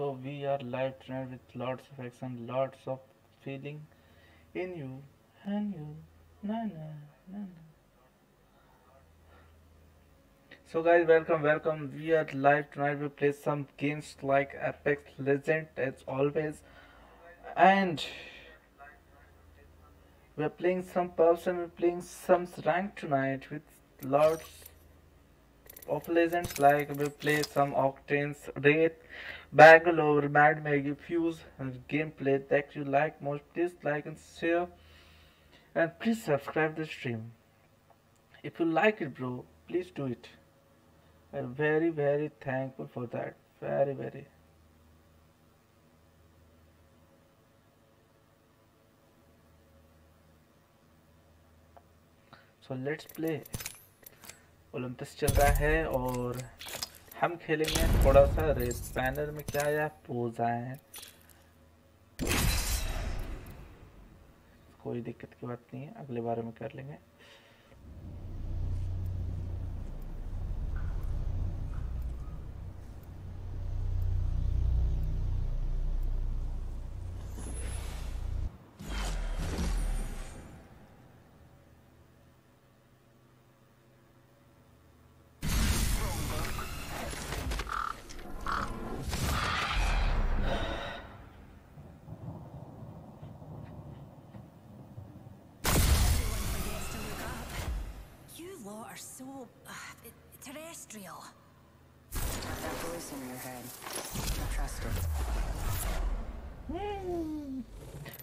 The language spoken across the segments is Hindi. So we are live tonight with lots of action, lots of feeling in you and you. So guys, welcome. We are live tonight. We play some games like Apex Legend as always, and we're playing some pubs and we're playing some rank tonight with lots of legends. Like we play some Octanes, Wraith, Bangalore, Mad Maggie, Fuse, and gameplay that you like most. Please like and share, and please subscribe the stream. If you like it, bro, please do it. I'm very, very thankful for that. Very. So let's play. Olympics चल रहा है और हम खेलेंगे थोड़ा सा रेड बैनर में क्या आया पोज आया है, कोई दिक्कत की बात नहीं है, अगले बारे में कर लेंगे।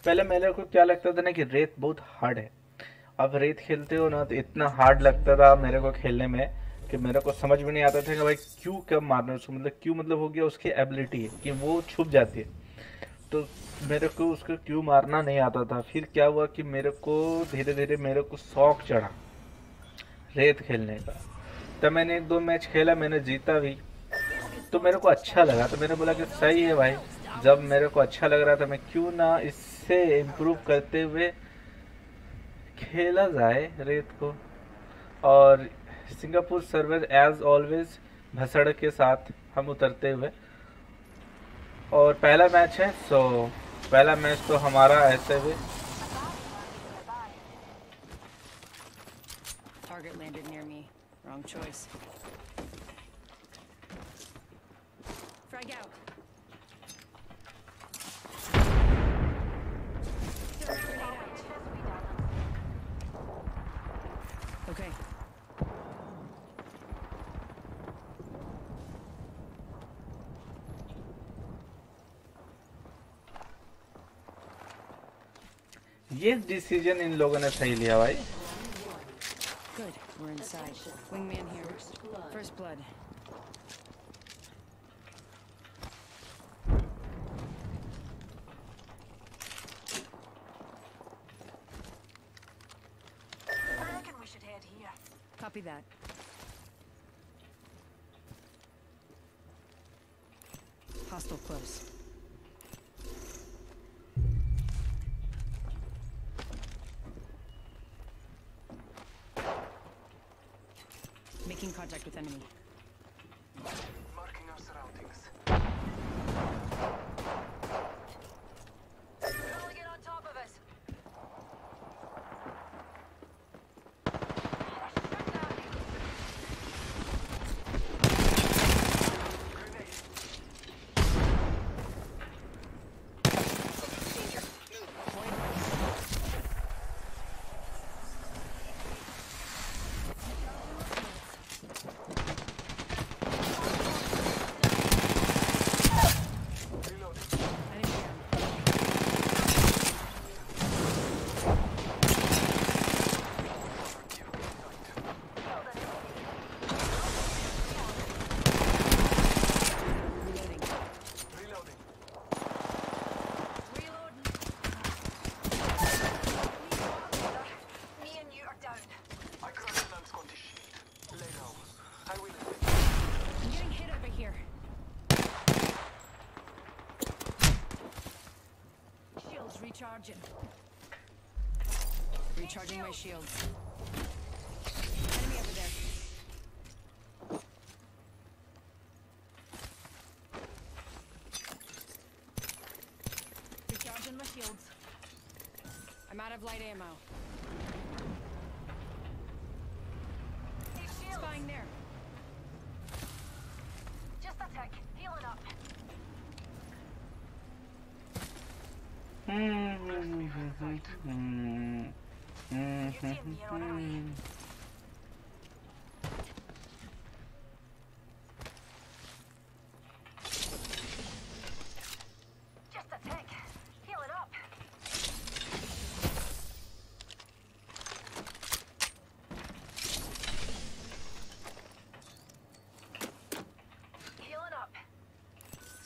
पहले मेरे को क्या लगता था ना कि रेत बहुत हार्ड है, अब रेत खेलते हो ना तो इतना हार्ड लगता था मेरे को खेलने में कि मेरे को समझ में नहीं आता था कि भाई क्यों कब मारना उसको, मतलब क्यों मतलब हो गया उसकी एबिलिटी है कि वो छुप जाती है तो मेरे को उसको क्यों मारना नहीं आता था। फिर क्या हुआ कि मेरे को धीरे धीरे मेरे को शौक चढ़ा रेत खेलने का, तब मैंने 1-2 मैच खेला, मैंने जीता भी तो मेरे को अच्छा लगा, तो मैंने बोला कि सही है भाई, जब मेरे को अच्छा लग रहा था मैं क्यों ना इससे इम्प्रूव करते हुए खेला जाए रेत को। और सिंगापुर सर्वर एज ऑलवेज भसड़ के साथ हम उतरते हुए, और पहला मैच है सो पहला मैच तो हमारा ऐसे हुए। Okay. ये डिसीजन इन लोगों ने सही लिया भाई। Good. We're inside. Wingman here. First blood. Copy that. Hostile close. Making contact with enemy. Marking our surroundings. Recharging my shields. Enemy over there. Out of light ammo. Spying there. Just a tech. Healing up.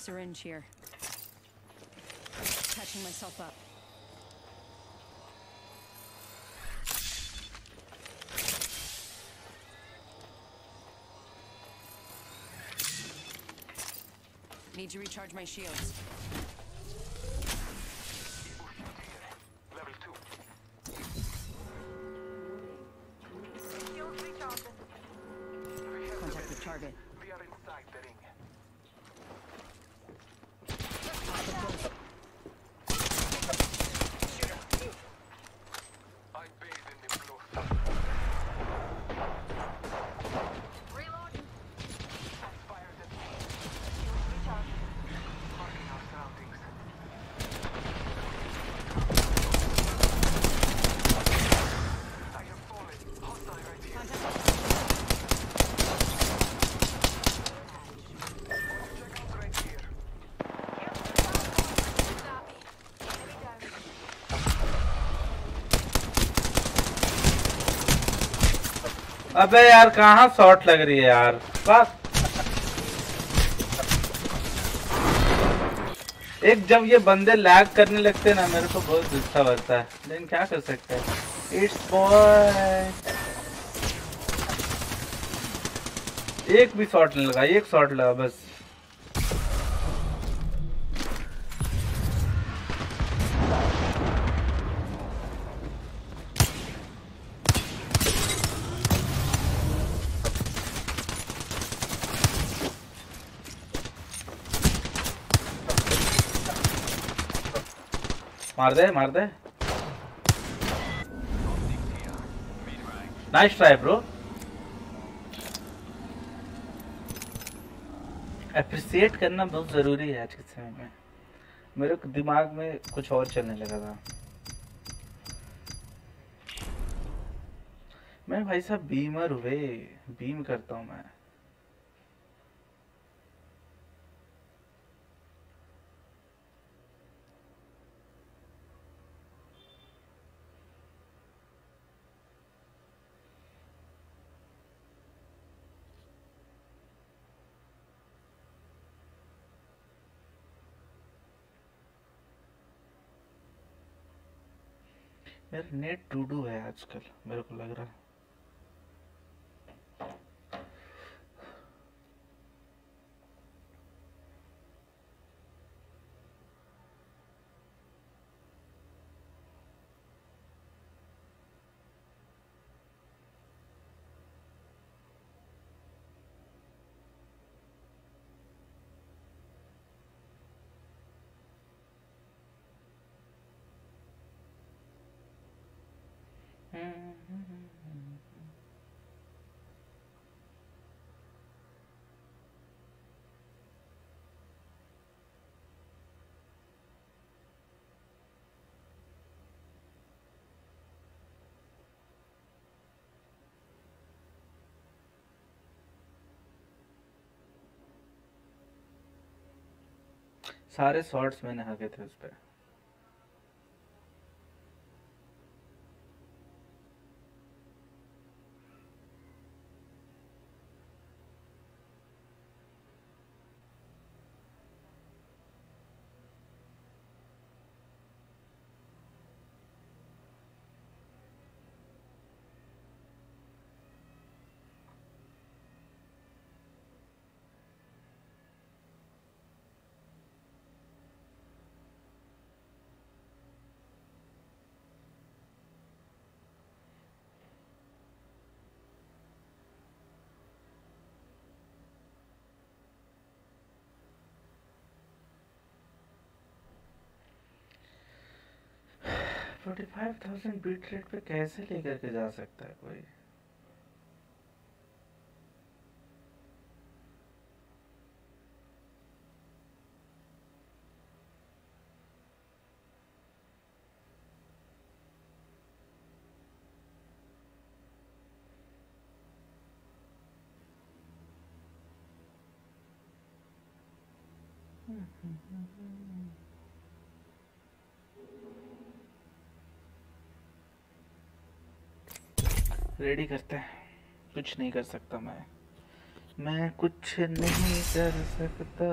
Syringe here. Patching myself up. Need to recharge my shields. Contact with target. We are inside the ring. अबे यार कहाँ शॉट लग रही है यार बस। एक जब ये बंदे लैग करने लगते हैं ना मेरे को बहुत गुस्सा बढ़ता है, लेकिन क्या कर सकते हैं। It's boy. एक भी शॉट नहीं लगा, एक शॉट लगा बस। मार दे मार दे। नाइस ट्राई ब्रो, अप्रिशिएट करना बहुत जरूरी है आज के समय में। मेरे दिमाग में कुछ और चलने लगा था। मैं भाई साहब बीमर हुए, बीम करता हूँ मैं। मेरा नेट टू डू है आजकल मेरे को लग रहा है। सारे शॉर्ट्स मैंने हाके थे उस पर। 45,000 बीट रेट पे कैसे लेकर के जा सकता है कोई? रेडी करते हैं, कुछ नहीं कर सकता मैं कुछ नहीं कर सकता।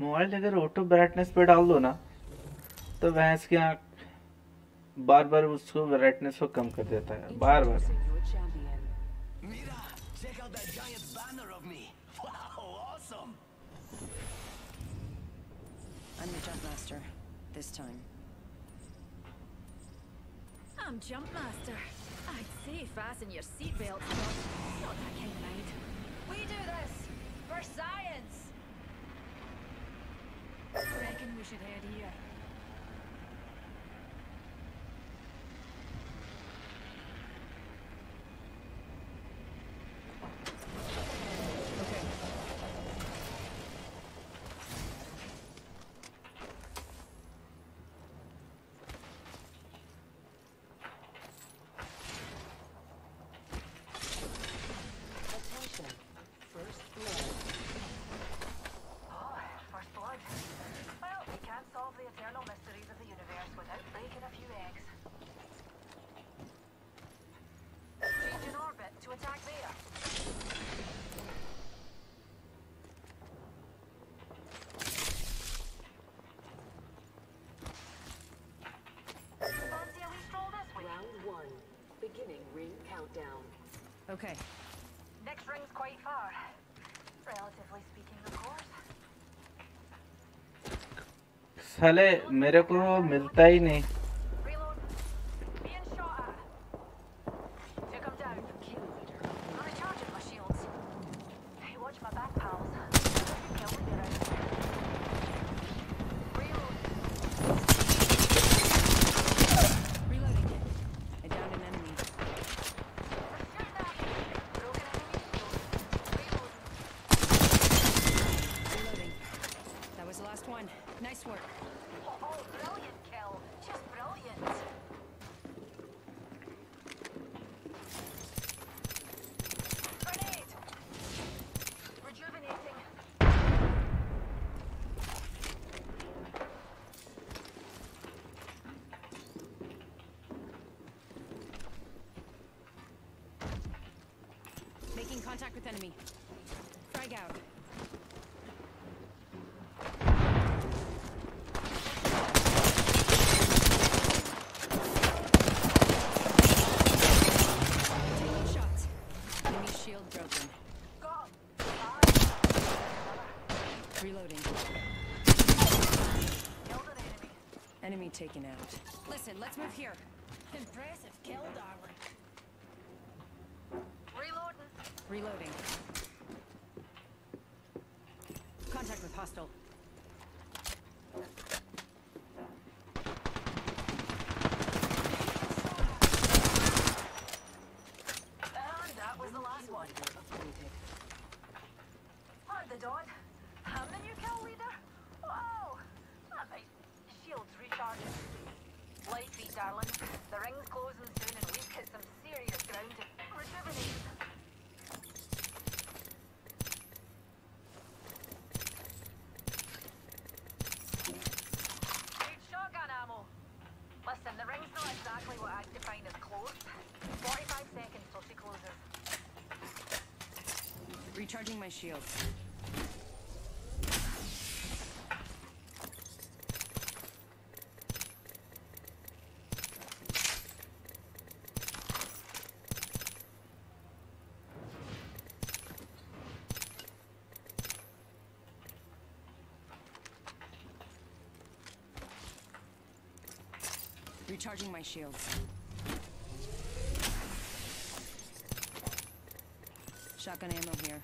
मोबाइल अगर ऑटो ब्राइटनेस पे डाल दो ना तो भैंस की आँख बार बार उसको ब्राइटनेस को कम कर देता है बार बार। Reckon we should head here. Okay. Attention. First floor. The eternal mysteries of the universe without breaking a few eggs. Change in orbit to attack there. Fancy a wee stroll this week? Round one, beginning ring countdown. Okay. Next ring's quite far, relatively speaking, of course. साले मेरे को मिलता ही नहीं। Contact with enemy. Frag out. Taking shots. Enemy shield broken. Reloading. Enemy taken out. Listen, let's move here. Impressive kill, Darwin. Reloading. Contact with hostile. And that was the last one. Hard the dot. I'm the new kill leader. Whoa! That might shields recharging. Light feet, darling. The ring's closing soon and we've hit some serious ground. Rejuvenate. Recharging my shield. Recharging my shield. Shotgun ammo here.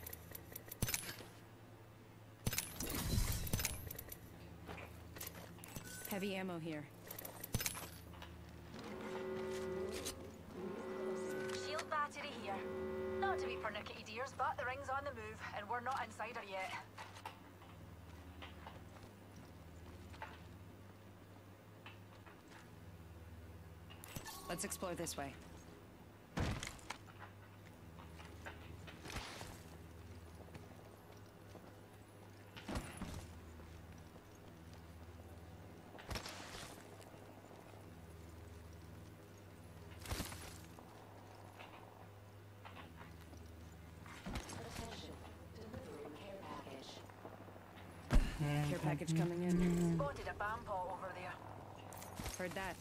Heavy ammo here. Shield battery here. Not to be pernickety dears, but the ring's on the move, and we're not inside her yet. Let's explore this way. Care package coming in. Spotted a bomb ball over there. Heard that.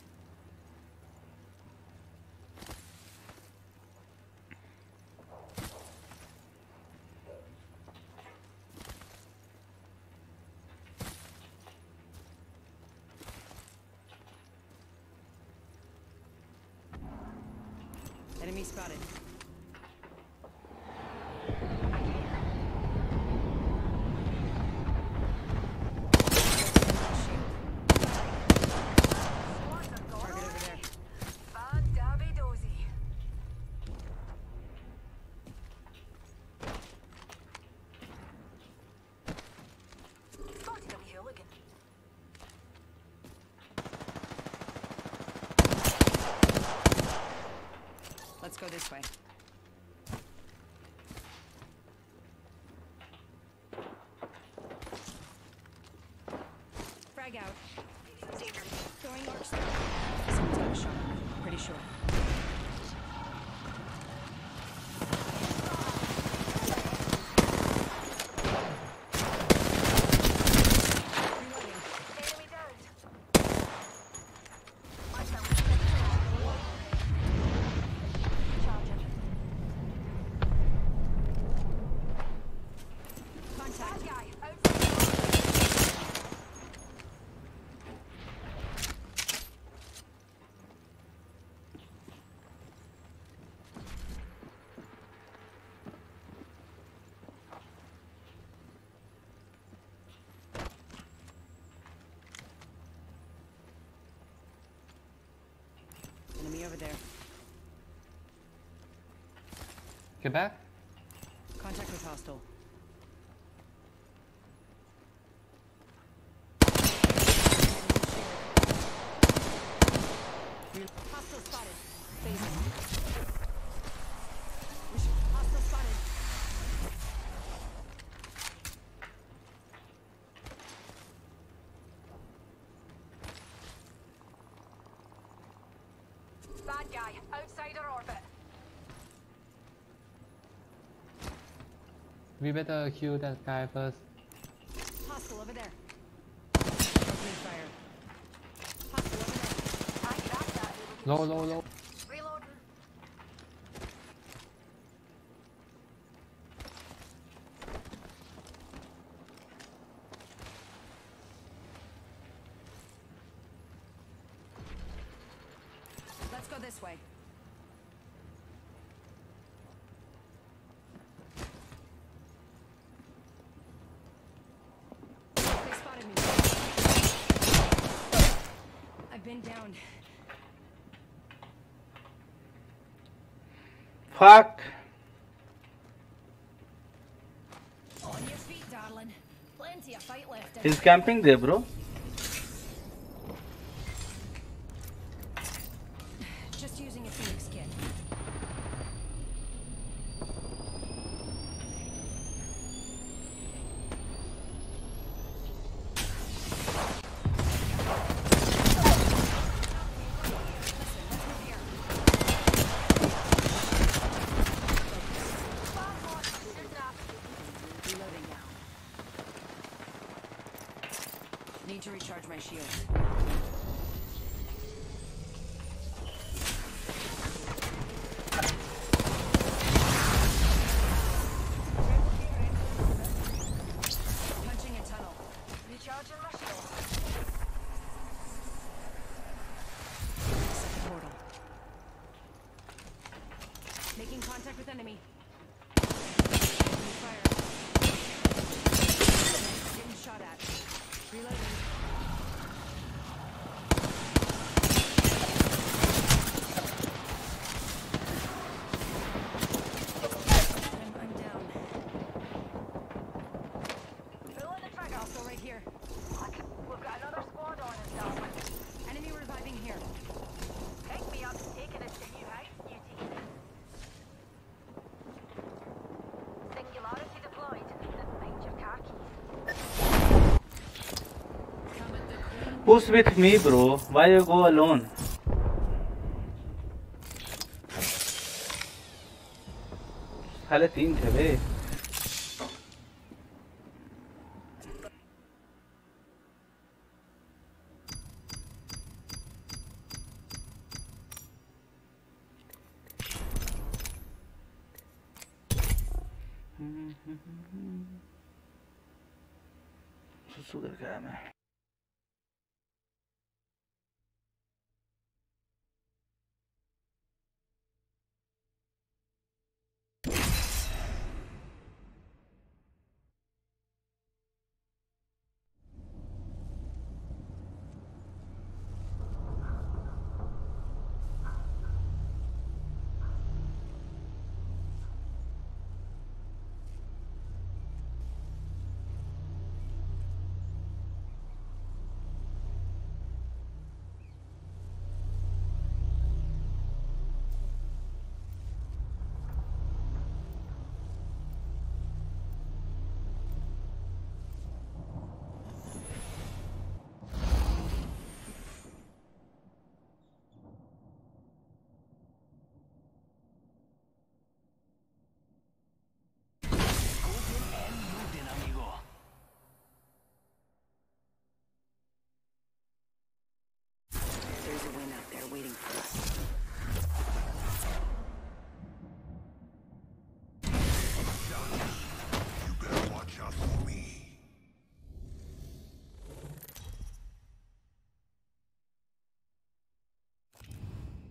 Enemy spotted. Go this way. Frag out. Danger. Throwing arcs. Someone's got a shot. Pretty sure. Over there. Get back. Contact with hostile. Hostile spotted. Phasing. Hostile spotted. Bad guy, outside our orbit. We better kill that guy first. Hostile over there. Opening fire. Hostile over there. I grabbed that. Low. Reloading. Let's go this way. They spotted me. I've been down. Fuck. On your feet, darling. Plenty of fight left. He's camping there, bro. Need to recharge my shield. Who's with me, bro? Why you go alone? Hale teen the way.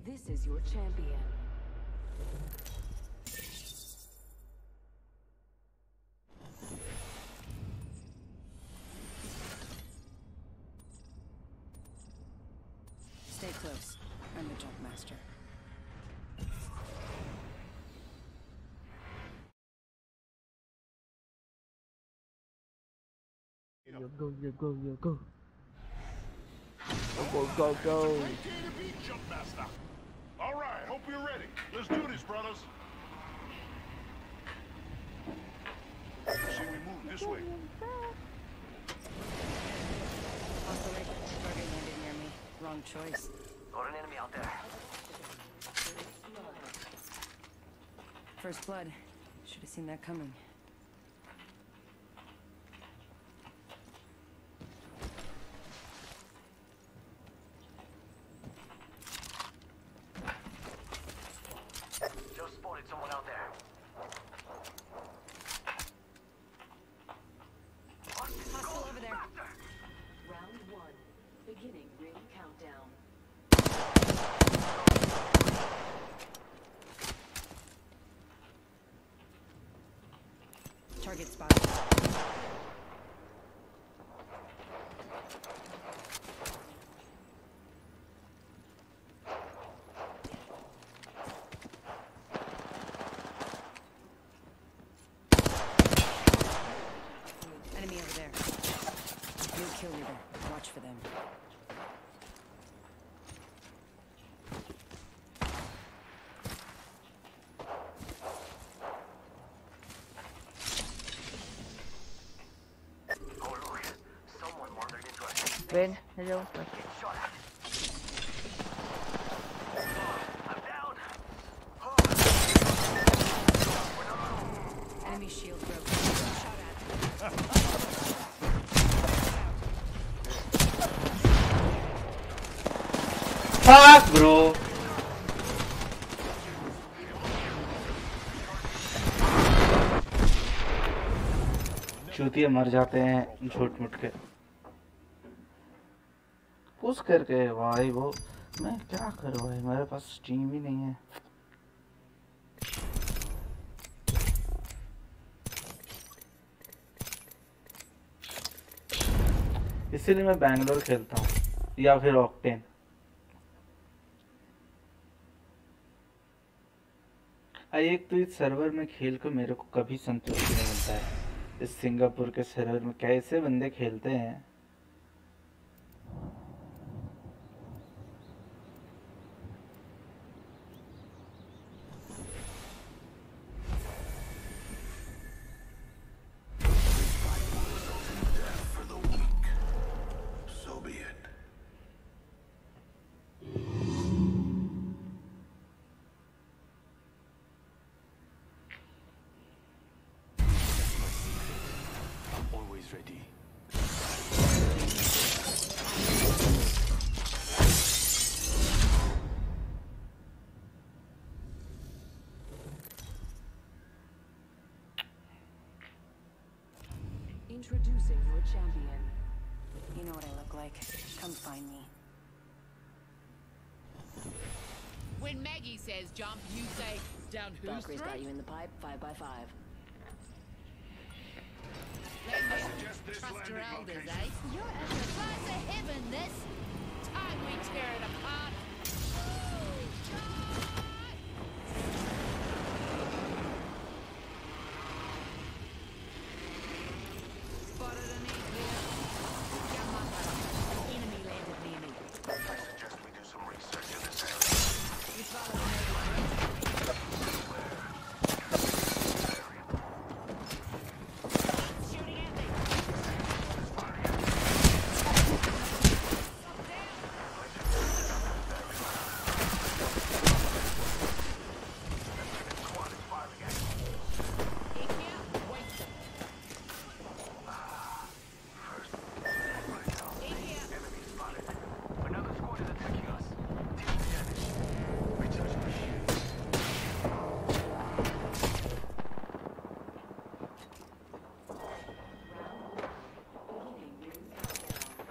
This is your champion. Stay close. I'm the jump master. Yo, go. Go. Right here to be jump master. All right, hope you're ready. Let's do this, brothers. See, we move this way. Hostile target landed near me. Wrong choice. Got an enemy out there. First blood. Should have seen that coming. Ben, hello. Enemy shield broken. Shot at. चूतिए मर जाते हैं झूठ मुठ के पुश करके। भाई वो मैं क्या करूँ भाई, मेरे पास टीम ही नहीं है। इसीलिए मैं बैंगलोर खेलता हूँ या फिर ऑक्टेन। एक तो इस सर्वर में खेल को मेरे को कभी संतुष्टि नहीं मिलता है। इस सिंगापुर के सर्वर में कैसे बंदे खेलते हैं। Introducing your champion. You know what I look like. Come find me. When Maggie says jump, you say down who's Valkyrie's throat? Got you in the pipe, 5x5. Trust your elders, eh? You're as close to heaven this time we tear it apart.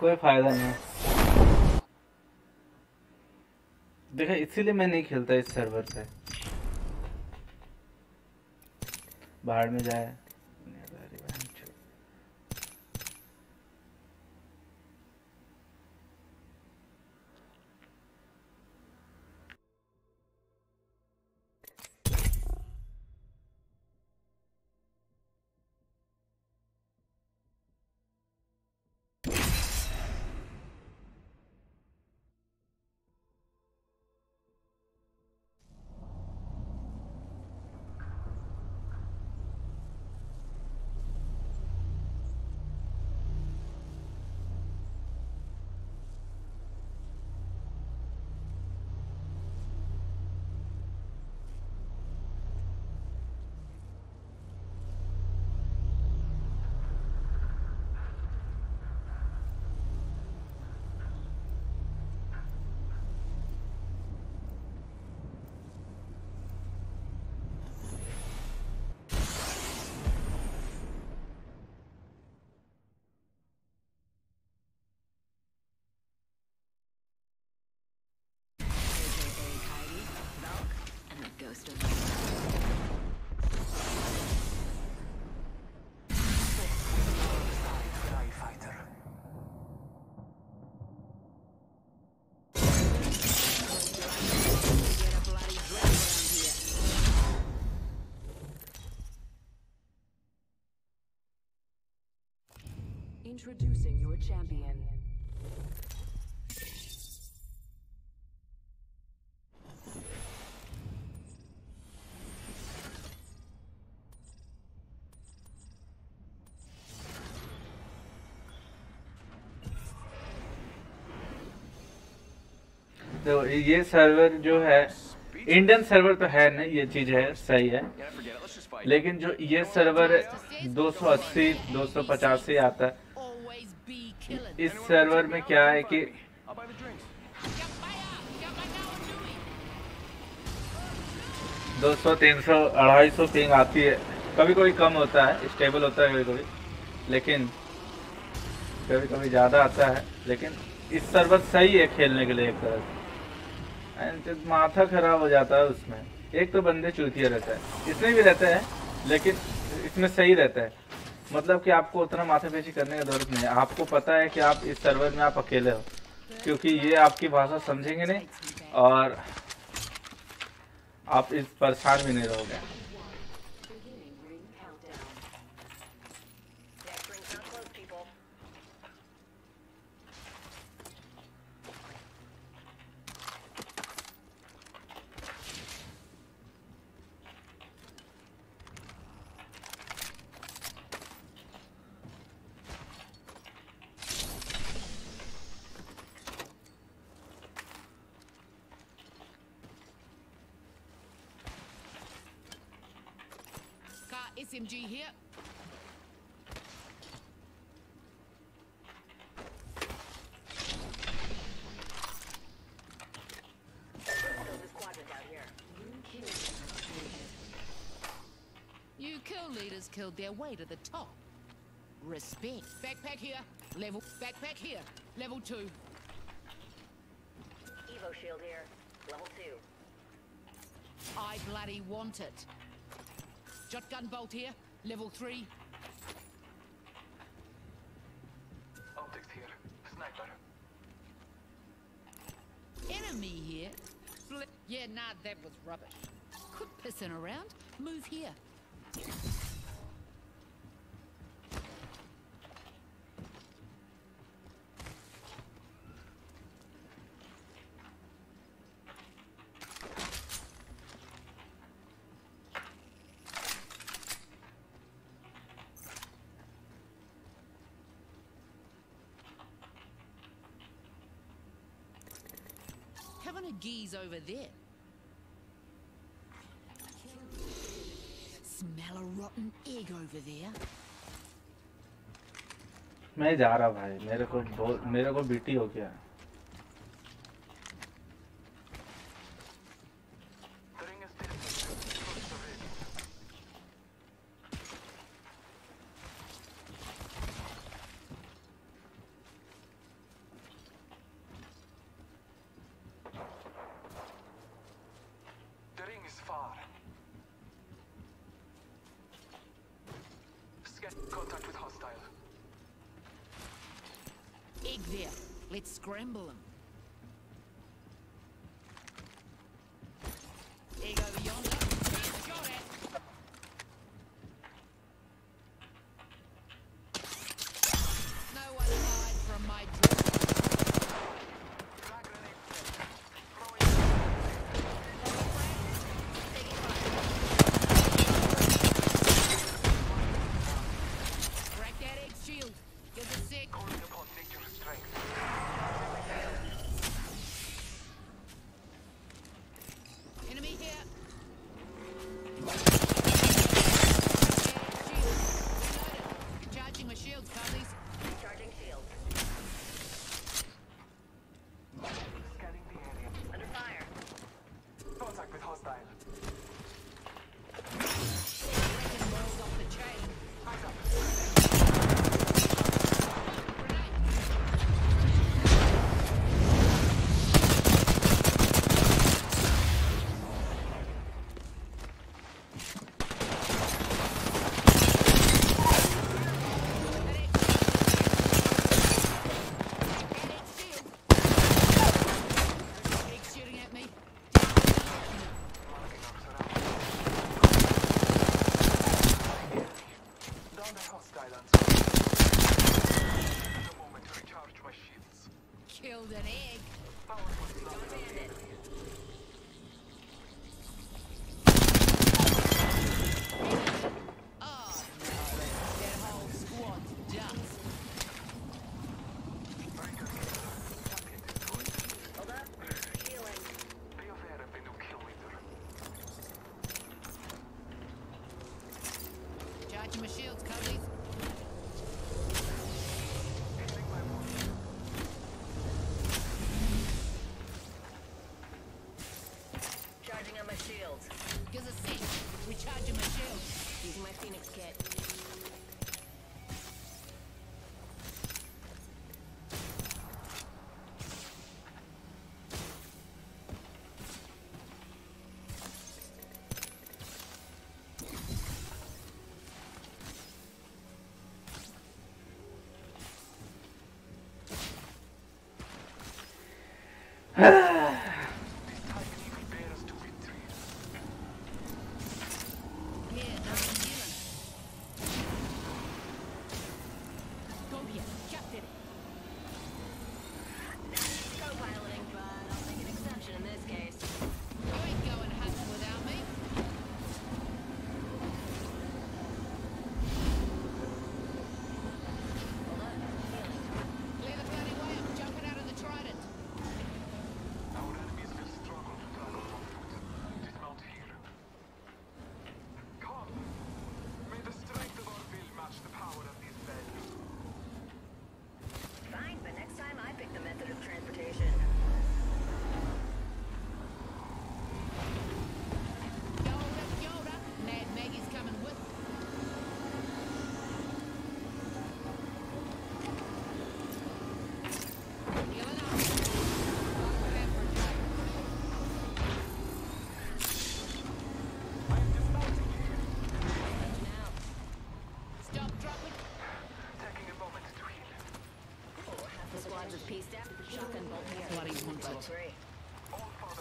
कोई फायदा नहीं देखा, इसीलिए मैं नहीं खेलता इस सर्वर से। बाहर में जाए Introducing your champion. तो ये सर्वर जो है इंडियन सर्वर तो है ना, ये चीज़ है सही है, लेकिन जो ये सर्वर 280 285 आता है, इस सर्वर में क्या है कि दो 200 300 250 पिंग आती है, कभी कभी कम होता है, स्टेबल होता है कभी कभी, लेकिन कभी कभी ज़्यादा आता है, लेकिन इस सर्वर सही है खेलने के लिए एक तरह से। एंड माथा खराब हो जाता है उसमें, एक तो बंदे चूतिया रहता है, इसमें भी रहता है लेकिन इसमें सही रहता है, मतलब कि आपको उतना माथापच्ची करने की जरूरत नहीं है। आपको पता है कि आप इस सर्वर में आप अकेले हो, क्योंकि ये आपकी भाषा समझेंगे नहीं और आप इस परेशान भी नहीं रहोगे। SMG here. You kill leaders killed their way to the top. Respect. Backpack here. Level. Backpack here. Level 2. Evo shield here. Level 2. I bloody want it. Shotgun bolt here, level 3. Optics here, sniper. Enemy here. Yeah, nah, that was rubbish. Quit pissing around. Move here. Geese over there. Smell a rotten egg over there. मैं जा रहा भाई, मेरे को बीटी हो गया।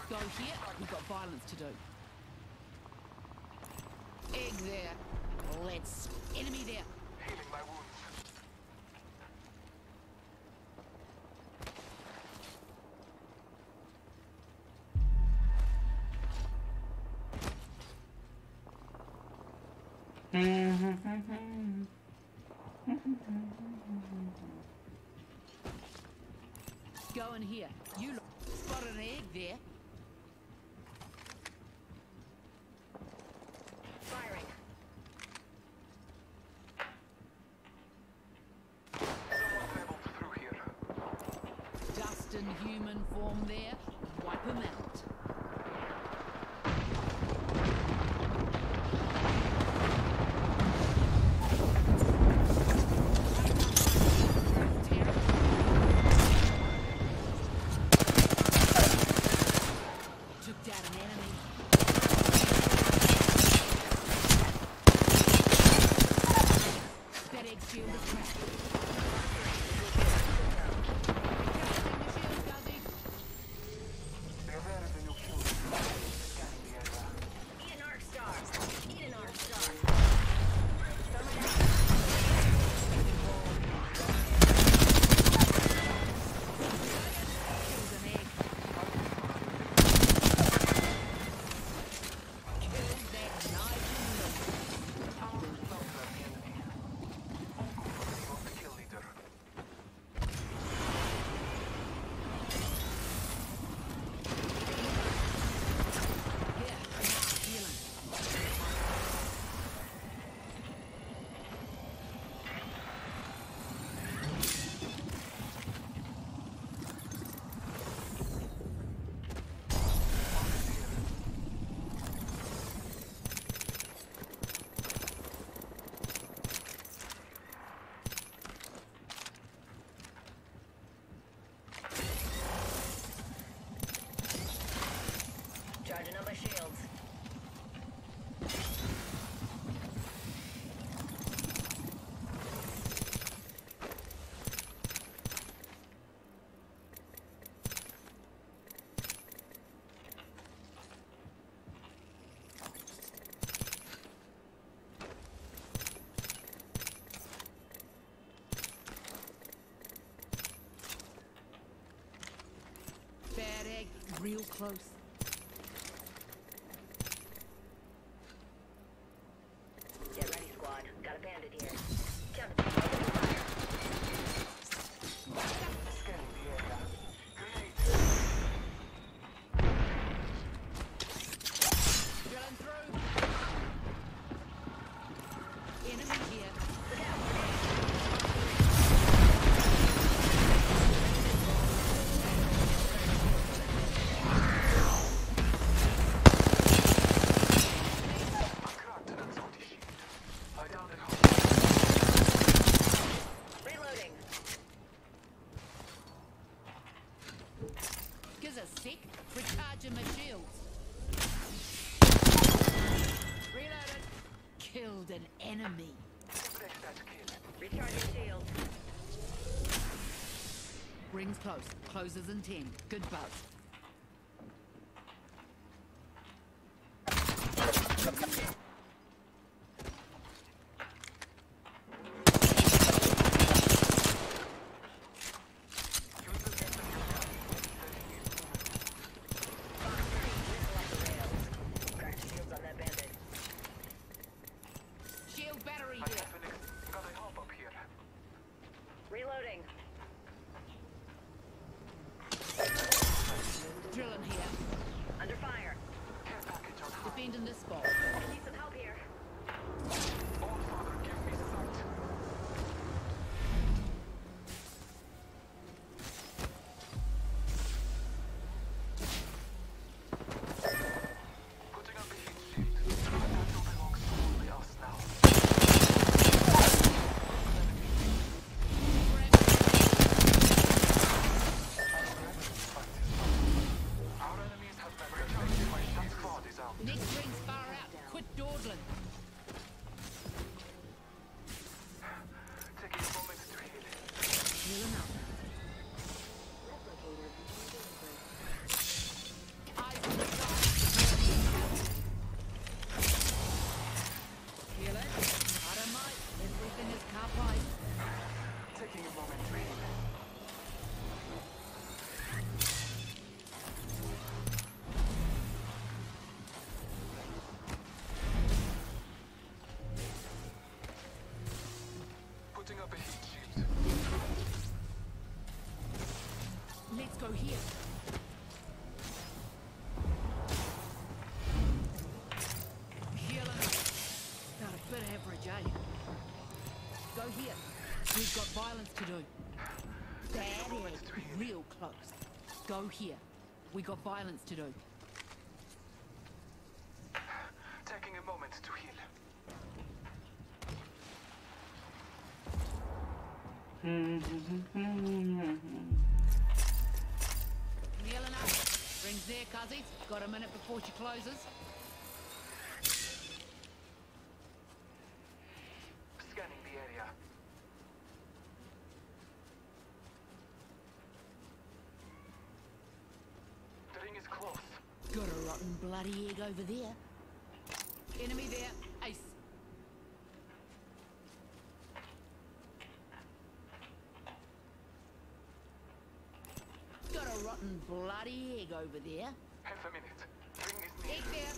Go here, we've got violence to do. Egg there. Let's. Enemy there. Healing my wounds. Go in here. You look. Spotted an egg there. Human form there, wipe them out. Real close. Get ready, squad. Got a bandit here. Jump to fire. Scanning the area. Grenades. Run through. Enemy here. Look out. Close. Closes in 10. Good boat. Let's go here. Healer. Not a bit average, eh? Go here. We've got violence to do. Bad head. Real close. Go here. We got violence to do. Taking a moment to heal. Kneeling up. Rings there, cuzzies. Got a minute before she closes. Scanning the area. The ring is close. Got a rotten bloody egg over there. Enemy there. Ace. Rotten bloody egg over there. Half a minute. Ring is near. Egg there.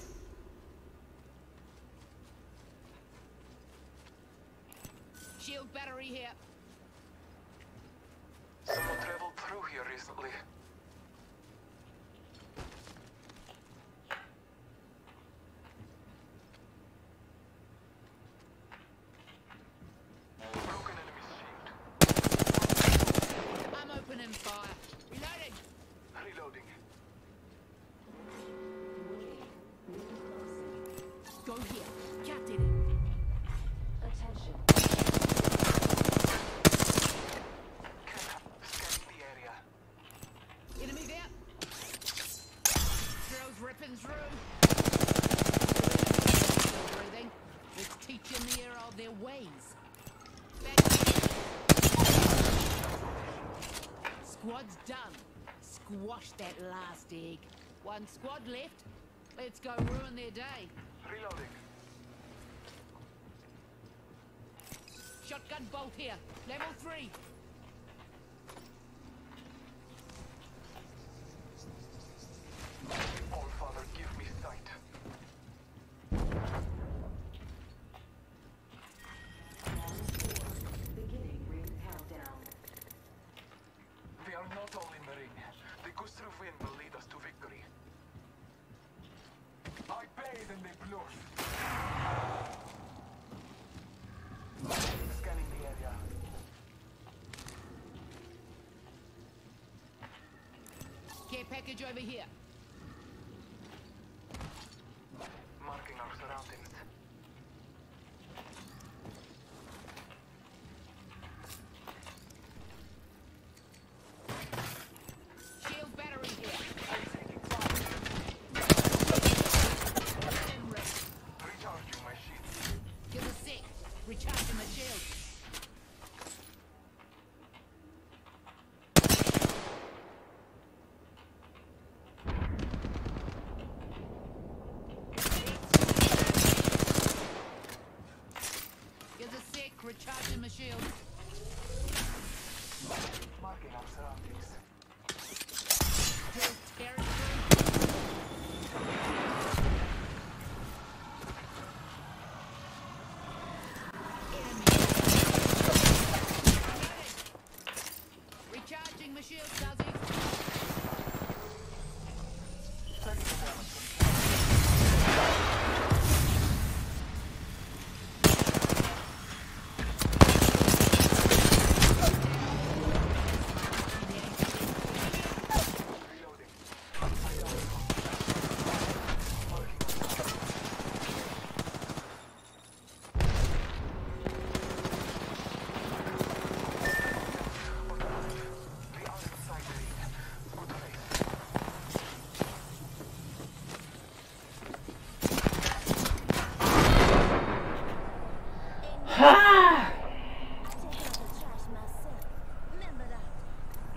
Shield battery here. Someone traveled through here recently. Broken enemy's shield. I'm opening fire. Reloading. Reloading. Go here. Captain. Attention. Scanning the area. Enemy there. Drills ripping through. Breathing. Let's teach them the air of their ways. Back. Squad's done. Squash that last egg. One squad left. Let's go ruin their day. Reloading. Shotgun bolt here. Level 3. All Father, give me sight. Beginning ring countdown. They are not all in the ring. The gust of wind will lead us to victory. I bathe and they blow. Scanning the area. Care package over here. Marking our surroundings.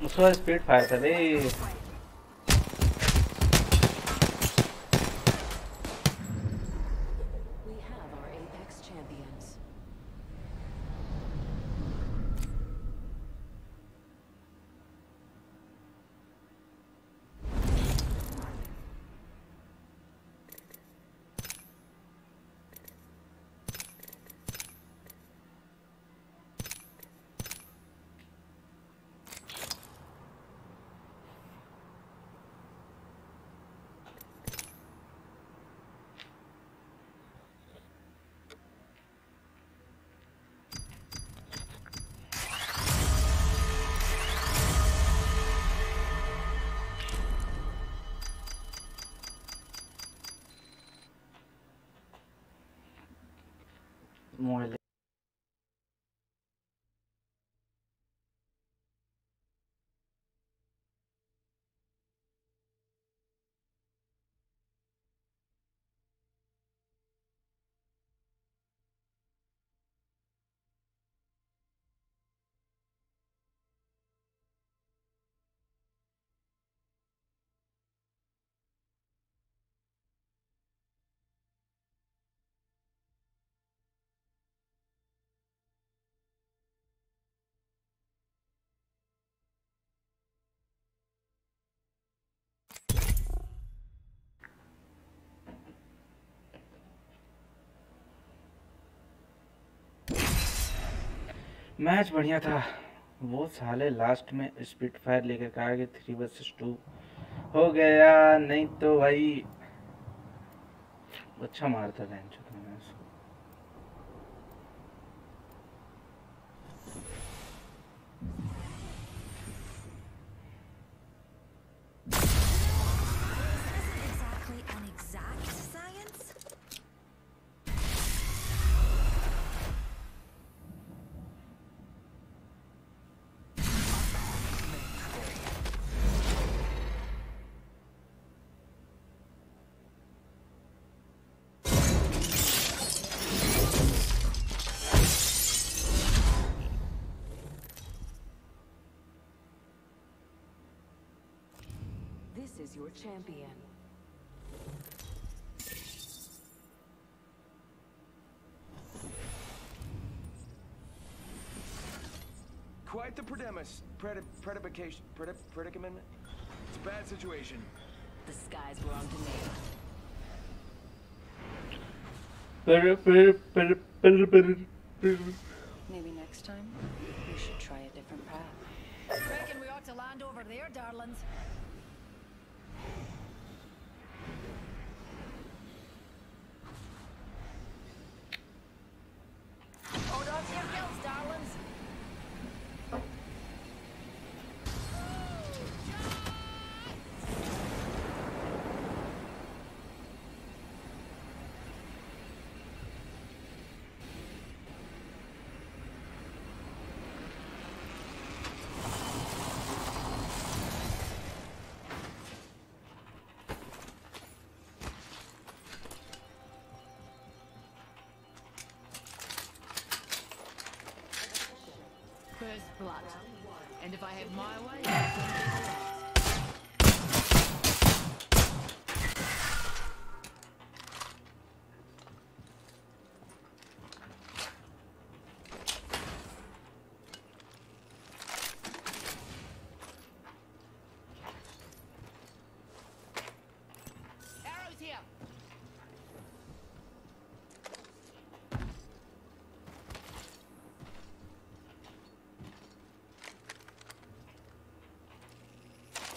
उसका स्पीड 5 था बे more than. मैच बढ़िया था। वो साले लास्ट में स्प्लिट फायर लेकर कहा कि 3 vs 2 हो गया, नहीं तो भाई अच्छा मारता रेंज था मैं उसको। Your champion. Quite the predicament. It's a bad situation. The skies were on to me. Maybe next time we should try a different path. I reckon we ought to land over there, darlings. First blood, and if I have my way, arrows here.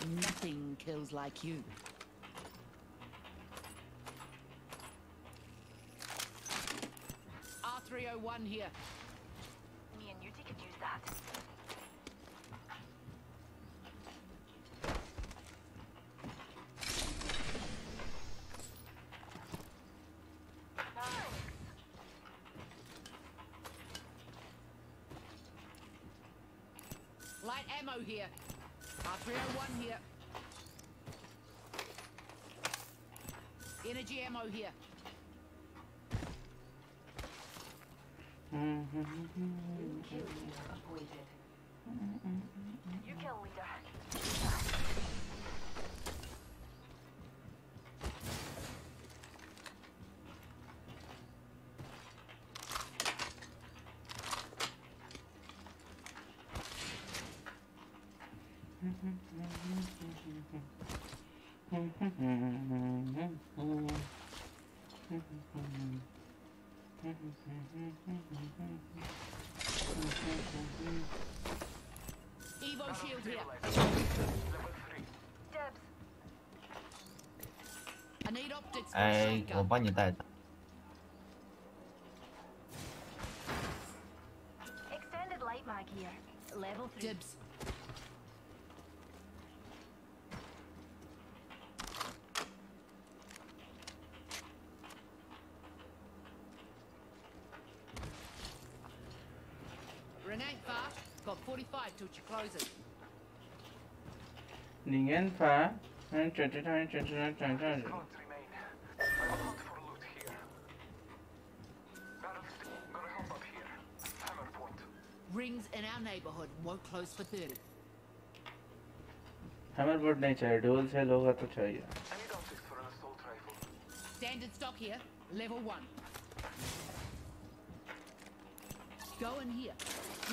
Nothing kills like you. R-301 here. Me and you could use that. Nice. Light ammo here. R-301 here. Energy ammo here. You kill leader appointed. You kill leader. Evo shield here. I need optics. Hey, I'll help you carry. Extended light mag here. Level 3. Dibs. 45 till she closes. Rings in our neighborhood won't close for 30. Hammer board नहीं चाहिए, dual से लोगा तो चाहिए. Standard stock here, level 1. Go in here,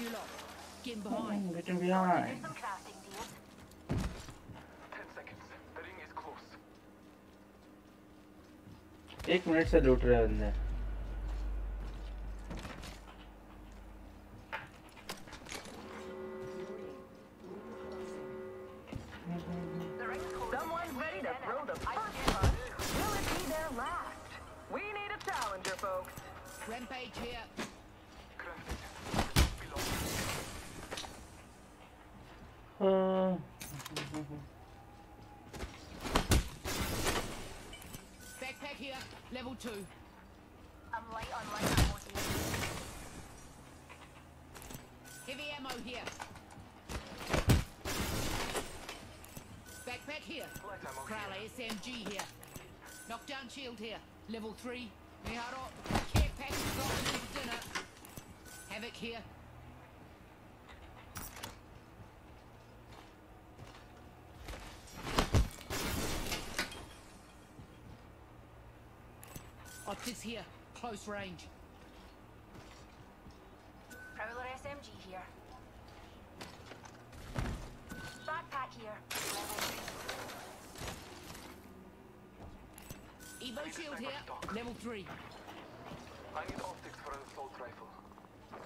you lot. Get behind. Get him behind. 10 seconds. The ring is close. 1 minute से लूट रहे बंदे. Shield here, level 3. Miharo, care package got them for dinner. Havoc here. Optus here, close range. Prowler SMG here. Backpack here, level 3. Evo shield here, level 3. I need optics for an assault rifle.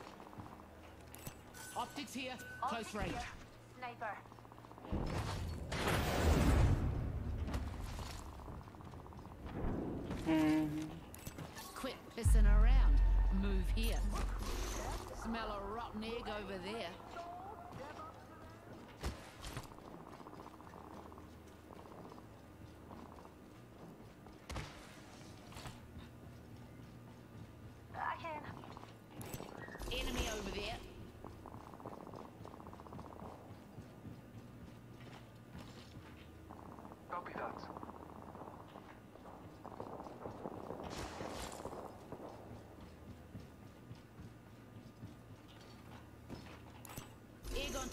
Optics here, close range. Sniper. Quit pissing around. Move here. Smell a rotten egg over there.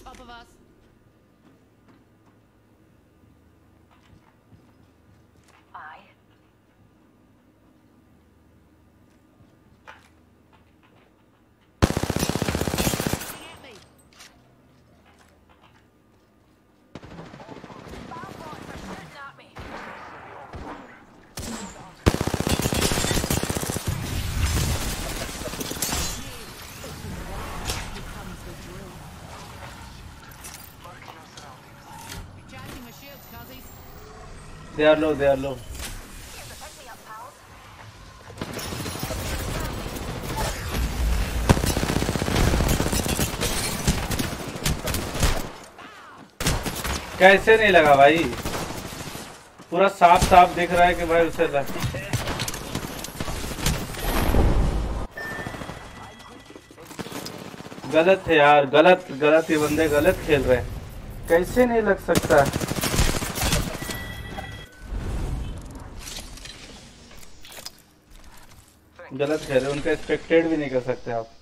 Top of us. I. At me. They are low, they are low. कैसे नहीं लगा भाई? पूरा साफ साफ दिख रहा है कि भाई उसे लगा. गलत है यार, गलत ये बंदे गलत खेल रहे हैं. कैसे नहीं लग सकता? गलत कह रहे, उनका एक्सपेक्टेड भी नहीं कर सकते आप.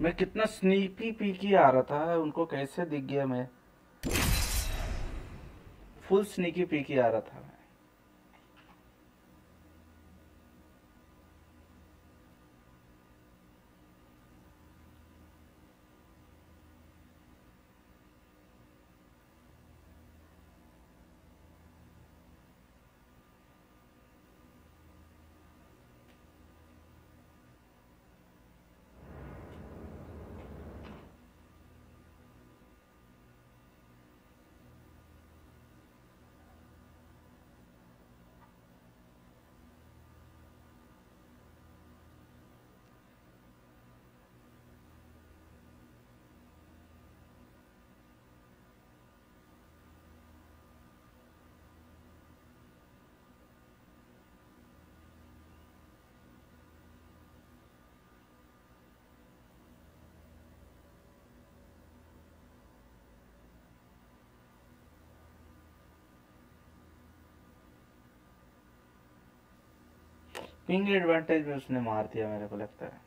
मैं कितना स्नीपी पीकी आ रहा था, उनको कैसे दिख गया? मैं फुल स्नीकी पीकी आ रहा था. पिंग एडवांटेज में उसने मार दिया मेरे को लगता है।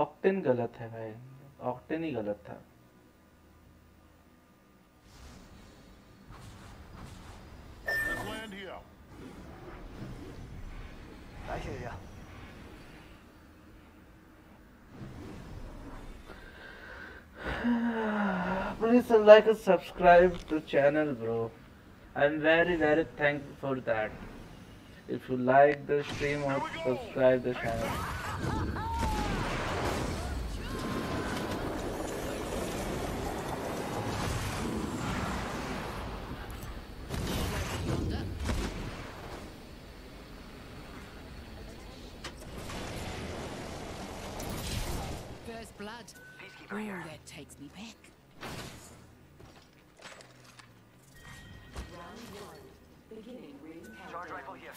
ऑक्टेन गलत है भाई, ऑक्टेन ही गलत था। Please like and subscribe to channel, bro. I'm very thankful for that. If you like the stream or subscribe the channel. Takes me back. Round one, beginning ring countdown. Charge rifle here.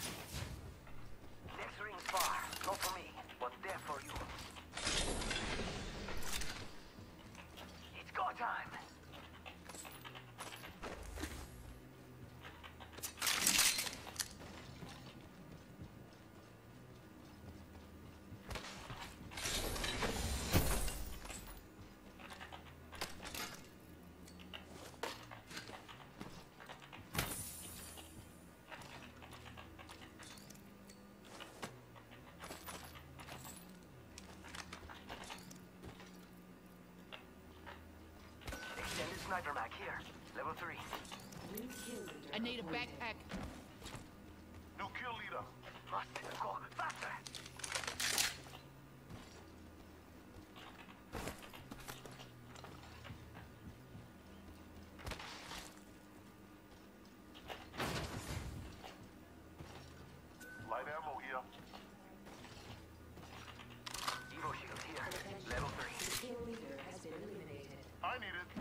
Next ring far, not for me, but there for you. It's go time. Sniper mag here, level 3. I need a backpack. No kill leader. Must go faster. Light ammo here. Evo shield here, level 3. Kill leader has been eliminated. I need it.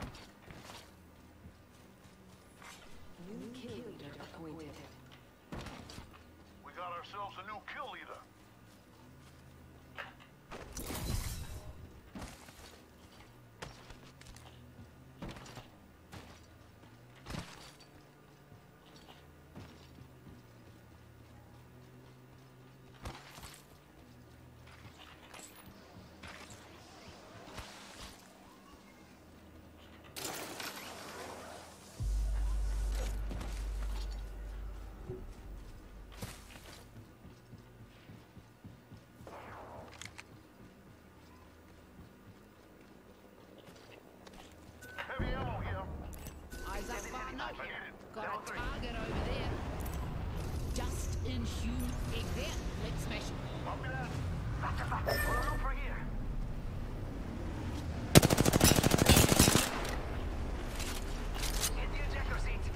We got ourselves a new kill leader. Got a target over there. Just in huge egg there. Let's smash it. Bump it up. We're over here. Hit the ejector seat.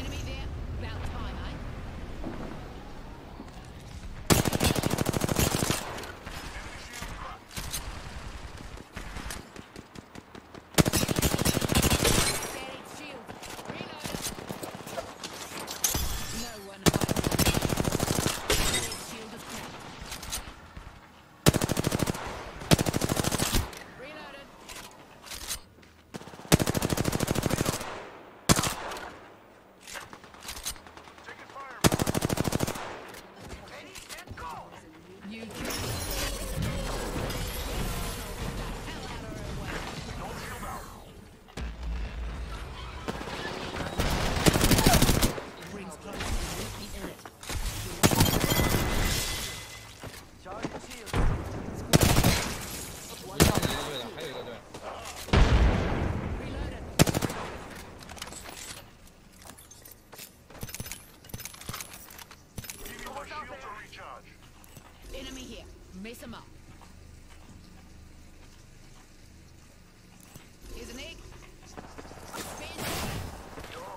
Enemy there. About time,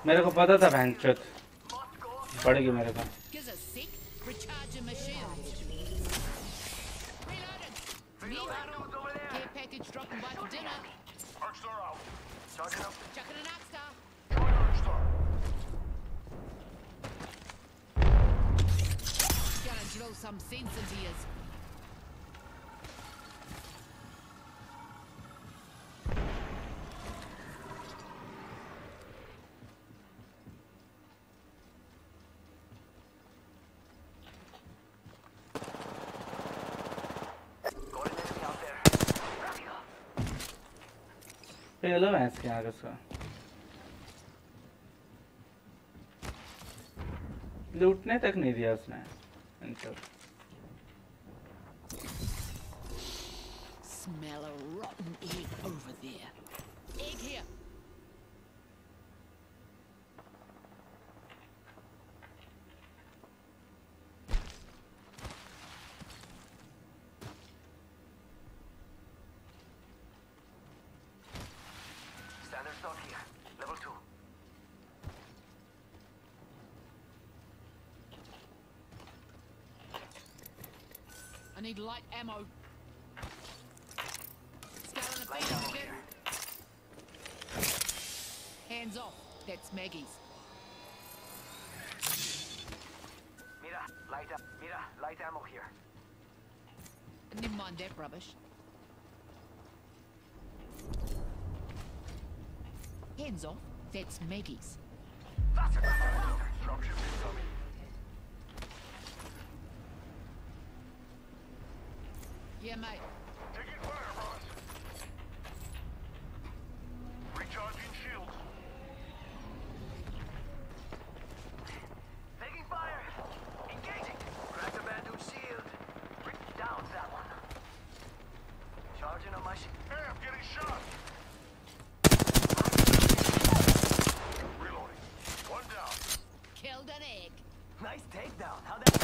मेरे को पता था। भैंचोद पड़ गई मेरे को। Recharging my shields. Reloading. Reloading. Care package dropping by for dinner. Arcstar out. Charging up. Chucking an Arcstar. Going Arcstar. Gotta drill some sense into his. Hello, I'm scared. लूटने तक नहीं दिया उसने. Smell a rotten egg over there. Egg here. I need light ammo. Scaling the field over here. Hands off. That's Maggie's. Mira, light ammo here. Never mind that rubbish. Hands off. That's Maggie's. Dropship is coming. Yeah, mate. Taking fire, Ross. Recharging shields. Taking fire. Engaging. Grab the bandage shield. Ripped down that one. Charging on my shield. Hey, I'm getting shot. Reloading. One down. Killed an egg. Nice takedown. How'd that?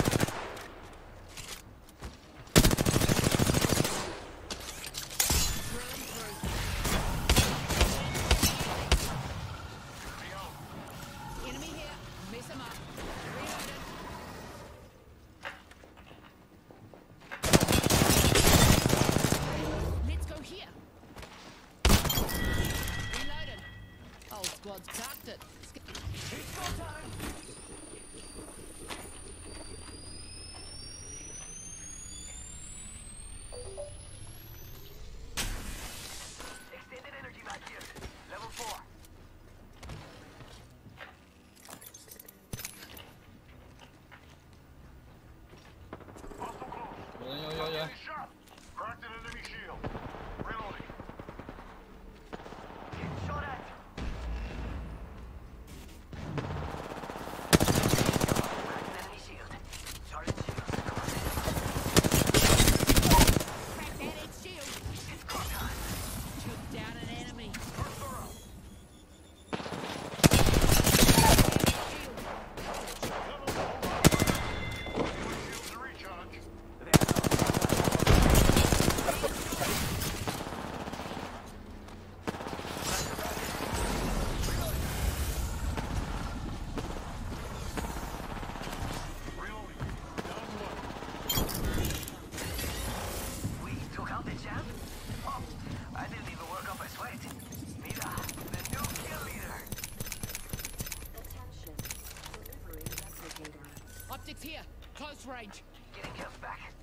Here, close range. Getting kills back.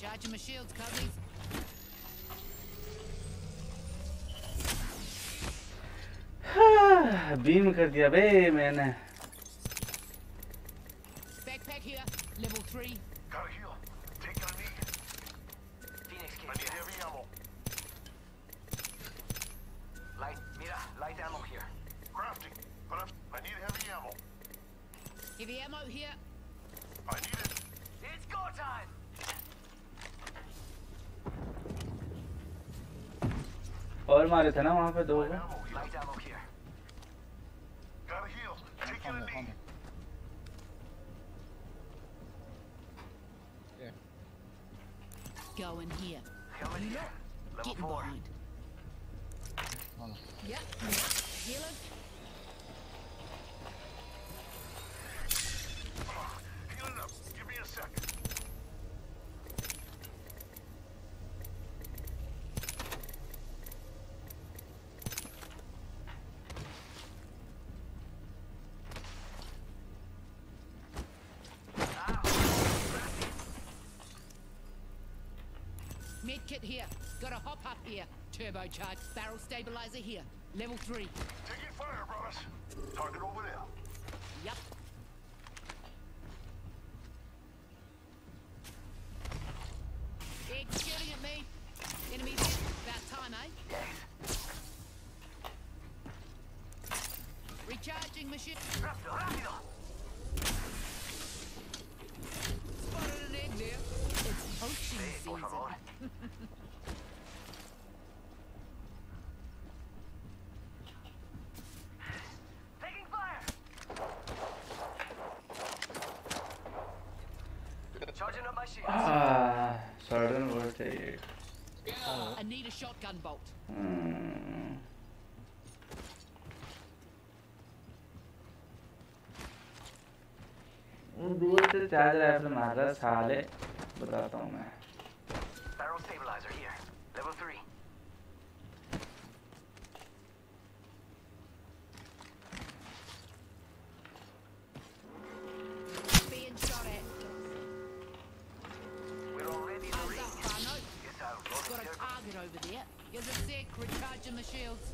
Charging my shields, Cubbies. Ha! Beam कर दिया बे मैंने. Backpack here, level 3. Got a heal. Take on me. Phoenix kick. I need heavy ammo. Light ammo here. Crafting, but I need heavy ammo. Heavy ammo here. I need it. It's go time. और मारे थे ना वहाँ पे दो को. Light ammo here. Got a heal. Take your knee. Yeah. Go in here. Level 4. Yeah. Heal it. Med kit here. Got a hop up here. Turbocharged barrel stabilizer here. Level 3. Taking fire, brothers. Target over there. Yep. They're shooting at me. Enemies hit. About time, eh? Recharging machine. Spotted an egg there. It's poaching season. Taking fire. Charging up my shield. Ah, so I don't know what to do. I need a shotgun bolt. दूर से चार्ज राइफल मार रहा साले, बताता हूँ मैं। Barrel stabilizer here, level 3. Being shot at. We're already in the ring. Got a target over there. Here's a sec, recharging the shields.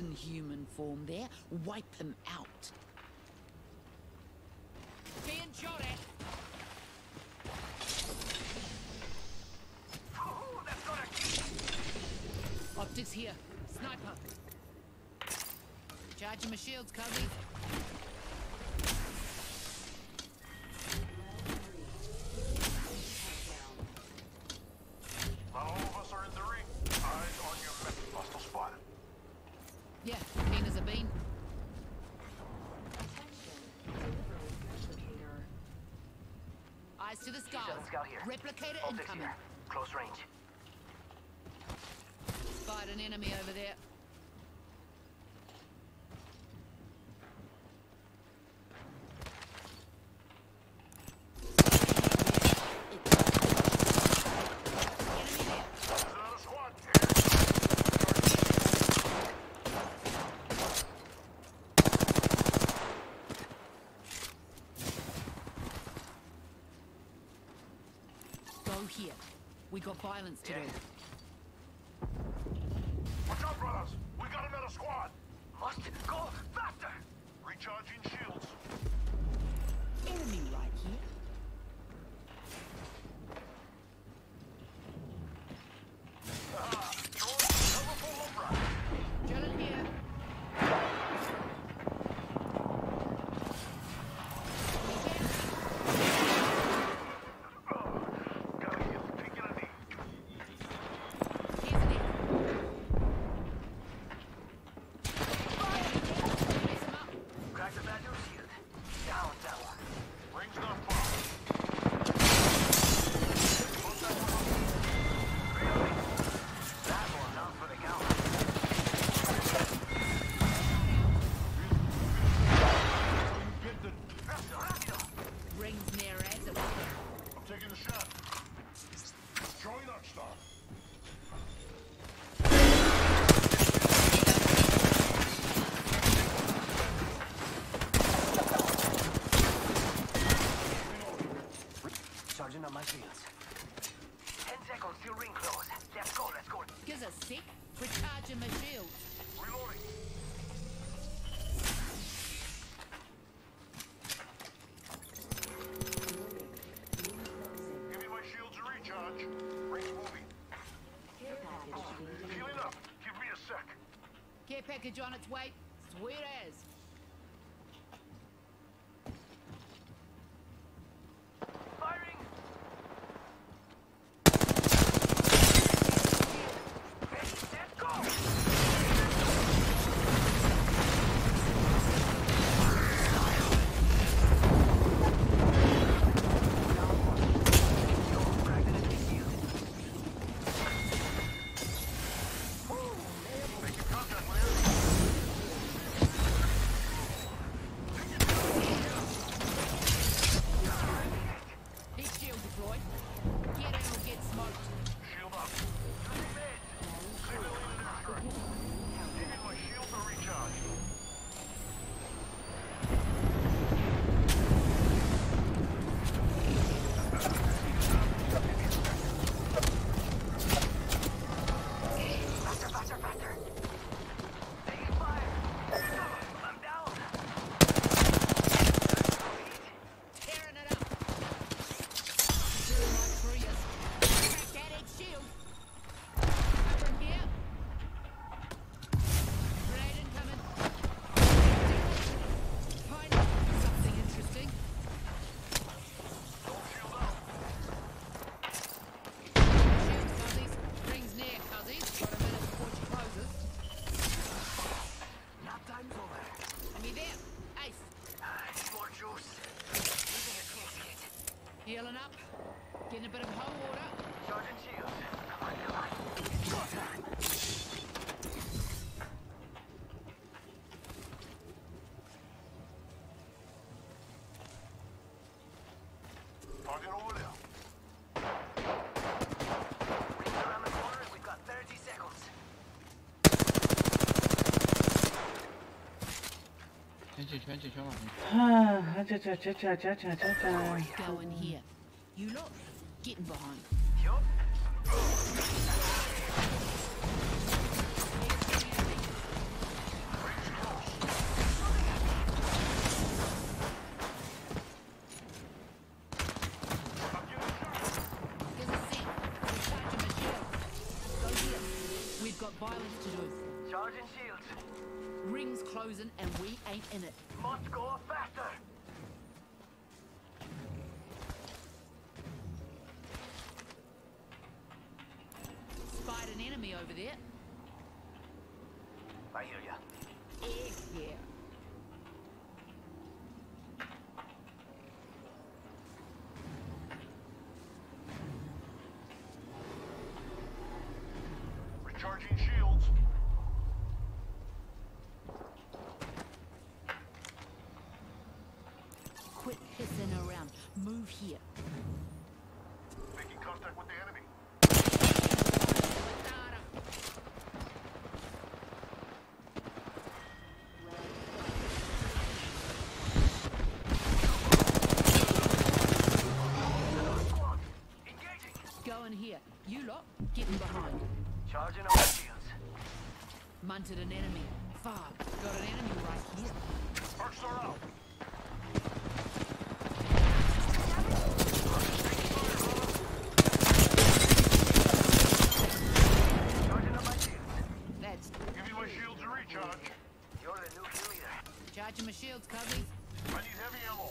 In human form there, wipe him out. Being shot at. Oh, that's got a key. Optics here. Sniper. Charging my shields, Kobe. Replicator incoming. Close range. Spotted an enemy over there. We got violence to do. Watch out, brothers! We got another squad! Must go faster! Recharging shields. Enemy right here. Ah! George, cover for Loba! Gellin here. My shields. 10 seconds till ring close. Let's go, let's go. Gives a sick. Recharging my shields. Reloading. Give me my shields to recharge. Ring's moving. Care package. Oh, healing up. Give me a sec. Care package on its way. Sweet as. Go in here. You lot, getting behind. We've got violence to do. Charging shields. Rings closing and we ain't in it. Must go faster. Spied an enemy over there. I hear ya. Yeah. Recharging shields. Move here. Making contact with the enemy. Go in here. You lot, getting behind. Charging our shields. Munted an enemy. Far. Got an enemy right here. Sparks are out. Charging my shields, Cubby. I need heavy ammo.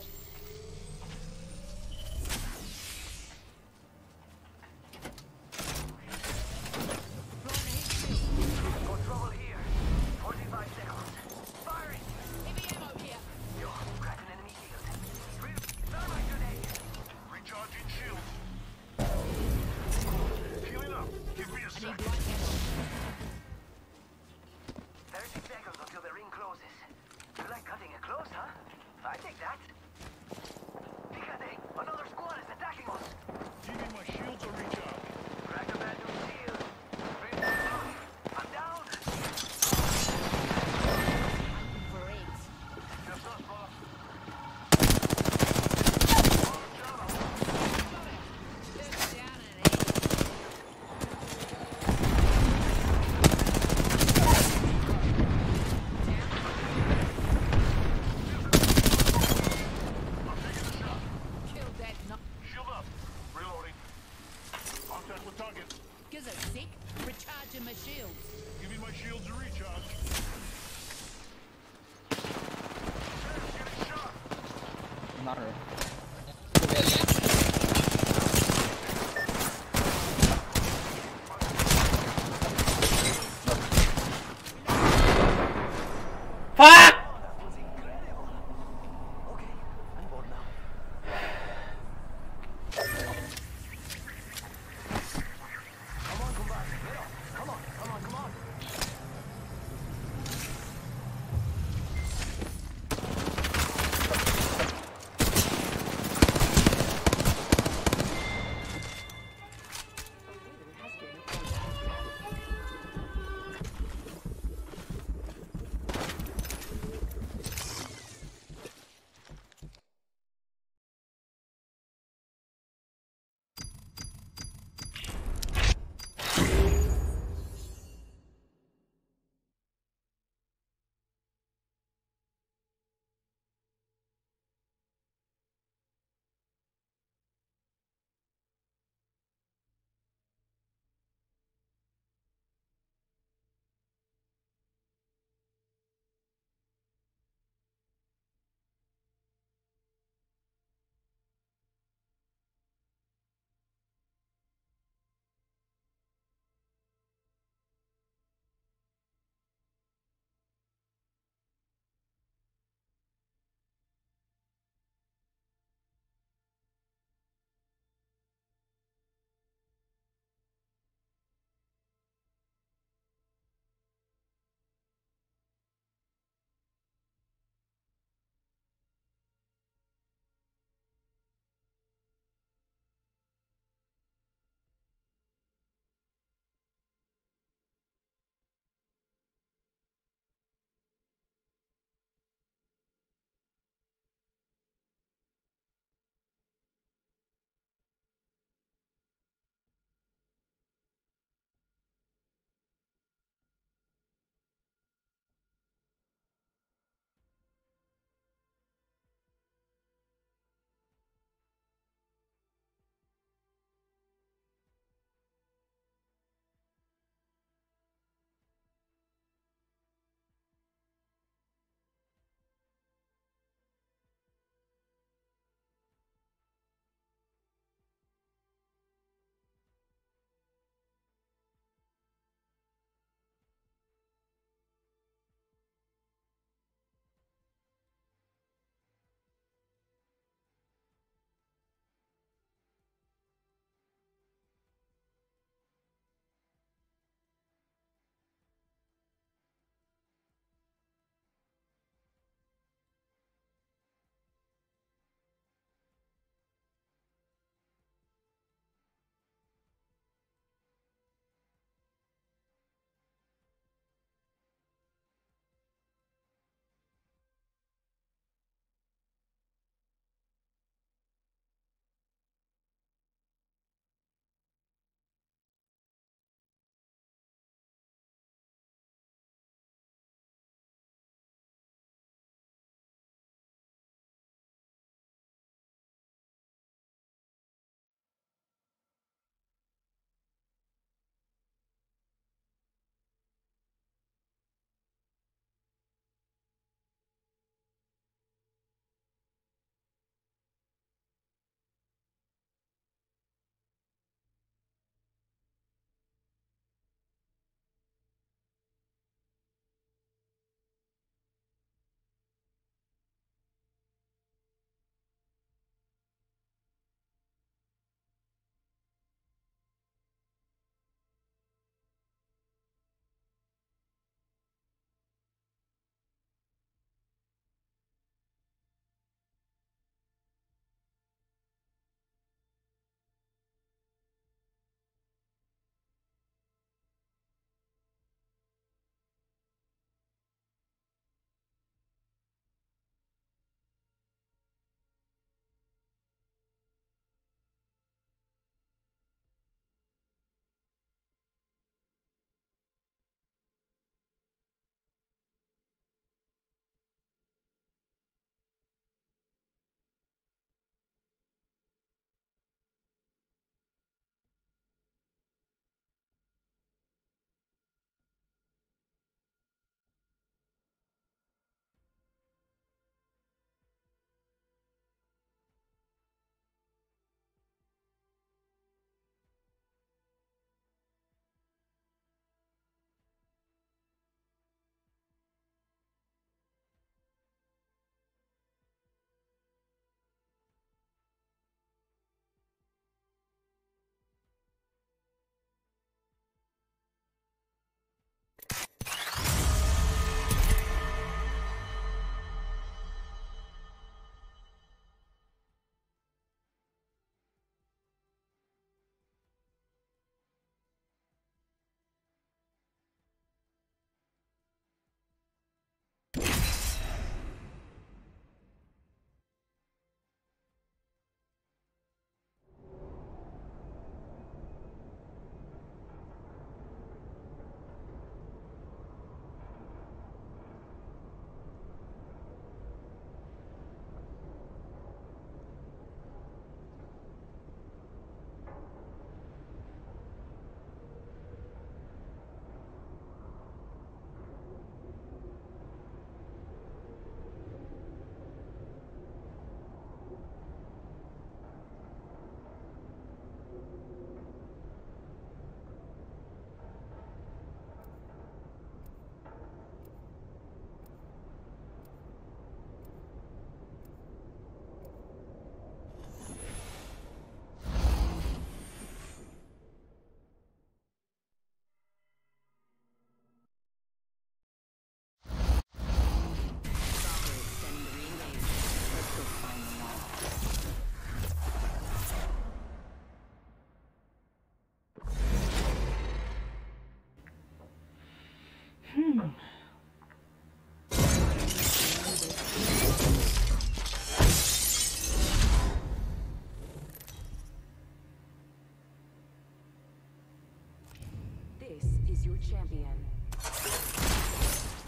champion. Remember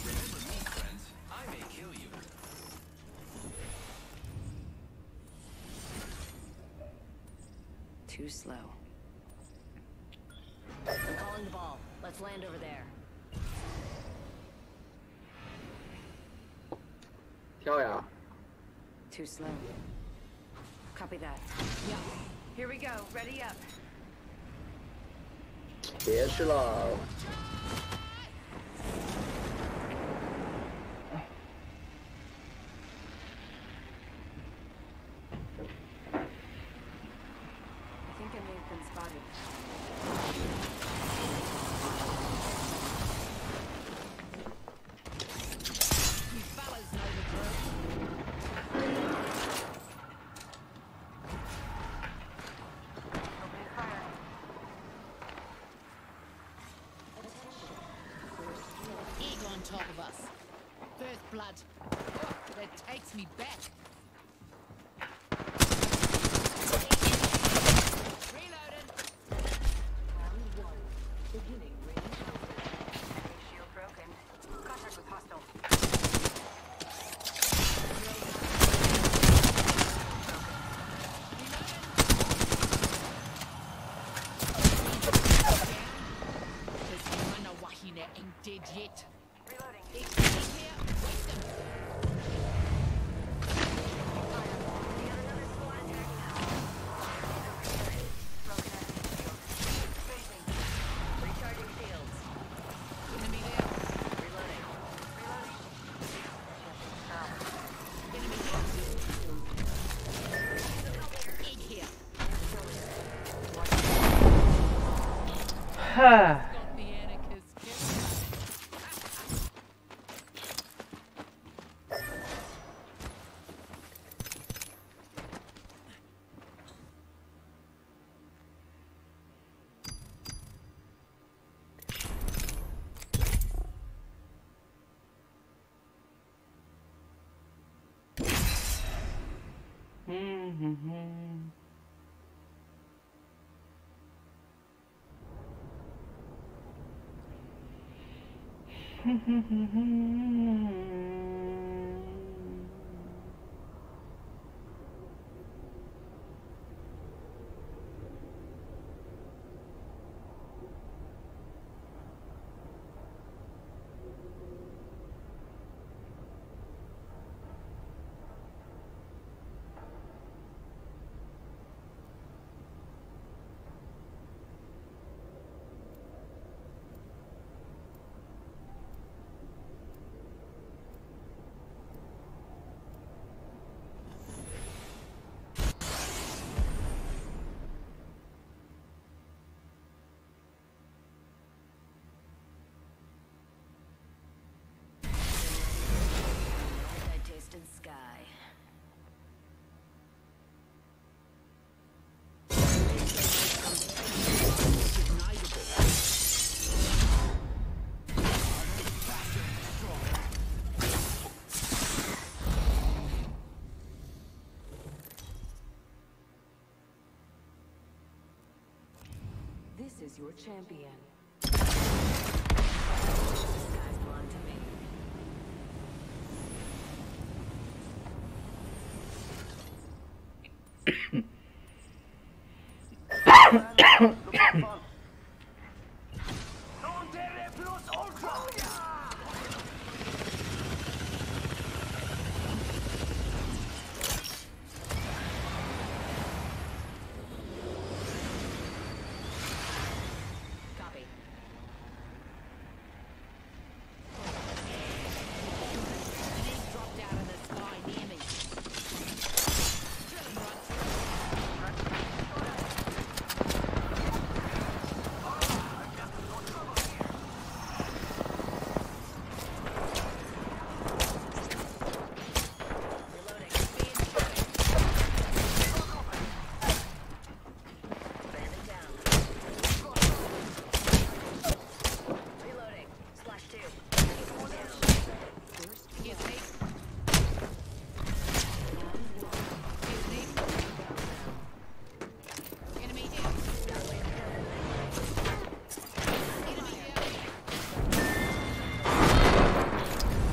me, friends. I may kill you. Too slow. I'm calling the ball. Let's land over there. 跳呀 Too slow. Copy that. Yeah. Here we go. Ready up. 别去了。Ha! This is your champion.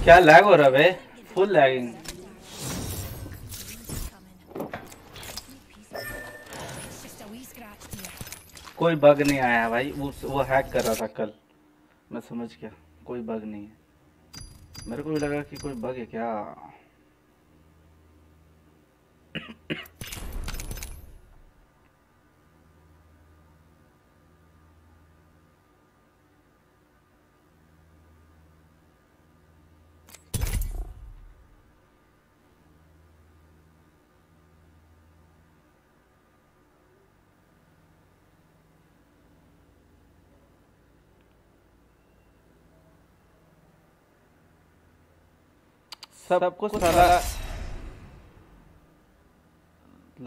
क्या लैग हो रहा है? Full lagging. कोई बग नहीं आया भाई, वो हैक कर रहा था कल, मैं समझ गया कोई बग नहीं है। मेरे को भी लगा कि कोई बग है क्या। सबको सारा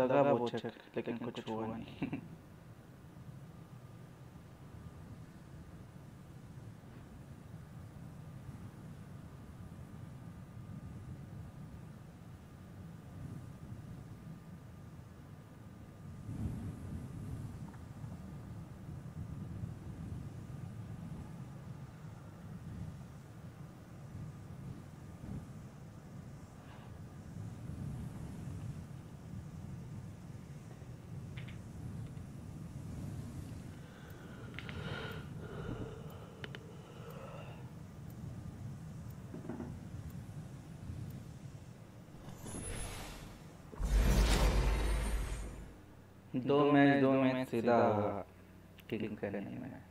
लगा वो चेक, लेकिन कुछ हुआ नहीं। दो मैच सीधा किलिंग करेंगे। मैंने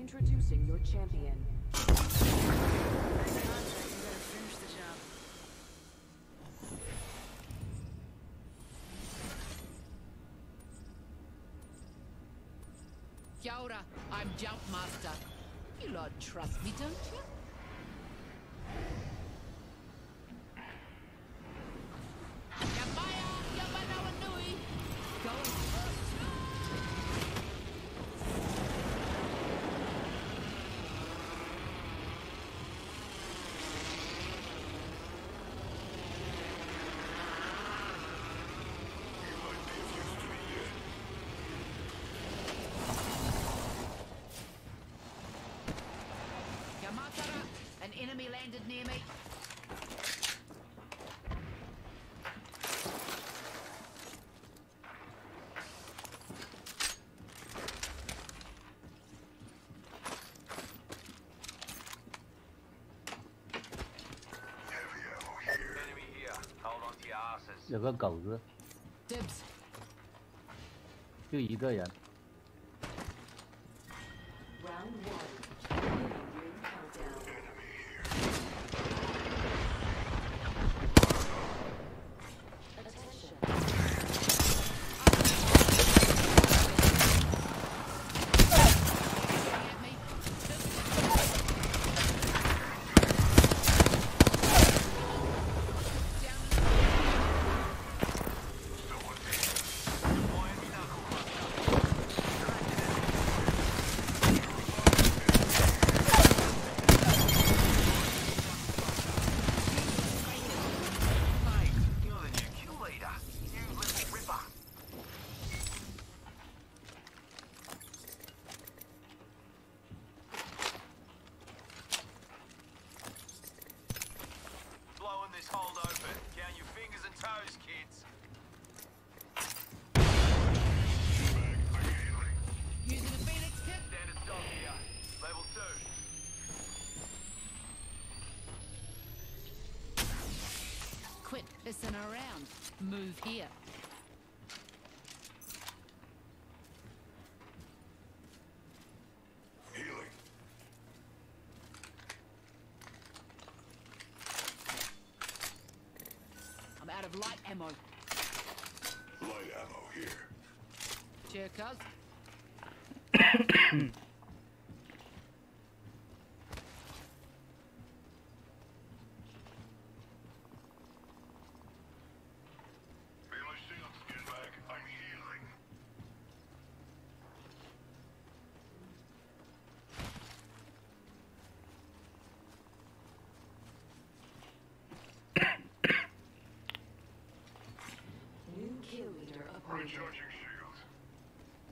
introducing your champion. As an entree, you better finish the job. Kia ora, I'm Jump Master. You lot trust me, don't you? Enemy landed near me. Enemy here. Hold on to your asses. 有个狗子，就一个人。 Listen around. Move here. Healing. I'm out of light ammo. Light ammo here. Cheer, cuz.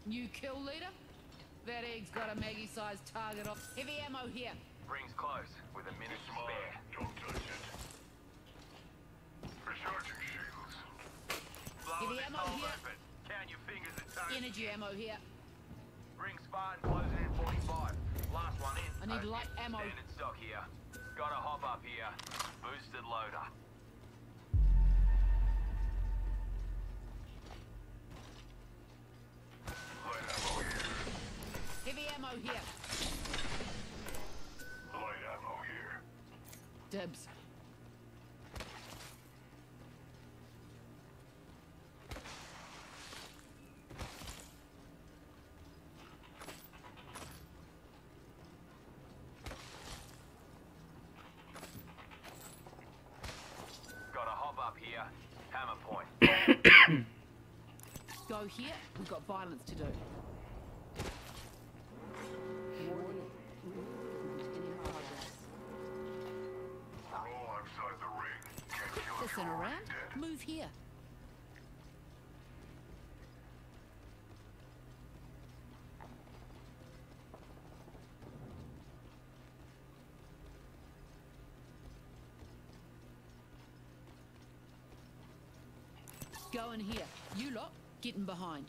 New kill leader? That egg's got a Maggie-sized target off. Heavy ammo here. Rings close with a minute to spare. Don't touch it. Recharging shields. Heavy ammo here. Open. Count your fingers and toes. Energy ammo here. Ring Spartan closing in 45. Last one in. I need light ammo. Standard stock here. Got a hop up here. Boosted loader. Heavy ammo here. Light ammo here. Dibs. Got a hop up here. Hammer point. Go here. We've got violence to do. Around. Move here. Go in here. You lot, getting behind.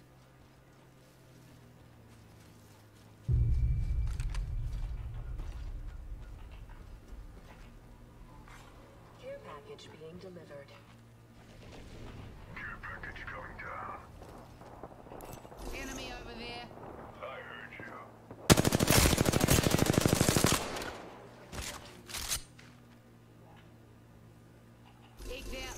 Being delivered. Care package coming down. Enemy over there. I heard you. Take that.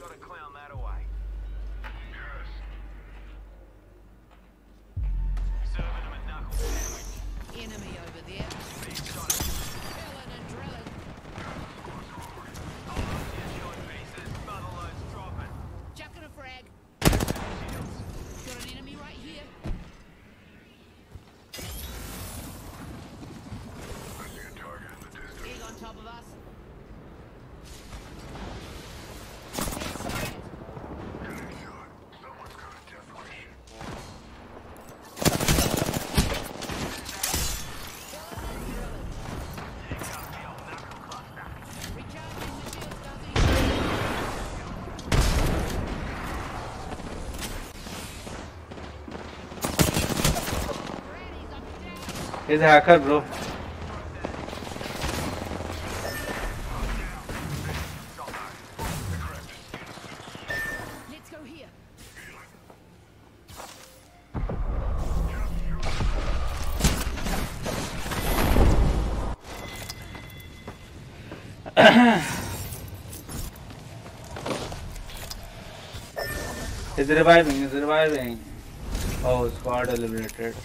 Gotta clown that away. Yes. Serving them a knuckle sandwich. Enemy over there. Drillin' and drillin'. Hold on to your joint pieces. Funnel loads dropping. Chucking a frag. Got an enemy right here. I see a target in the distance. Big on top of us. He's a hacker, bro. Let's go here. He's reviving. Oh, squad eliminated.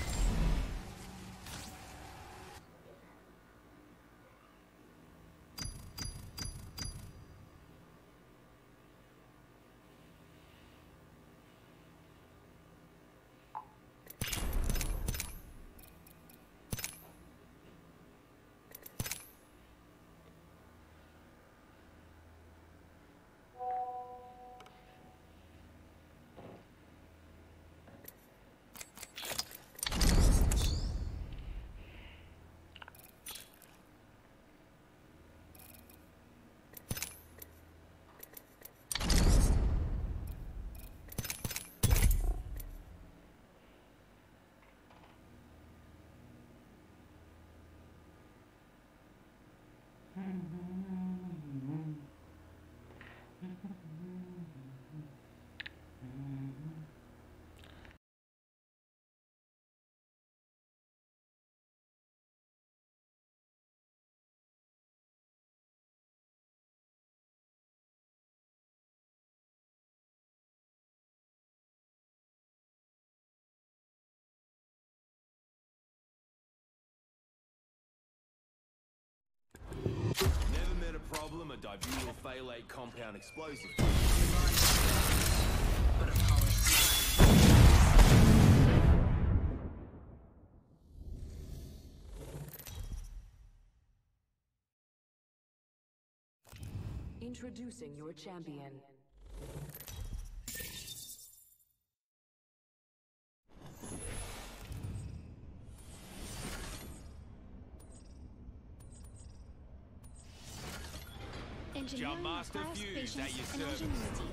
Never met a problem a dibutyl phthalate compound explosive. Introducing your champion. Engineering requires patience and ingenuity.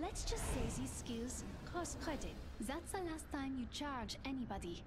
Let's just say these skills cost credit. That's the last time you charge anybody.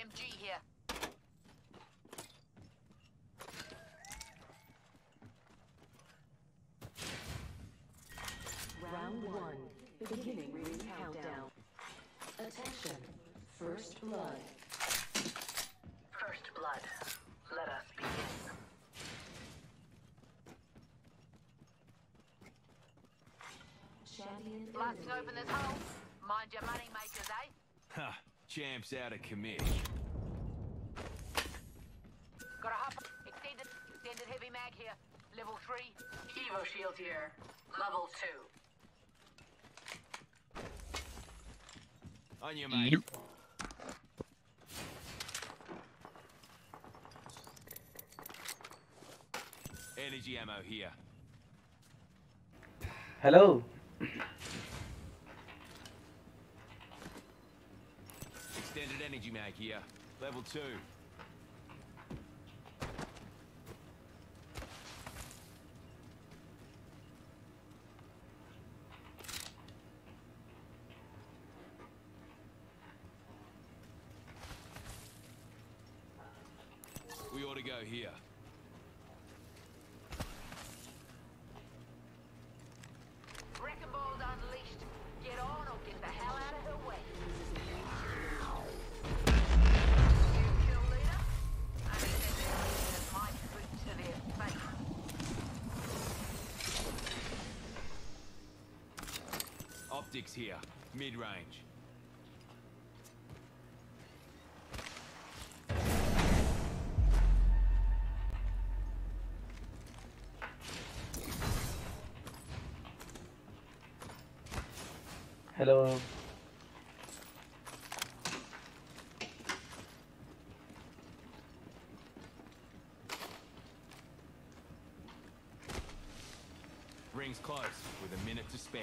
MG here. Round 1. Beginning ring countdown. Attention. First blood. First blood. Let us begin. Champion. Blast open this hole. Mind your money makers, eh? Huh. Champs out of commission. Gotta hop. Extended heavy mag here. Level 3. Evo shield here. Level 2. On your mate. Nope. Energy ammo here. Hello. Extended energy mag here. Level 2. We ought to go here. Here, mid-range. Hello. Rings close with a minute to spare.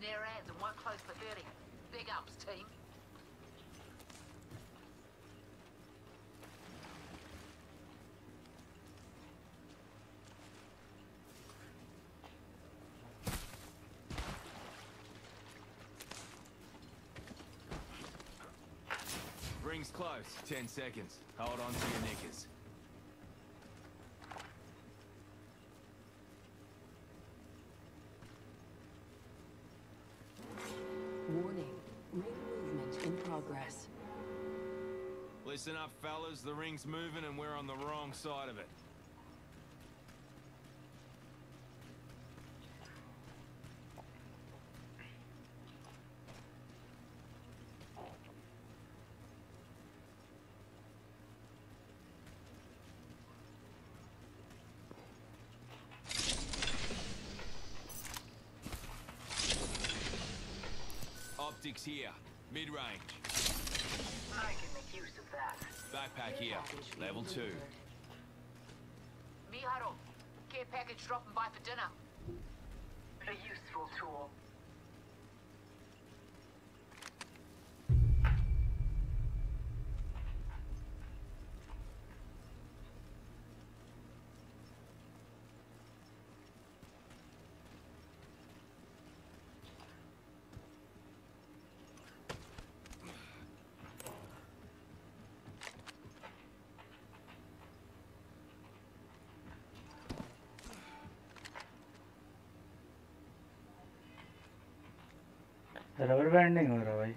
Near ads and one close for 30. Big ups, team. Rings close. 10 seconds. Hold on to your knickers. Listen up, fellas. The ring's moving and we're on the wrong side of it. Optics here. Mid-range. I can make use of that. Backpack here, level 2. Miharo, care package dropping by for dinner. A useful tool. Rubber banding हो रहा भाई।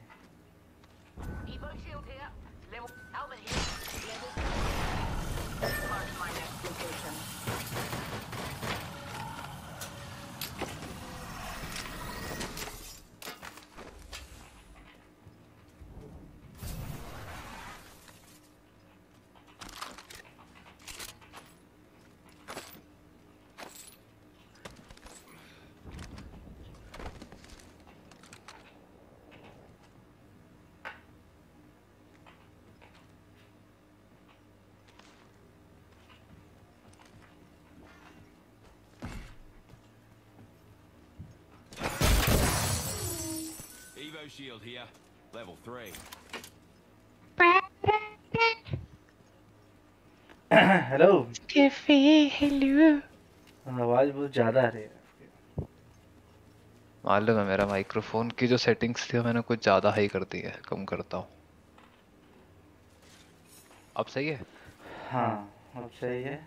Shield here, level 3. Hello. Skiffy, hello. आवाज बहुत ज्यादा आ रही है। मालूम है मेरा माइक्रोफोन की जो सेटिंग्स थी मैंने कुछ ज्यादा हाई कर दी है, कम करता हूँ। अब सही है? हाँ, अब सही है।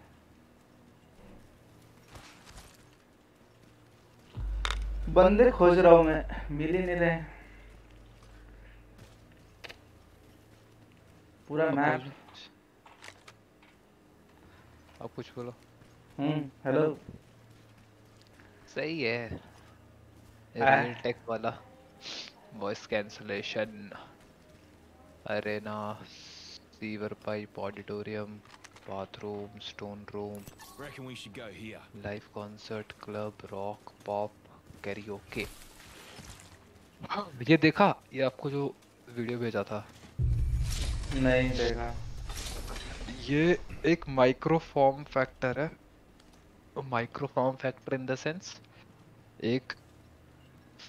बंदे खोज रहा हूँ मैं, मिल ही नहीं रहे। पूरा मैप। अब कुछ बोलो। हेलो। सही है। रियल टेक वाला। Voice cancellation. Arena, sewer pipe, auditorium, bathroom, stone room, live concert, club, rock, pop, karaoke. ये देखा? ये आपको जो वीडियो भेजा था? नहीं देखा। ये एक माइक्रो फॉर्म फैक्टर है। Micro form factor in the sense एक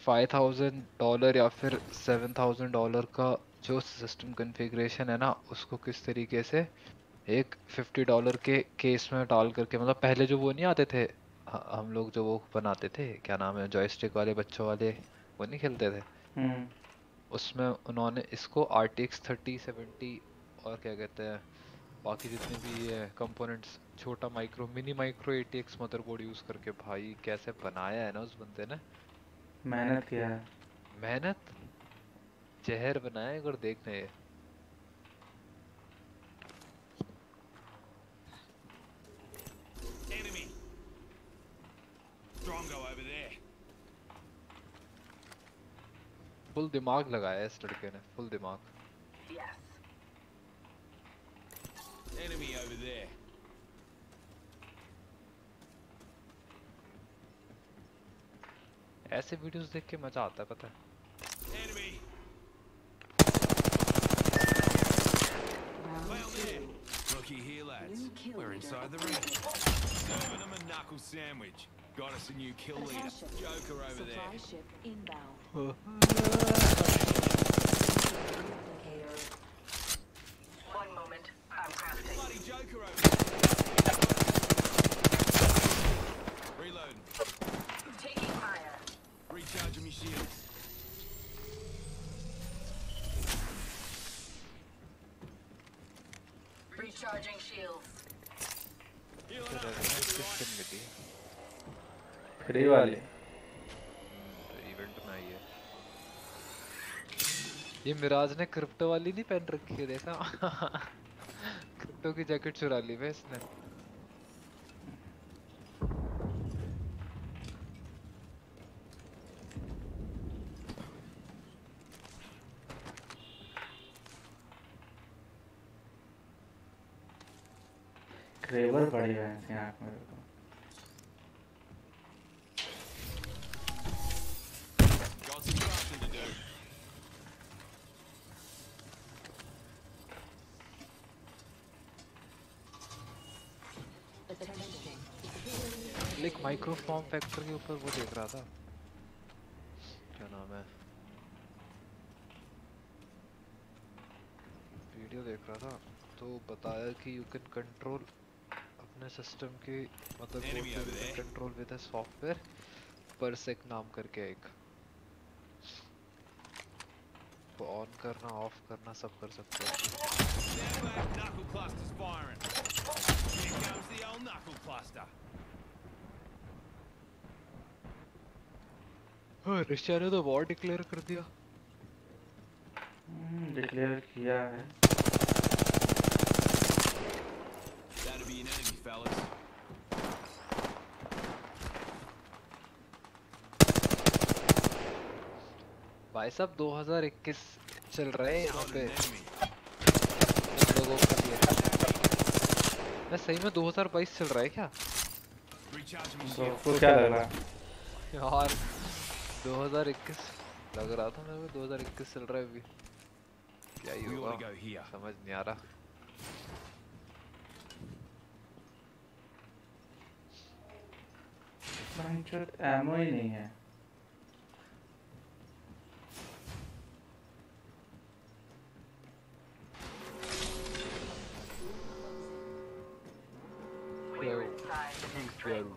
$5000 या फिर $7000 का जो सिस्टम कॉन्फ़िगरेशन है ना, उसको किस तरीके से एक $50 के केस में डाल करके, मतलब पहले जो वो नहीं आते थे हम लोग जो वो बनाते थे, क्या नाम है, जॉयस्टिक वाले बच्चों वाले, वो नहीं खेलते थे। उसमें उन्होंने इसको RTX 3070 और क्या कहते हैं बाकी जितने भी ये कंपोनेंट्स, छोटा micro, mini micro ATX motherboard use करके भाई कैसे बनाया है ना उस बंदे ने। मेहनत किया है, मेहनत जहर बनाया है। अगर देखना ये फुल दिमाग लगाया इस लड़के ने, फुल दिमाग। Enemy over there. ऐसे वीडियोस देख के मजा आता है, पता है। Enemy. Well there. Looky here, lads. We're inside the ring. Serving them a knuckle sandwich. Got us a new kill leader. Joker over there. Supply ship inbound. One moment, I'm crafting. Bloody Joker over there. Reload. Taking fire. Recharging my shields. Recharging shields. Healing up. Free वाले इवेंट में आई है ये। मिराज ने क्रिप्टो वाली नहीं पहन रखी है, देखा? क्रिप्टो की जैकेट चुरा ली है इसने। क्रेवर बढ़िया है यहाँ पर। एक माइक्रो फॉर्म फैक्टर के ऊपर वो देख रहा था, क्या नाम है, वीडियो देख रहा था तो बताया कि यू कैन कंट्रोल अपने सिस्टम के मतलब control with a software Parsec नाम करके एक, तो ऑन करना ऑफ करना सब कर सकते हो। रशिया ने तो वॉर डिक्लेयर कर दिया, डिक्लेयर किया है। भाई साहब 2021 चल रहा है यहाँ पे लोगों का दिया। मैं सही में 2022 चल रहा है क्या? क्या लग रहा है यार 2021 लग रहा था मेरे को, 2021 चल रहा है अभी, क्या ही होगा समझ नहीं आ रहा। एमो ही नहीं है।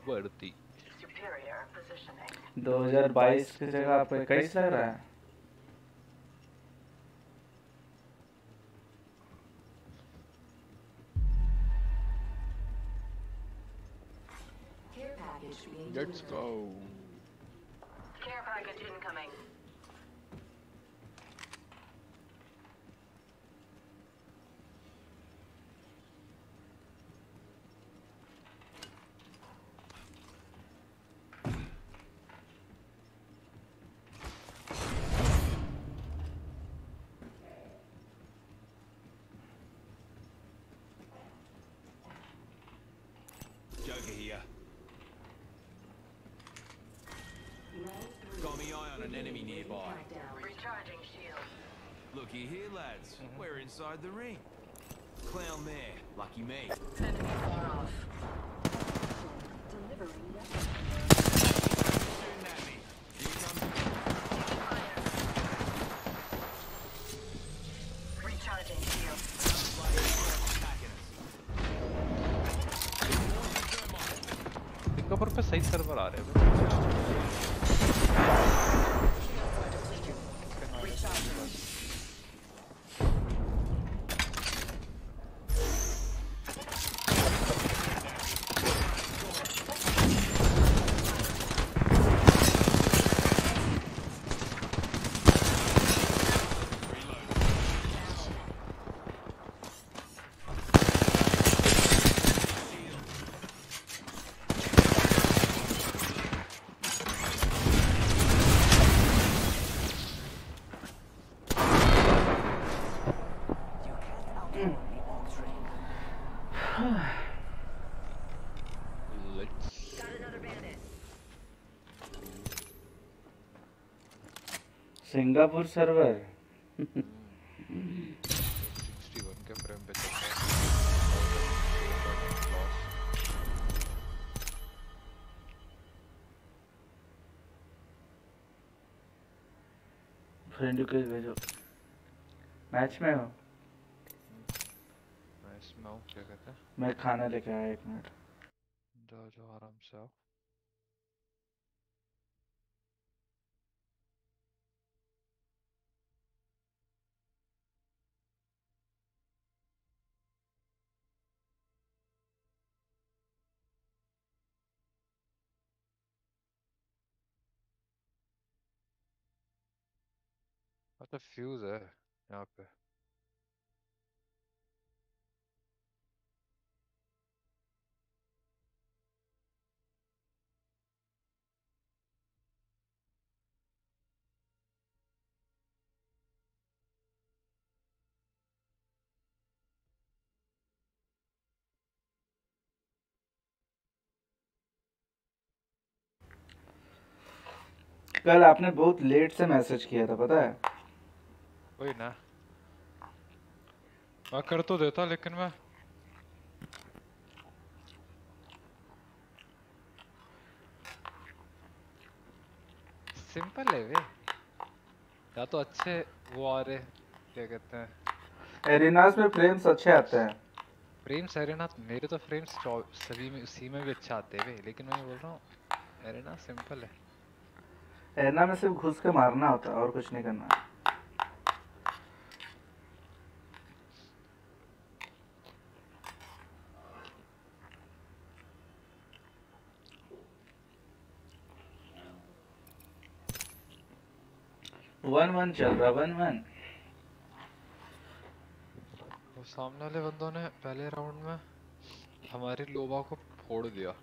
बढ़ती 2022 की जगह आपको 21 लग रहा है? Let's go. Care package incoming. Enemy nearby. Recharging shield. Looky here, lads. We're inside the ring. Clown there. Lucky me. Enemy far off. Delivering. Shooting at me. Here comes. Recharging shield. Singapore पे सही सर्वर आ रहे हैं। सिंगापुर सर्वर 61 के फ्रेम पे चल रहा है। फ्रेंड रिक्वेस्ट भेजो। मैच में हो? मैच में हूँ, क्या कहता है? मैं खाना लेके आया, 1 मिनट। जाओ जाओ आराम से आओ। तो फ्यूज है यहाँ पे। कल आपने बहुत लेट से मैसेज किया था, पता है? वही ना, मैं कर तो देता लेकिन मैं सिंपल है वे या तो अच्छे वो आ रहे क्या कहते हैं एरिनास में फ्रेम्स अच्छे आते हैं। फ्रेम्स एरिनास मेरे तो फ्रेम्स सभी में उसी में भी अच्छे आते हैं वे, लेकिन मैं बोल रहा हूँ एरिनास सिंपल है। एरिना में सिर्फ घुस के मारना होता है और कुछ नहीं करना। वन वन चल रहा, वन वन। वो सामने वाले बंदों ने पहले राउंड में हमारे लोबा को फोड़ दिया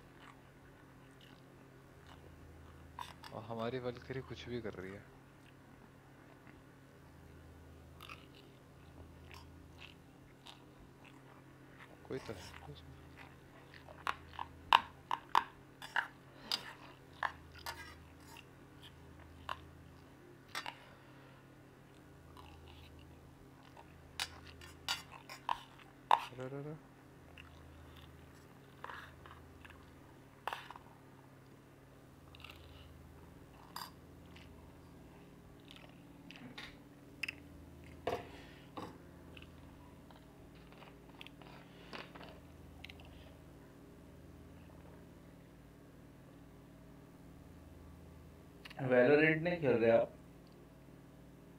और हमारी वल्करी कुछ भी कर रही है। कोई तो वैलोरेंट नहीं खेल रहे आप?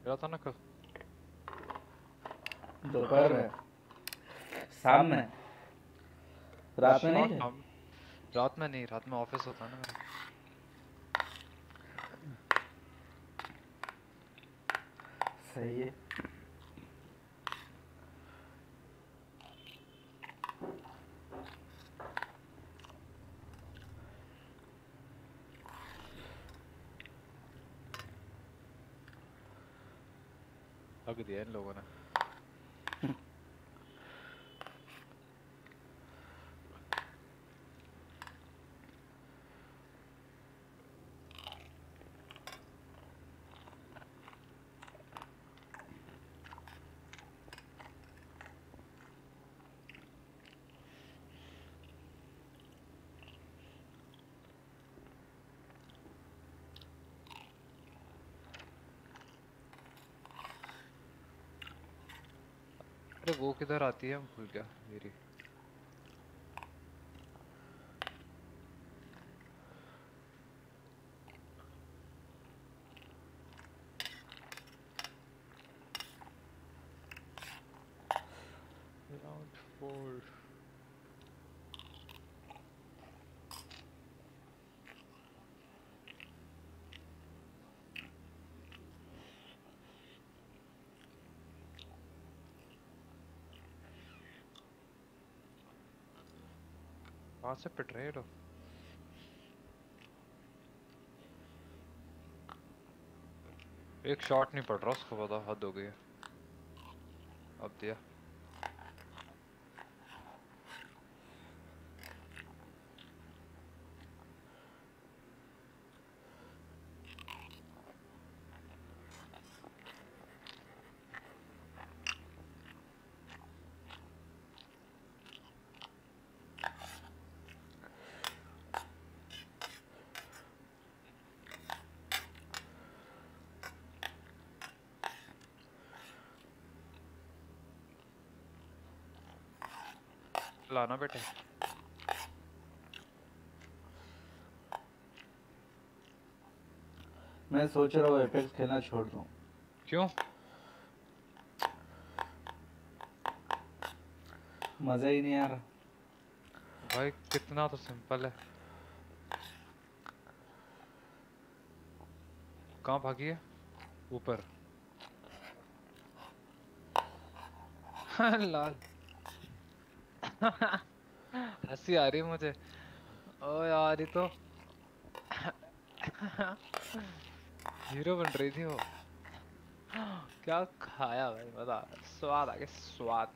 खेला था ना कल दोपहर में, शाम में, रात में नहीं। रात में नहीं, रात में ऑफिस होता है ना। सही है। हक दिया इन लोगों ने। वो किधर आती है, भूल गया मेरी। से पिट रहे हो एक शॉट नहीं पड़ रहा उसको, पता हद हो गई है। अब दिया लाना बेटे। मैं सोच रहा हूँ एपेक्स खेलना छोड़ दूँ। क्यों? मजा ही नहीं आ रहा भाई। कितना तो सिंपल है। कहाँ भागी है? ऊपर लाल। हंसी आ रही है मुझे। ओ यार ये तो हीरो बन रही थी वो। क्या खाया भाई, मजा स्वाद आ गया, स्वाद।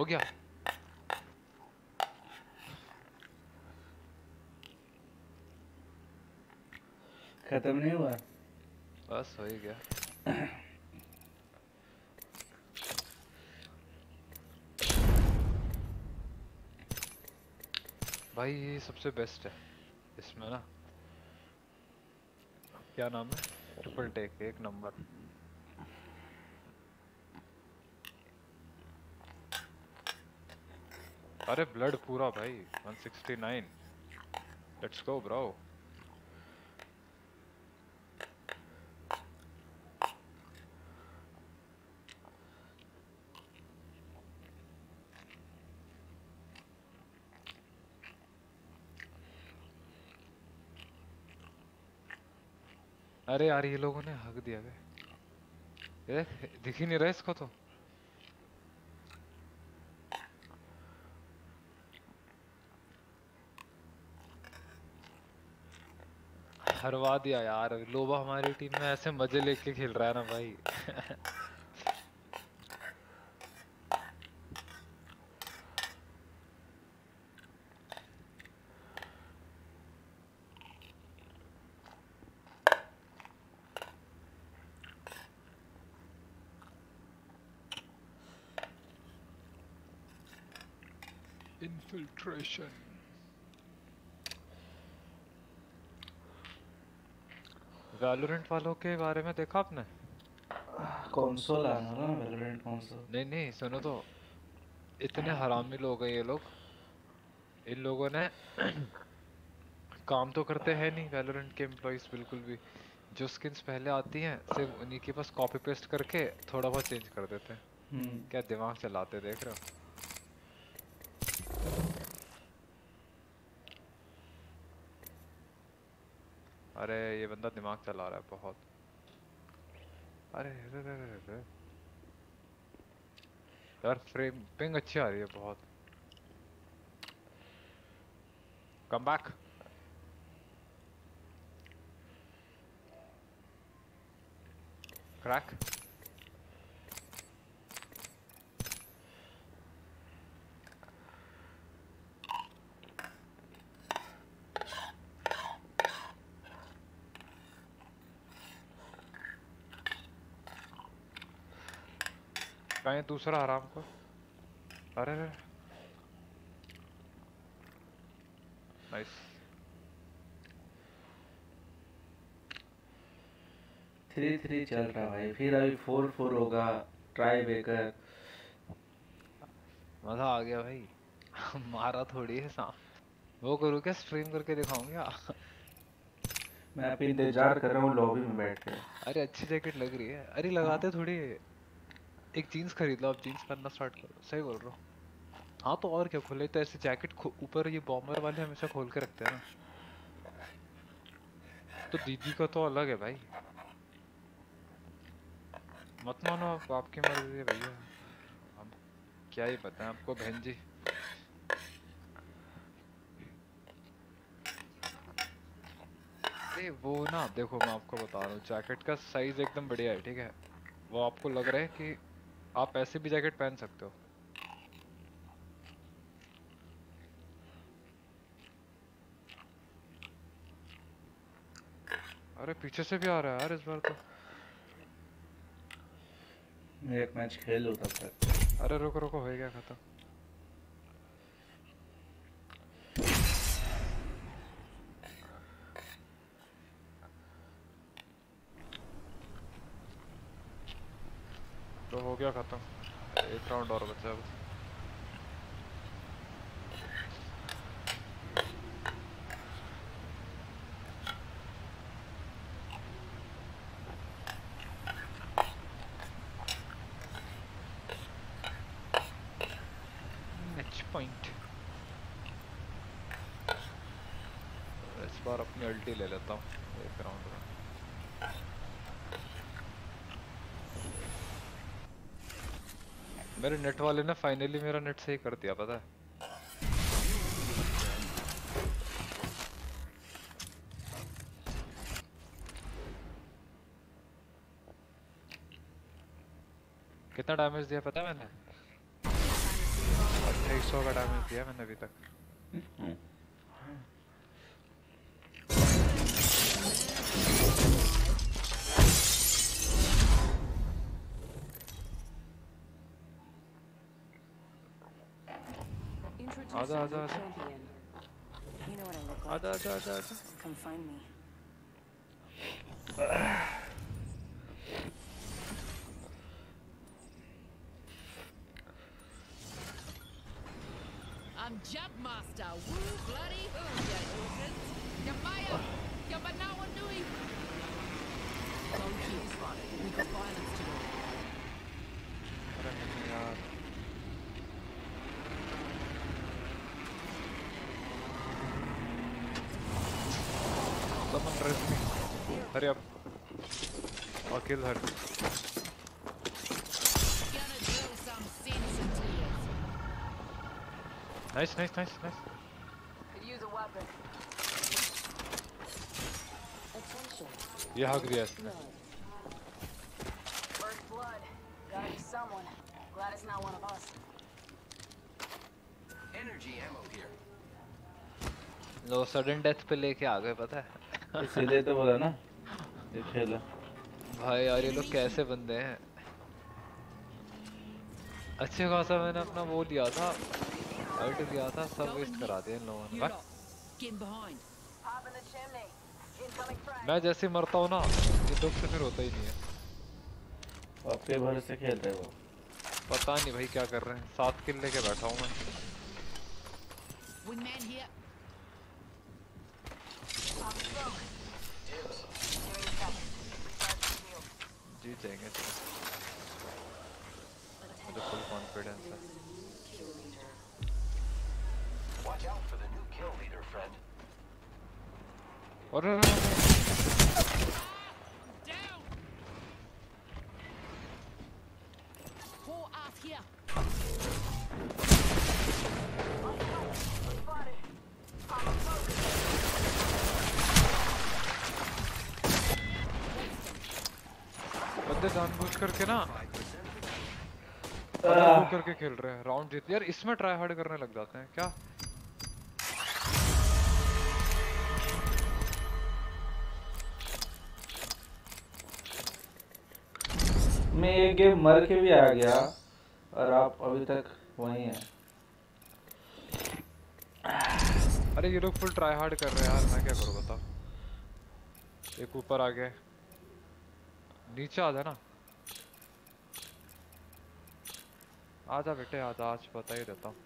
हो गया खत्म नहीं हुआ, बस हो ही गया। भाई ये सबसे बेस्ट है इसमें ना, क्या नाम है, ट्रिपल टेक, एक नंबर। अरे ब्लड पूरा भाई 169, लेट्स गो ब्रो। अरे यार ये लोगों ने हक दिया गया, दिख ही नहीं रहा इसको तो। हरवा दिया यार, लोबा हमारी टीम में ऐसे मजे लेके खेल रहा है ना भाई। Infiltration. वैलोरेंट वालों के बारे में देखा आपने? कंसोल आना ना वैलोरेंट कंसोल। नहीं नहीं सुनो तो, इतने हरामी लोग हैं ये लोग, इन लोगों ने काम तो करते हैं नहीं वैलोरेंट के एम्प्लॉइज बिल्कुल भी। जो स्किन्स पहले आती हैं सिर्फ उन्हीं के पास कॉपी पेस्ट करके थोड़ा बहुत चेंज कर देते हैं। क्या दिमाग चलाते, देख रहे हो। अरे ये बंदा दिमाग चला रहा है बहुत। अरे रे रे रे रे यार, फ्रेम पिंग अच्छी आ रही है बहुत। कम बैक क्रैक, कहीं दूसरा आराम को। अरे रे नाइस, थ्री थ्री चल रहा भाई, फिर अभी फोर फोर होगा, ट्राई बेकर। मजा आ गया भाई। मारा थोड़ी है सांप, वो करूँ क्या, स्ट्रीम करके दिखाऊंगा। मैं अभी इंतजार कर रहा हूँ लॉबी में बैठ के। अरे अच्छी जैकेट लग रही है। अरे लगाते थोड़ी, एक जीन्स खरीद लो आप, जीन्स पहनना स्टार्ट करो। सही बोल रहा हूँ। हाँ तो और क्या, खोले तो ऐसे जैकेट ऊपर, ये बॉम्बर वाले हमेशा खोल के रखते हैं ना। तो दीदी का तो अलग है भाई, मत मानो आप, आपकी मर्जी है भैया, हम क्या ही बताएं आपको बहन जी। अरे वो ना देखो मैं आपको बता रहा हूँ, जैकेट का साइज एकदम बढ़िया है, ठीक है। वो आपको लग रहा है कि आप ऐसे भी जैकेट पहन सकते हो, अरे पीछे से भी आ रहा है यार इस बार तो। एक मैच खेल लो तब तक। अरे रुको रुको, हो गया खत्म। तो हो गया खत्म, एक राउंड और बचा है। Match point. इस बार अपनी अल्टी ले लेता हूँ एक राउंड में। मेरे नेट वाले ने फाइनली मेरा नेट सही कर दिया, पता है। कितना डैमेज दिया पता है मैंने? 2800 का डैमेज दिया मैंने अभी तक। Ada. You know what I look like. Ada. Come find me. I'm Jump Master. Woo bloody who, you Maya, you Banawa Nui. Don't keep us running. We got violence to do. Someone arrest me. Hurry up. I'll kill her. Nice. Could use a weapon. Yeah, hungry ass. First blood. Gotta be someone. Glad it's not one of us. Energy ammo here. No sudden death पे लेके आ गए पता है. इसीलिए तो बोला ना ये खेला भाई यार ये लोग कैसे बंदे हैं. अच्छे खासा मैंने अपना वो लिया था आउट किया था सब वेस्ट करा दिया इन लोगों ने. मैं जैसे मरता हूँ ना ये दुख से फिर होता ही नहीं है. आपके भर से खेल रहे हो पता नहीं भाई क्या कर रहे हैं. 7 किल लेके बैठा हूँ मैं. जीतेंगे मुझे फुल कॉन्फिडेंस है. और जानबूझ करके ना करके खेल रहे हैं. राउंड जीत यार इसमें ट्राई हार्ड करने लग जाते हैं क्या. मैं ये गेम मर के भी आ गया और आप अभी तक वहीं हैं. अरे ये लोग फुल ट्राई हार्ड कर रहे हैं यार मैं क्या करूं बताओ. एक ऊपर आ गए नीचे आ जा ना. आजा बेटे आजा आज पता ही रहता हूँ.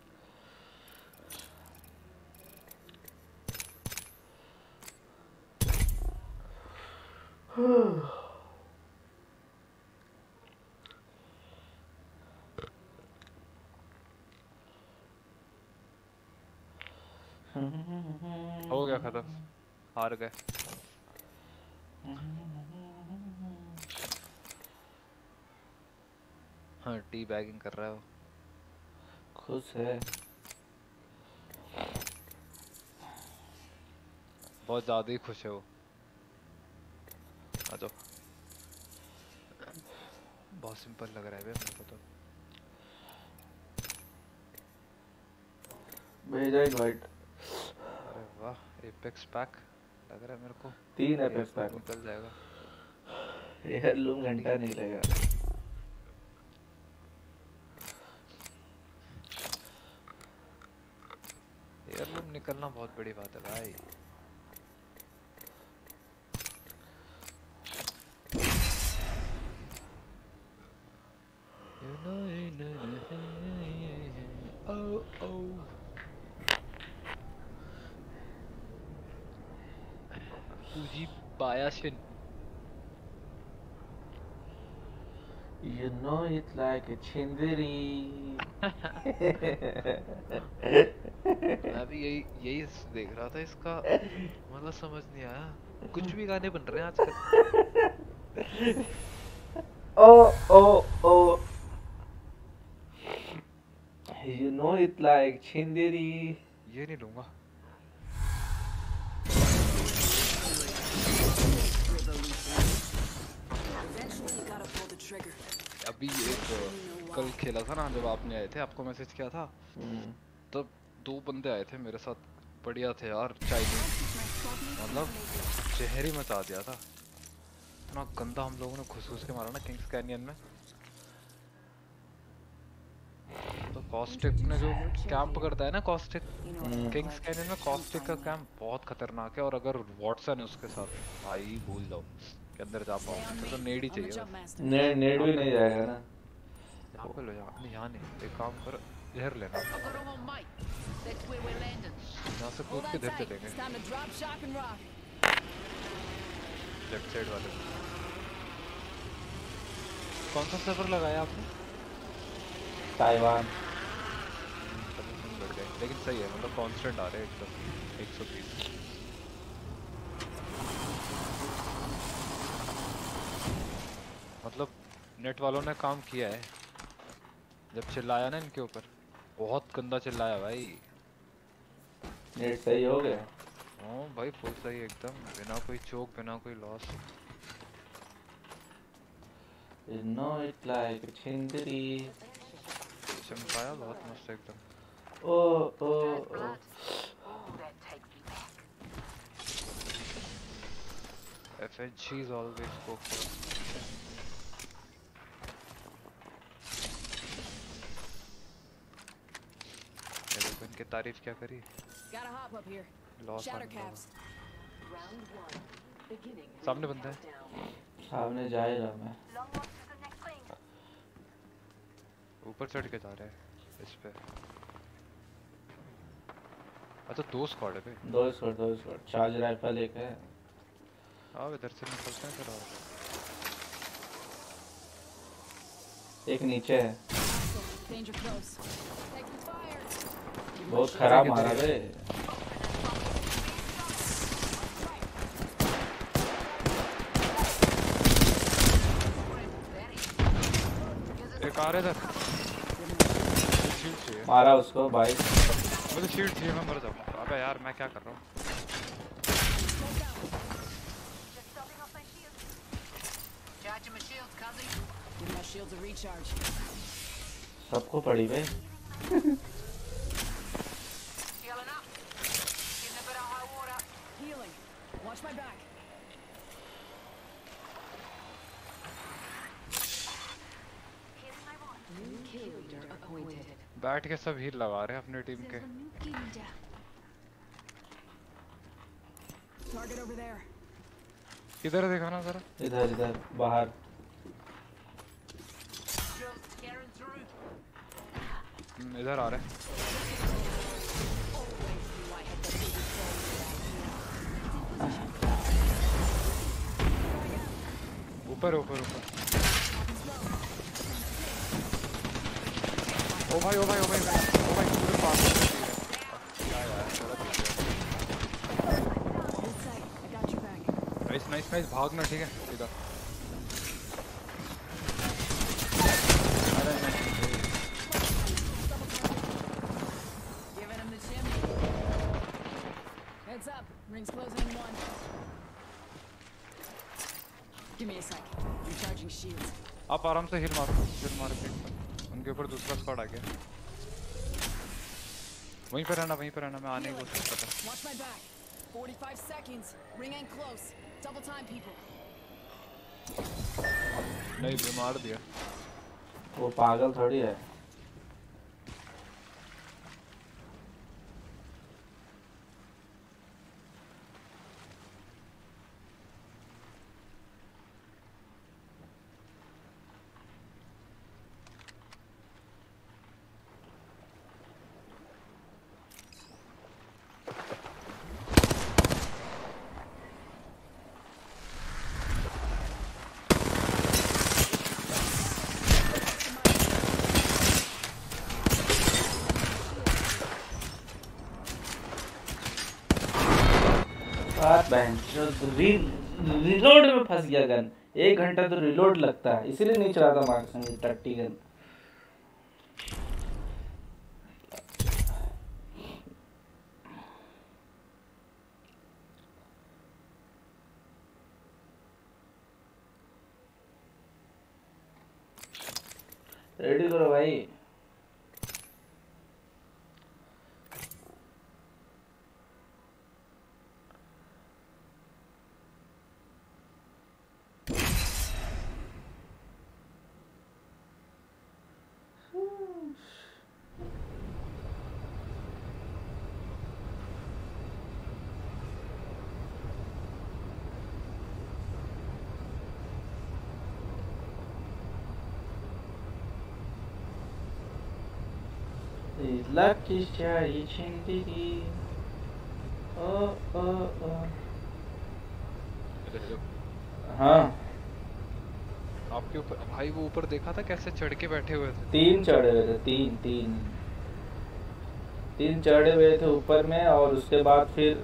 हो गया खत्म हार गए. हाँ टी बैगिंग कर रहा है वो खुश है बहुत ज्यादा ही खुश है वो. आ जाओ बहुत सिंपल लग रहा है मेरे को तो. भेजा इनवाइट. अरे वाह एपेक्स पैक लग रहा है मेरे को. 3 एपेक्स पैक निकल जाएगा यार. लूम घंटा नहीं लगेगा. रूम निकलना बहुत बड़ी बात है भाई. You know it like a chindiri. मैं भी यही देख रहा था इसका मतलब समझ नहीं आया. कुछ भी गाने बन रहे हैं आजकल. ओ You know it like chindiri. ये नहीं लूंगा. अभी एक कल खेला था ना जब आपने आए थे आपको मैसेज किया था तब 2 बंदे आए थे मेरे साथ. बढ़िया थे यार चाइनीज मतलब शहर ही मचा दिया था. इतना गंदा हम लोगों ने घुस के मारा ना किंग्स कैनियन में. तो कॉस्टिक ने जो कैंप करता है ना कॉस्टिक, किंग्स कैनियन में कॉस्टिक का कैंप बहुत खतरनाक है। और अगर वॉटसन है उसके साथ भाई भूल जाओ के अंदर जा पाओ तो नेड ही चाहिए। नेड भी नहीं जाएगा ना यहां पे। लो यहां नहीं, एक काम कर इधर लेना, यहां से कूद के इधर चलेंगे लेफ्ट साइड वाले। कौन सा सर्वर लगाया आपने? ताइवान। लेकिन सही है मतलब कांस्टेंट आ रहे हैं एकदम 120। मतलब नेट वालों ने काम किया है। जब चिल्लाया ना इनके ऊपर बहुत गंदा चिल्लाया भाई। नेट सही हो गया? हाँ भाई फुल सही एकदम, बिना कोई चोक बिना कोई loss. Not like a chindri चमकाया बहुत मस्त एकदम। ओ ओ oh FNG is always go for एवेन की तारीफ क्या करी। सामने बंदा है, सामने जा ही रहा मैं, ऊपर चढ़ के जा रहे हैं इस पे। अच्छा दो स्क्वाड है पे, दो स्क्वाड चार्ज राइफल एक है। हां इधर से निकलते हैं फिर। एक नीचे है, बहुत खराब मारा बे। एक आ रहा है इधर, मारा उसको भाई। मुझे शील्ड चाहिए मैं मर जाऊंगा। अबे यार मैं क्या कर रहा हूँ। सबको पड़ी भाई। बैठ के सब हील लगा रहे हैं अपने टीम के। इधर दिखाना जरा, इधर बाहर। इधर आ रहे ऊपर ऊपर ऊपर। ओ भाई पूरे पास है। नाइस भागना ठीक है सीधा। अरे नहीं आप आराम से हिल मारो उनके ऊपर। दूसरा स्क्वाड आ गया, वहीं पर रहना। मैं आने को पता 45 seconds ring and close double time people। नहीं मार दिया वो पागल थोड़ी है। रिलोड में फंस गया गन। 1 घंटा तो रिलोड लगता है, इसीलिए नहीं चलाता मार संग टट्टी गन। रेडी करो भाई। Lucky Shari Chindidi. Oh oh oh. हाँ आपके ऊपर भाई वो ऊपर देखा था कैसे चढ़ के बैठे हुए थे? तीन चढ़े हुए थे, तीन चढ़े हुए थे ऊपर में। और उसके बाद फिर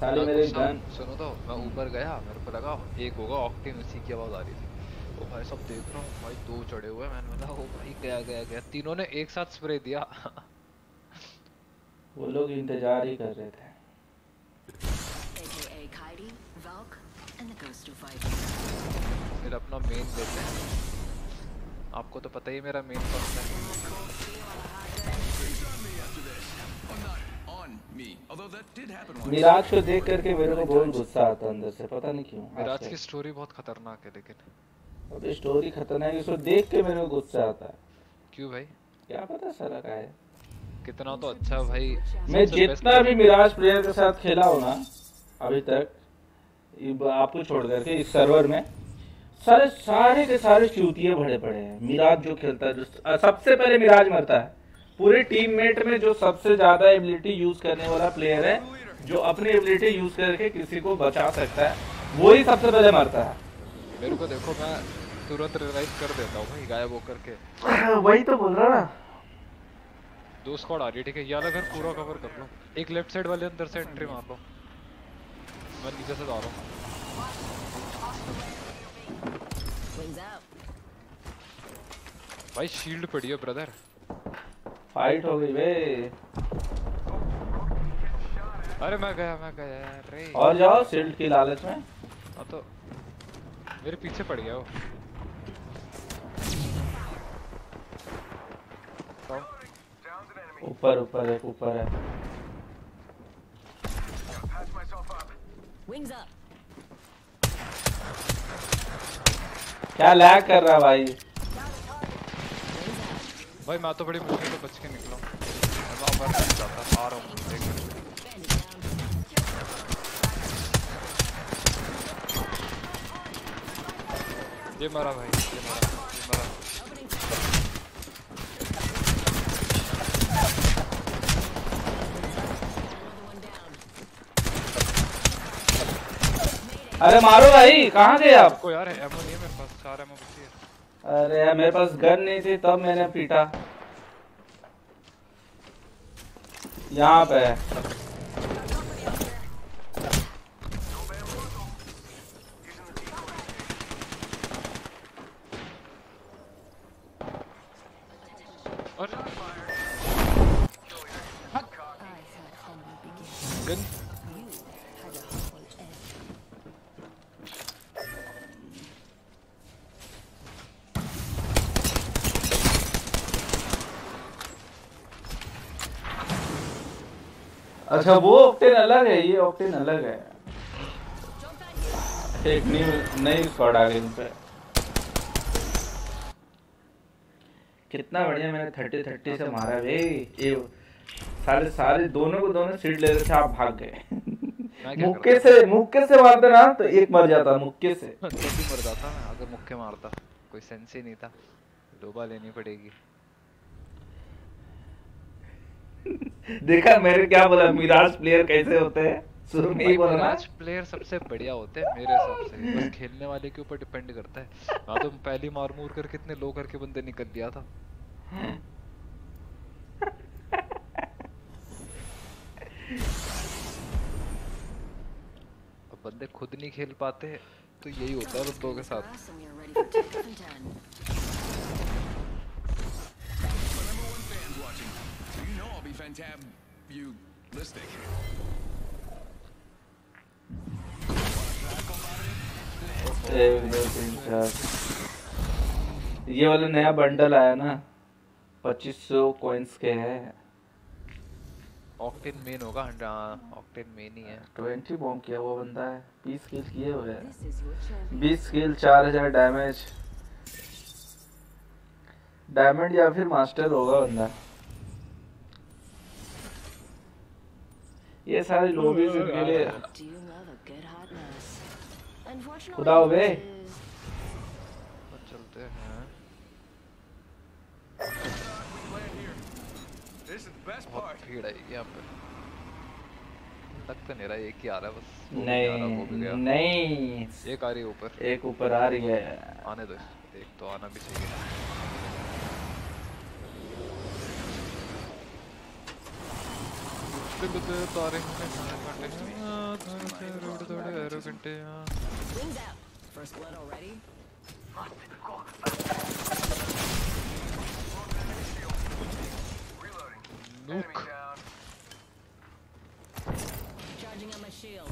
साले मेरे गन सुनो तो मैं ऊपर गया, मेरे को लगा एक होगा ऑक्टेन, उसी की आवाज आ रही थी। वो भाई सब देख रहा हूँ भाई दो चढ़े हुए, मैंने बोला वो भाई गया गया गया, तीनों ने एक साथ स्प्रे दिया। वो लोग इंतजार ही कर रहे थे। फिर अपना मेन देते हैं, आपको तो पता ही मेरा मेन कौन सा है। मिराज को देख करके मेरे को बहुत गुस्सा आता अंदर से, पता नहीं क्यों। मिराज की स्टोरी बहुत खतरनाक है, लेकिन अब स्टोरी खतरनाक है, उसको देख के मेरे को गुस्सा आता है। क्यों भाई? क्या पता साला का है कितना तो अच्छा भाई। मैं जितना भी मिराज प्लेयर के साथ खेला हूं ना अभी तक, आपको छोड़ करके इस सर्वर में सारे के सारे चूतिये भरे पड़े हैं। मिराज जो खेलता है, जो सबसे पहले मिराज मरता है। पूरे टीममेट में जो सबसे ज्यादा एबिलिटी यूज करने वाला प्लेयर है, जो अपनी एबिलिटी यूज करके किसी को बचा सकता है, वो ही सबसे पहले मरता है। मेरे को देखो, मैं तुरंत रिवाइव कर देता हूँ भाई गायब होकर के। वही तो बोल रहा ना, दो स्क्वाड आ रही है ठीक है, या अगर पूरा कवर कर लो, एक लेफ्ट साइड वाले अंदर से एंट्री मार लो। मैं नीचे से जा रहा हूं भाई, शील्ड पड़ी है ब्रदर। फाइट हो गई बे। अरे मैं गया अरे और जाओ शील्ड की लालच में। हां तो मेरे पीछे पड़ गया वो तो। ऊपर है क्या लैग कर रहा भाई? भाई मैं तो बड़ी मुश्किल से बच के निकला हूँ। ये मारा भाई, ये मारा। अरे मारो भाई, कहाँ गए आपको? यार एमो नहीं है मेरे पास, सारा एमो बची है। अरे यार मेरे पास गन नहीं थी तब मैंने पीटा। यहाँ पे अच्छा वो ऑक्टेन अलग है, ये ऑक्टेन अलग है। एक नई स्क्वाड आ गई इन पे। कितना बढ़िया मैंने 30-30 से मारा भाई। ये सारे दोनों सीट ले रहे थे, आप भाग गए। मुक्के से मारते ना तो एक मर जाता, मुक्के से मर जाता ना। अगर मुक्के मारता कोई सेंस ही नहीं था। लोबा लेनी पड़ेगी। देखा मैंने क्या बोला, मिराज प्लेयर कैसे होते हैं? शुरू में ही बोला ना, मिराज प्लेयर सबसे बढ़िया होते हैं मेरे हिसाब से। बस खेलने वाले के ऊपर डिपेंड करता है। मैं तो पहली मार-मूर करके इतने लो करके बंदे निकल दिया था। अब बंदे खुद नहीं खेल पाते तो यही होता है बंदों के साथ। ये वाला नया बंडल आया ना, 2500 कॉइंस के है। ऑक्टेन मेन होगा, ऑक्टेन मेन ही है। 20 बॉम्ब किया वो बंदा है, 20 किल किए हुए हैं। 20 किल 4000 डैमेज, डायमंड या फिर मास्टर होगा बंदा। ये सारे लोबीज इनके लिए खुदा हो बे। चलते हैं This is the best part. भीड़ है यहाँ पे. लग तो नहीं रहा एक ही आ रहा है बस. नहीं नहीं. एक आ रही है ऊपर. एक ऊपर आ रही है. आने दो. एक तो आना भी चाहिए. Wings out. First blood already. Enemy down. Charging on my shield.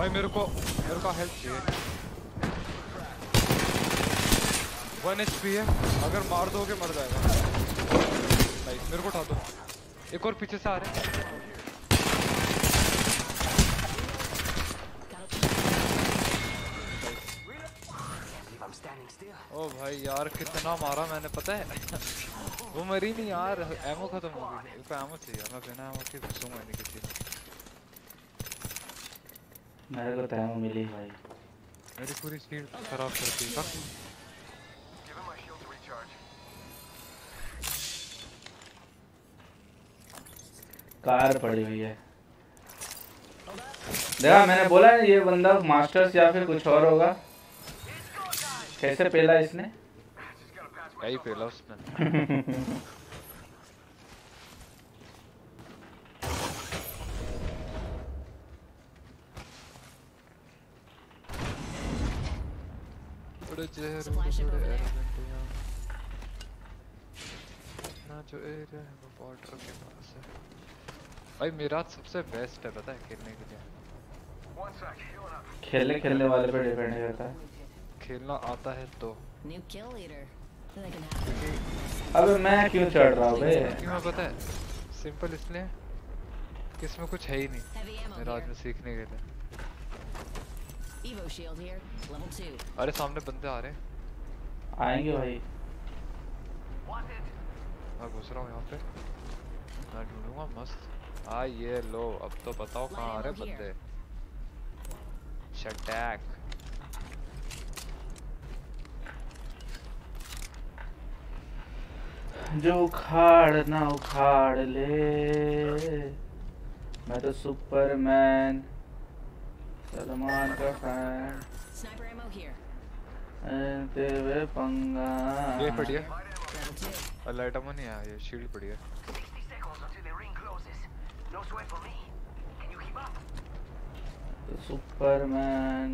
Bhai mere ko help chahiye. 1 HP है. अगर मार दोगे मर जाएगा. मेरे को उठा दो. एक और पीछे से आ रहे हैं. ओ भाई यार कितना मारा मैंने पता है. वो मरी नहीं यार. एमो खत्म हो गई. इसको एमो चाहिए. मैं बिना एमो के घुसूंगा नहीं किसी में. मेरे को तो एमो मिली भाई. मेरी पूरी स्पीड खराब करती है. कार पड़ी हुई है. देखा मैंने बोला है ये बंदा मास्टर्स या फिर कुछ और होगा. कैसे पेला इसने. क्या ही पेला उसने. बड़े चेहरे बड़े ना जो एरिया है वो बॉर्डर के पास है. भाई मिराज सबसे बेस्ट है पता है खेलने के लिए. खेलने वाले पे डिपेंड करता है. खेलना आता है तो. अबे मैं क्यों चढ़ रहा हूँ बे. क्यों पता है. सिंपल इसलिए किसमें कुछ है ही नहीं मिराज में सीखने के लिए. अरे सामने बंदे आ रहे हैं. आएंगे भाई. मैं घुस रहा हूँ यहाँ पे. मैं ढूंढूंगा मस्त. आ ये लो. अब तो बताओ कहाँ आ रहे बंदे. शटैक जो उखाड़ ना उखाड़ ले. मैं तो सुपरमैन सलमान का फैन. तेरे पंगा ये पड़ी है. लाइट अमन नहीं है. ये शील्ड पड़ी है. No sweat for me. Can you keep up? Superman.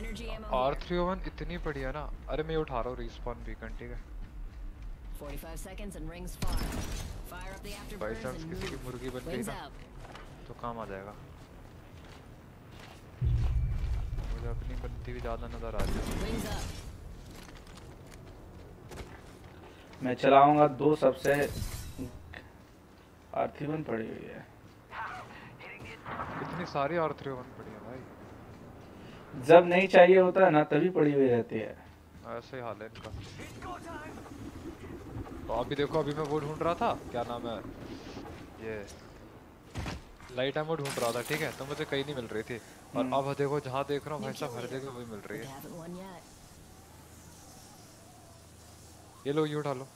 Energy ammo. R-301 इतनी बढ़िया ना. अरे मैं उठा रहा हूँ respawn beacon ठीक है. 45 seconds and rings far. Fire up the afterburners and move. किसी की मुर्गी बन गई ना तो काम आ जाएगा. मुझे अपनी बनती भी ज़्यादा नजर आ रही है. मैं चलाऊँगा दो सबसे. R-301 पड़ी हुई है. इतनी सारी R-301 पड़ी है भाई. जब नहीं चाहिए होता है ना तभी पड़ी हुई रहती है. ऐसे ही हाल है इनका. तो अभी देखो अभी मैं वो ढूंढ रहा था. क्या नाम है ये लाइट एमो ढूंढ रहा था ठीक है. तो मुझे कहीं नहीं मिल रही थी. और अब देखो जहाँ देख रहा हूँ भाई साहब हर जगह वही मिल रही है. ये लो ये उठा लो.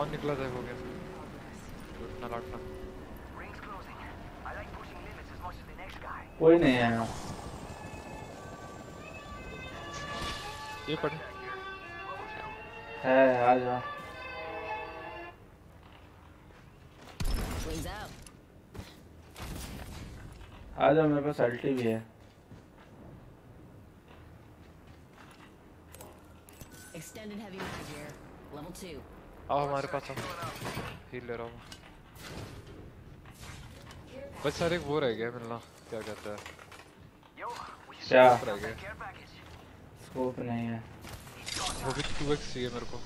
और निकला देखोगे उतना लौटना. कोई नहीं है. ये पढ़ है आजा. आजा मेरे पास अल्टी भी है. Extended heavy mag here, level 2. आओ हमारे पास. हील ले रहा हूँ बस. सारे वो रह गया मिलना. क्या कहता है क्या रह गया. स्कोप नहीं है. वो भी 2x चाहिए मेरे को.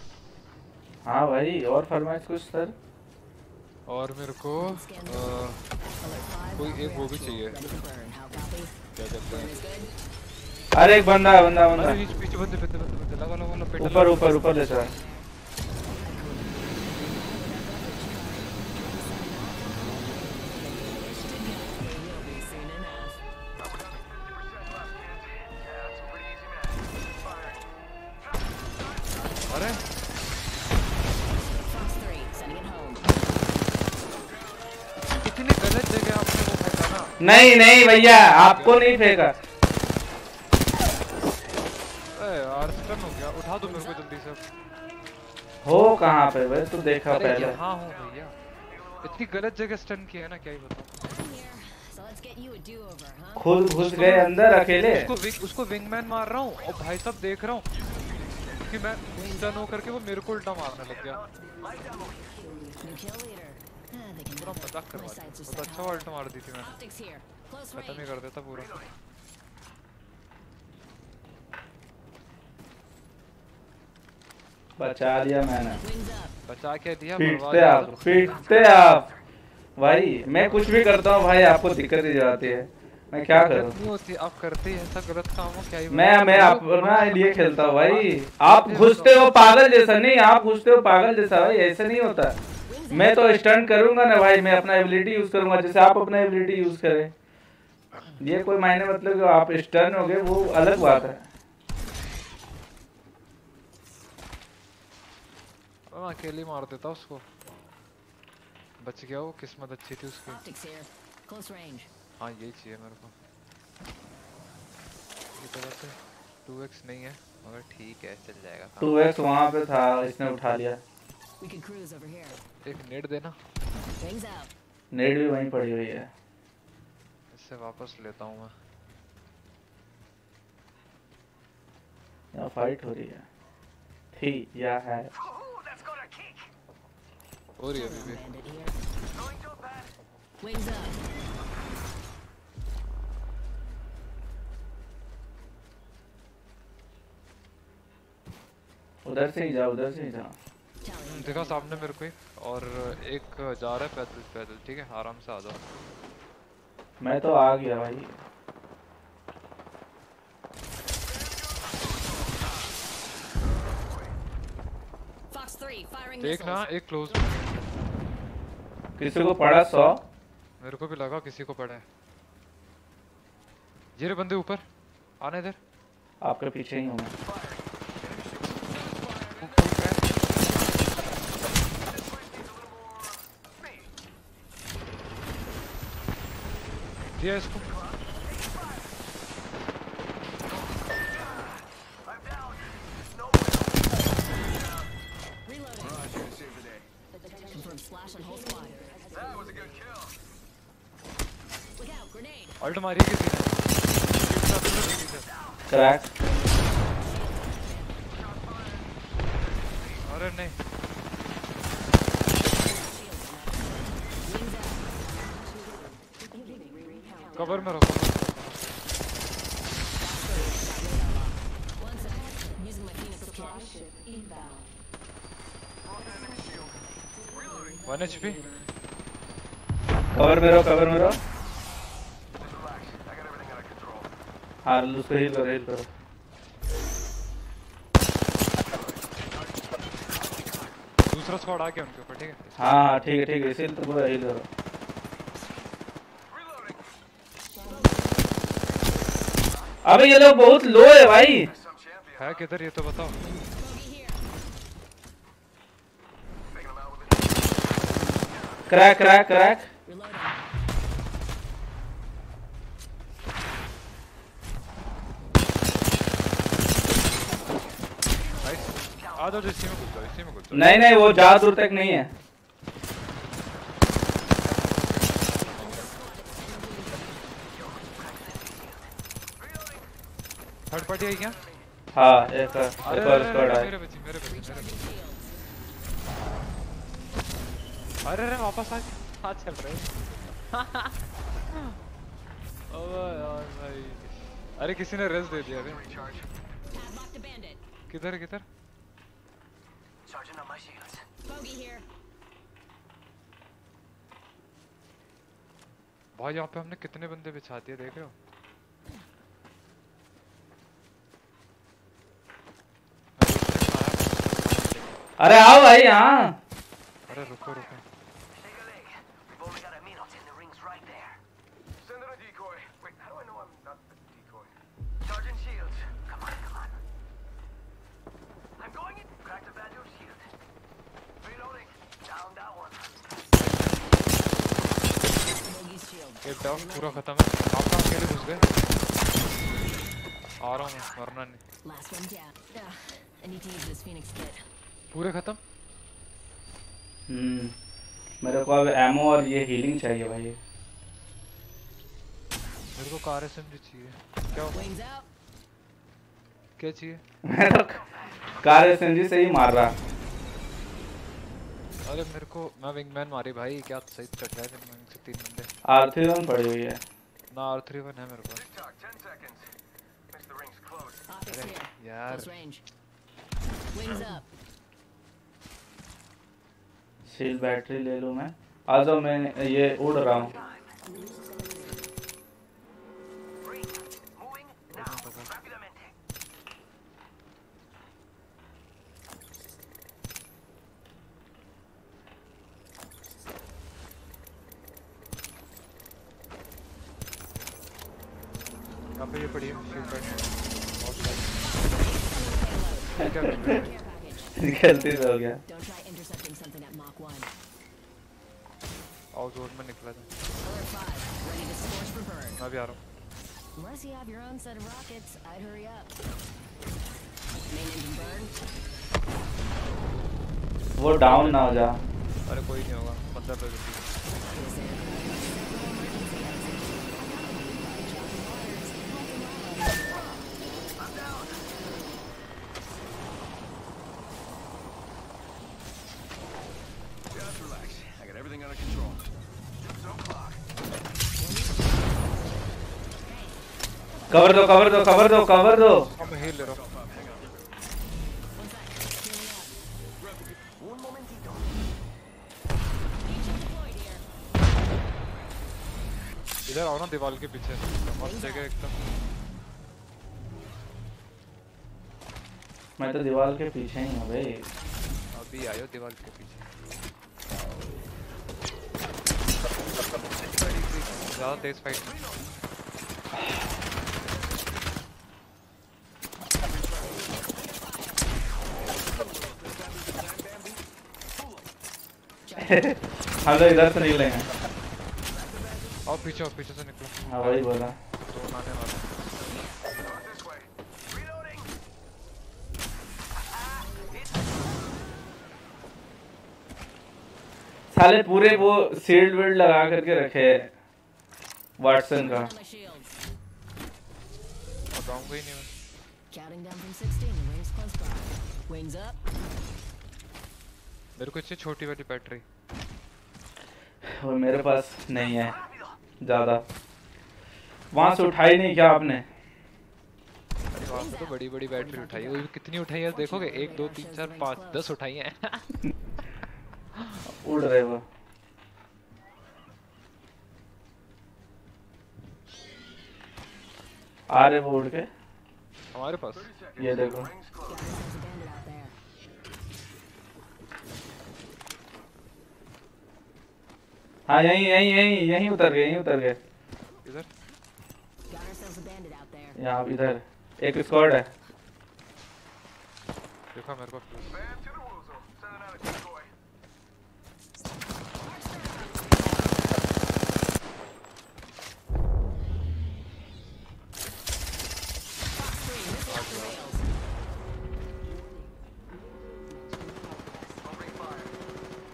हाँ भाई और फरमाइश कुछ सर. और मेरे को कोई एक वो भी चाहिए. क्या कहता है. अरे एक बंदा पीछे बंदे लगा. ऊपर ले सर. कितने गलत जगह आपने वो फेंका ना। नहीं नहीं भैया आपको नहीं फेंका। आर्स्टन हो गया, उठा दो मेरे को जल्दी से। हो कहाँ पे भाई तू देखा पहले? हाँ हो भैया, इतनी गलत जगह स्टन की है ना क्या ही बताऊं। खुद घुस गए अंदर अकेले। उसको विंगमैन मार रहा हूँ और भाई सब देख रहा हूँ कि मैं स्टन हो करके वो मेरे को उल्टा मारने लग गया। पूरा मजाक करवा रहा है, बहुत अच्छा उल्टा मार दी थी मैंने, खत्म ही कर देता पूरा। बचा लिया मैंने, बचा के दिया। पीटते आप भाई, मैं कुछ भी करता हूँ भाई आपको दिक्कत ही जाती है। मैं क्या करूं? नहीं होती, आप करते हैं ऐसा गलत काम हो क्या ही। मैं आप ना लिए खेलता हूं भाई। आप घुसते हो पागल जैसा। नहीं आप घुसते हो पागल जैसा भाई, ऐसे नहीं होता। मैं तो स्टंट करूंगा ना भाई, मैं अपना एबिलिटी यूज करूंगा जैसे आप अपना एबिलिटी यूज करें। ये कोई मायने मतलब कि आप स्टंट हो गए वो अलग बात है। मैं अकेले मार देता उसको, बच गया वो, किस्मत अच्छी थी उसकी। हाँ यही चाहिए मेरे को। ये तो वैसे 2x नहीं है मगर ठीक है चल जाएगा। 2x वहाँ पे था, इसने उठा लिया। एक नेट देना, नेट भी वहीं पड़ी हुई है, इससे वापस लेता हूँ मैं। यहाँ फाइट हो रही है थी या है हो रही है अभी भी। उधर से ही जा, उधर से ही जा। देखा सामने मेरे को और एक जा रहा है पैदल पैदल। ठीक है आराम से आ जा। मैं तो आ गया भाई। देखना एक क्लोज। किसी को पड़ा 100? मेरे को भी लगा किसी को पड़ा है। ये रे बंदे ऊपर आने इधर। आपके पीछे ही हूँ मैं। दिया इसको। अल्ट मारी किसी ने। क्रैक। अरे नहीं कवर में रखो। कवर में रहो, कवर में रहो। हाँ उसको हील करो, हील करो। दूसरा स्क्वाड आ गया उनके ऊपर। ठीक है हाँ ठीक है ठीक है, इसीलिए तो बोला हील करो। अबे ये लोग बहुत लो है भाई। है किधर ये तो बताओ। Crack crack crack. आ जाओ इसी में घुस जाओ, इसी में घुस जाओ। नहीं नहीं वो ज्यादा दूर तक नहीं है। थर्ड पार्टी आई क्या? हाँ एक स्क्वाड है। मेरे बच्चे मेरे बच्चे। अरे अरे वापस आ हाथ चल रहे। ओह यार भाई, अरे किसी ने रेस दे दिया। अरे किधर किधर? भाई यहाँ पे हमने कितने बंदे बिछा दिए देख रहे हो? अरे आओ भाई यहाँ। अरे रुको रुको। एक डाउट पूरा खत्म है। आप कहाँ अकेले घुस गए? आ रहा हूँ वरना नहीं। पूरे खत्म। मेरे को अब एमओ और ये हीलिंग चाहिए भाई। मेरे को कार एसएमजी चाहिए। क्या चाहिए? मेरे को कार एसएमजी से ही मार रहा। अरे मेरे को मैं विंगमैन मारी भाई। क्या सही चढ़ रहा है विंगमैन से? 3 बंदे R-301 पड़ी हुई है ना। R-301 है मेरे पास यार। शील्ड बैटरी ले लूं मैं। आजा मैं ये उड़ रहा हूँ। ये पड़ी गलती से हो गया। आउटडोर में निकला था। मैं भी आ रहा हूँ। वो डाउन ना हो जा। अरे कोई नहीं होगा। मतलब कवर दो कवर दो कवर दो कवर दो। मैं हील ले रहा हूं। इधर आओ ना दीवार के पीछे। मस्त जगह एकदम। मैं तो दीवार के पीछे ही हूं भाई। अभी आयो दीवार के पीछे। ज्यादा तेज फाइट। हम लोग इधर से निकलेंगे। और पीछे से निकलो। हाँ वही बोला। साले पूरे वो सील्ड विल्ड लगा करके रखे वाटसन का। और मेरे को इससे छोटी वाली बैटरी वो मेरे पास नहीं है ज़्यादा। वहाँ से उठाई नहीं क्या आपने? अरे वहाँ से तो बड़ी बड़ी बैटरी उठाई। वो कितनी उठाई है देखोगे? 1 2 3 4 5 10 उठाई है। उड़ रहे वो। आ रहे वो उड़ के हमारे पास। ये देखो हाँ यहीं उतर गए। इधर यहाँ इधर एक स्क्वाड है। देखो मेरे को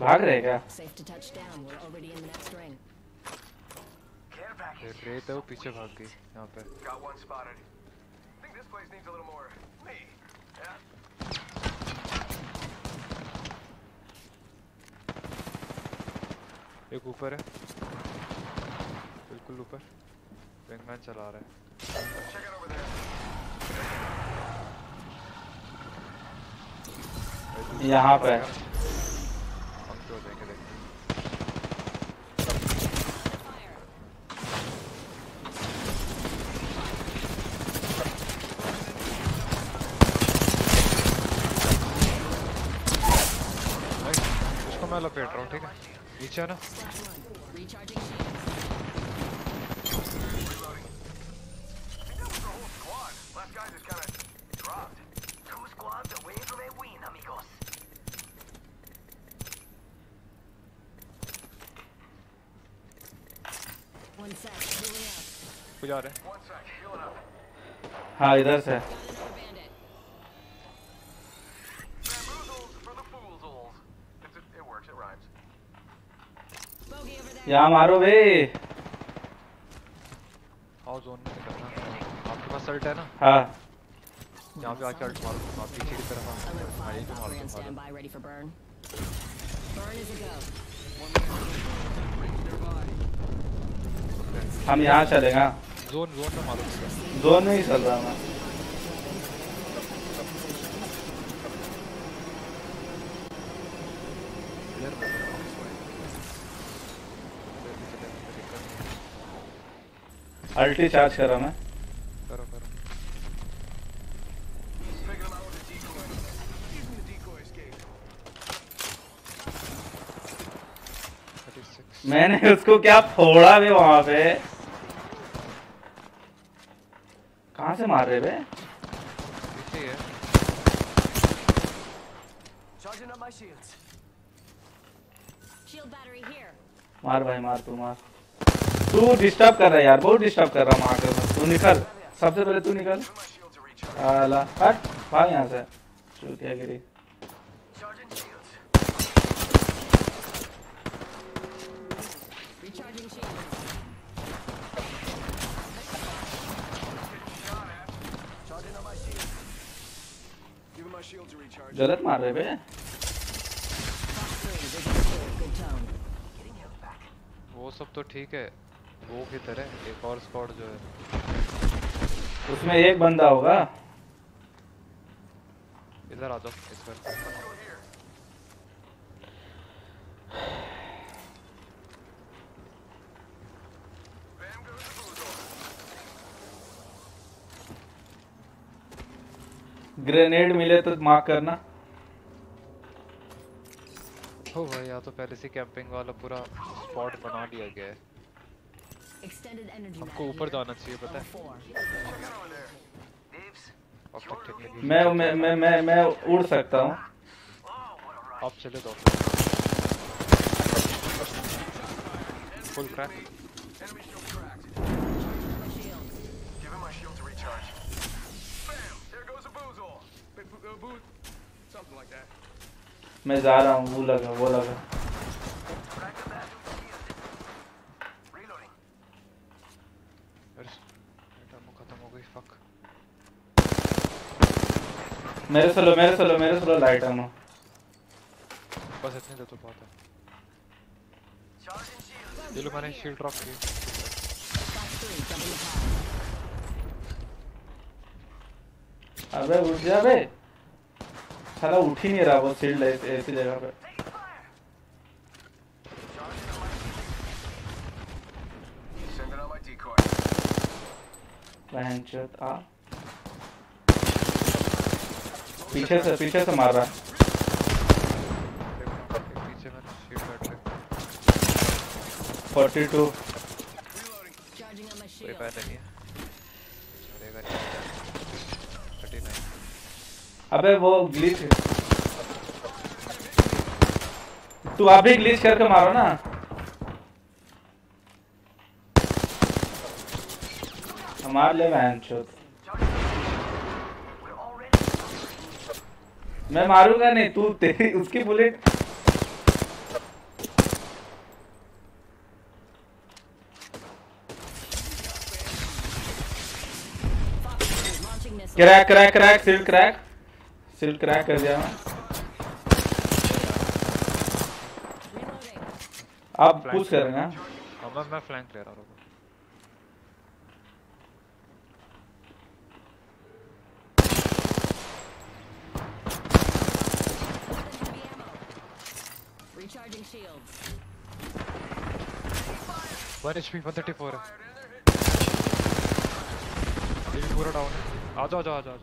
भाग रहे क्या? रेत है वो पीछे भाग गई यहाँ पे। एक ऊपर है बिल्कुल ऊपर। विंगमैन चला रहा है यहाँ पे। इसको मैं लपेट रहा हूँ ठीक है। नीचे ना जा रहे हाँ इधर से यहाँ मारो बे और जोन में निकलना आपके पास अल्ट है ना हाँ यहाँ पे आके अल्ट मारो आप पीछे की तरफ आइए तो मारो हम यहाँ चलेगा जोन जोन में मारो जोन में ही चल रहा है अल्टी चार्ज कर रहा मैं करो करो मैंने उसको क्या फोड़ा भी वहां पे कहां से मार रहे बे पीछे है charging up my shields shield battery here मार भाई मार तू मार तू डिस्टर्ब कर रहा है यार बहुत डिस्टर्ब कर रहा है मां तू निकल सबसे पहले तू निकल आला हट भाग यहां से चूतिया गिरी गलत मार रहे बे वो सब तो ठीक है वो की तरह एक और स्क्वाड जो है उसमें एक बंदा होगा इधर आ जाओ इस पर ग्रेनेड मिले तो मार्क करना ओ भाई यहाँ तो पहले से कैंपिंग वाला पूरा स्पॉट बना लिया गया है हमको ऊपर जाना चाहिए पता है मैं उड़ सकता हूँ आप चले जाओ फुल क्रैक मैं जा रहा हूँ वो लगा मेरे सोलो लाइट आना बस इतने दे तो बहुत है ये लो मैंने शील्ड ड्रॉप की अबे उठ जा बे साला उठ ही नहीं रहा वो शील्ड ऐसी जगह पे बहनचोद आ पीछे से मार रहा है पीछे में शीट बैठ रहा 42 चार्जिंग ऑन माय शील्ड चलेगा 39 अबे वो ग्लिच तू आप भी ग्लिच करके मारो ना मार ले बहनचोद मैं मारूंगा नहीं तू तेरी उसकी bullet crack crack crack silk crack कर दिया आप कुछ करेंगे अब मैं फ्लैंक ले रहा हूँ Recharging shields. One HP, 134. He's pure down. आ जाओ.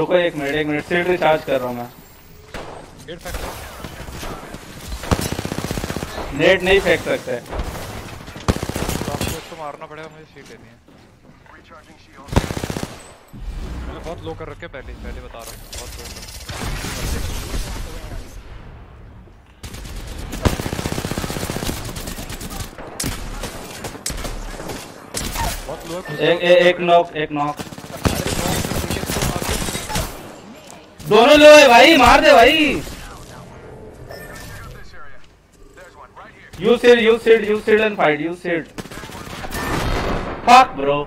रुको एक मिनट सीट रिचार्ज कर रहा हूँ मैं. नेट नहीं फेंक सकते. आपको तो मारना पड़ेगा मुझे सीट लेनी है. Recharging shields. मैंने बहुत लो कर रखे पहले बता रहा हूँ बहुत लो एक नॉक दोनों लो है भाई, मार दे भाई। Use seed and fight, use seed. Fuck bro,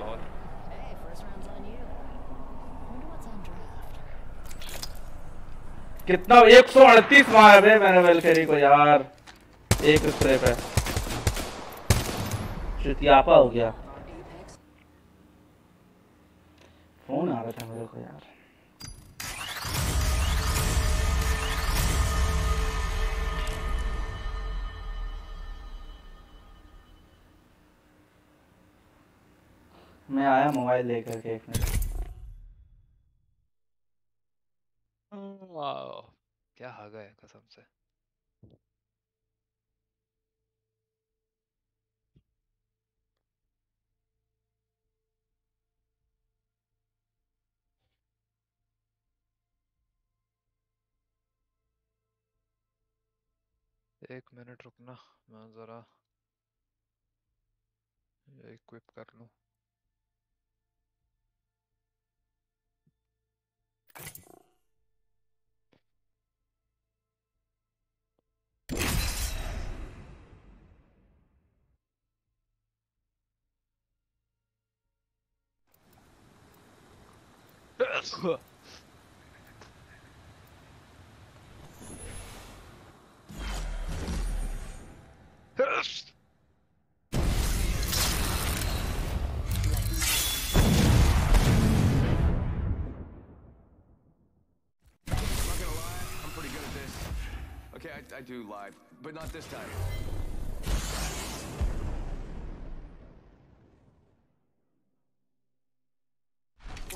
कितना 138 मार है मैंने वैल्करी को यार, एक स्प्रे पे चितियापा हो गया। फोन आ रहा था मेरे को यार। मैं आया मोबाइल लेकर के, एक मिनट। वाओ क्या हागा है कसम से। एक मिनट रुकना, मैं जरा इक्विप कर लूं। I do live, but not this time.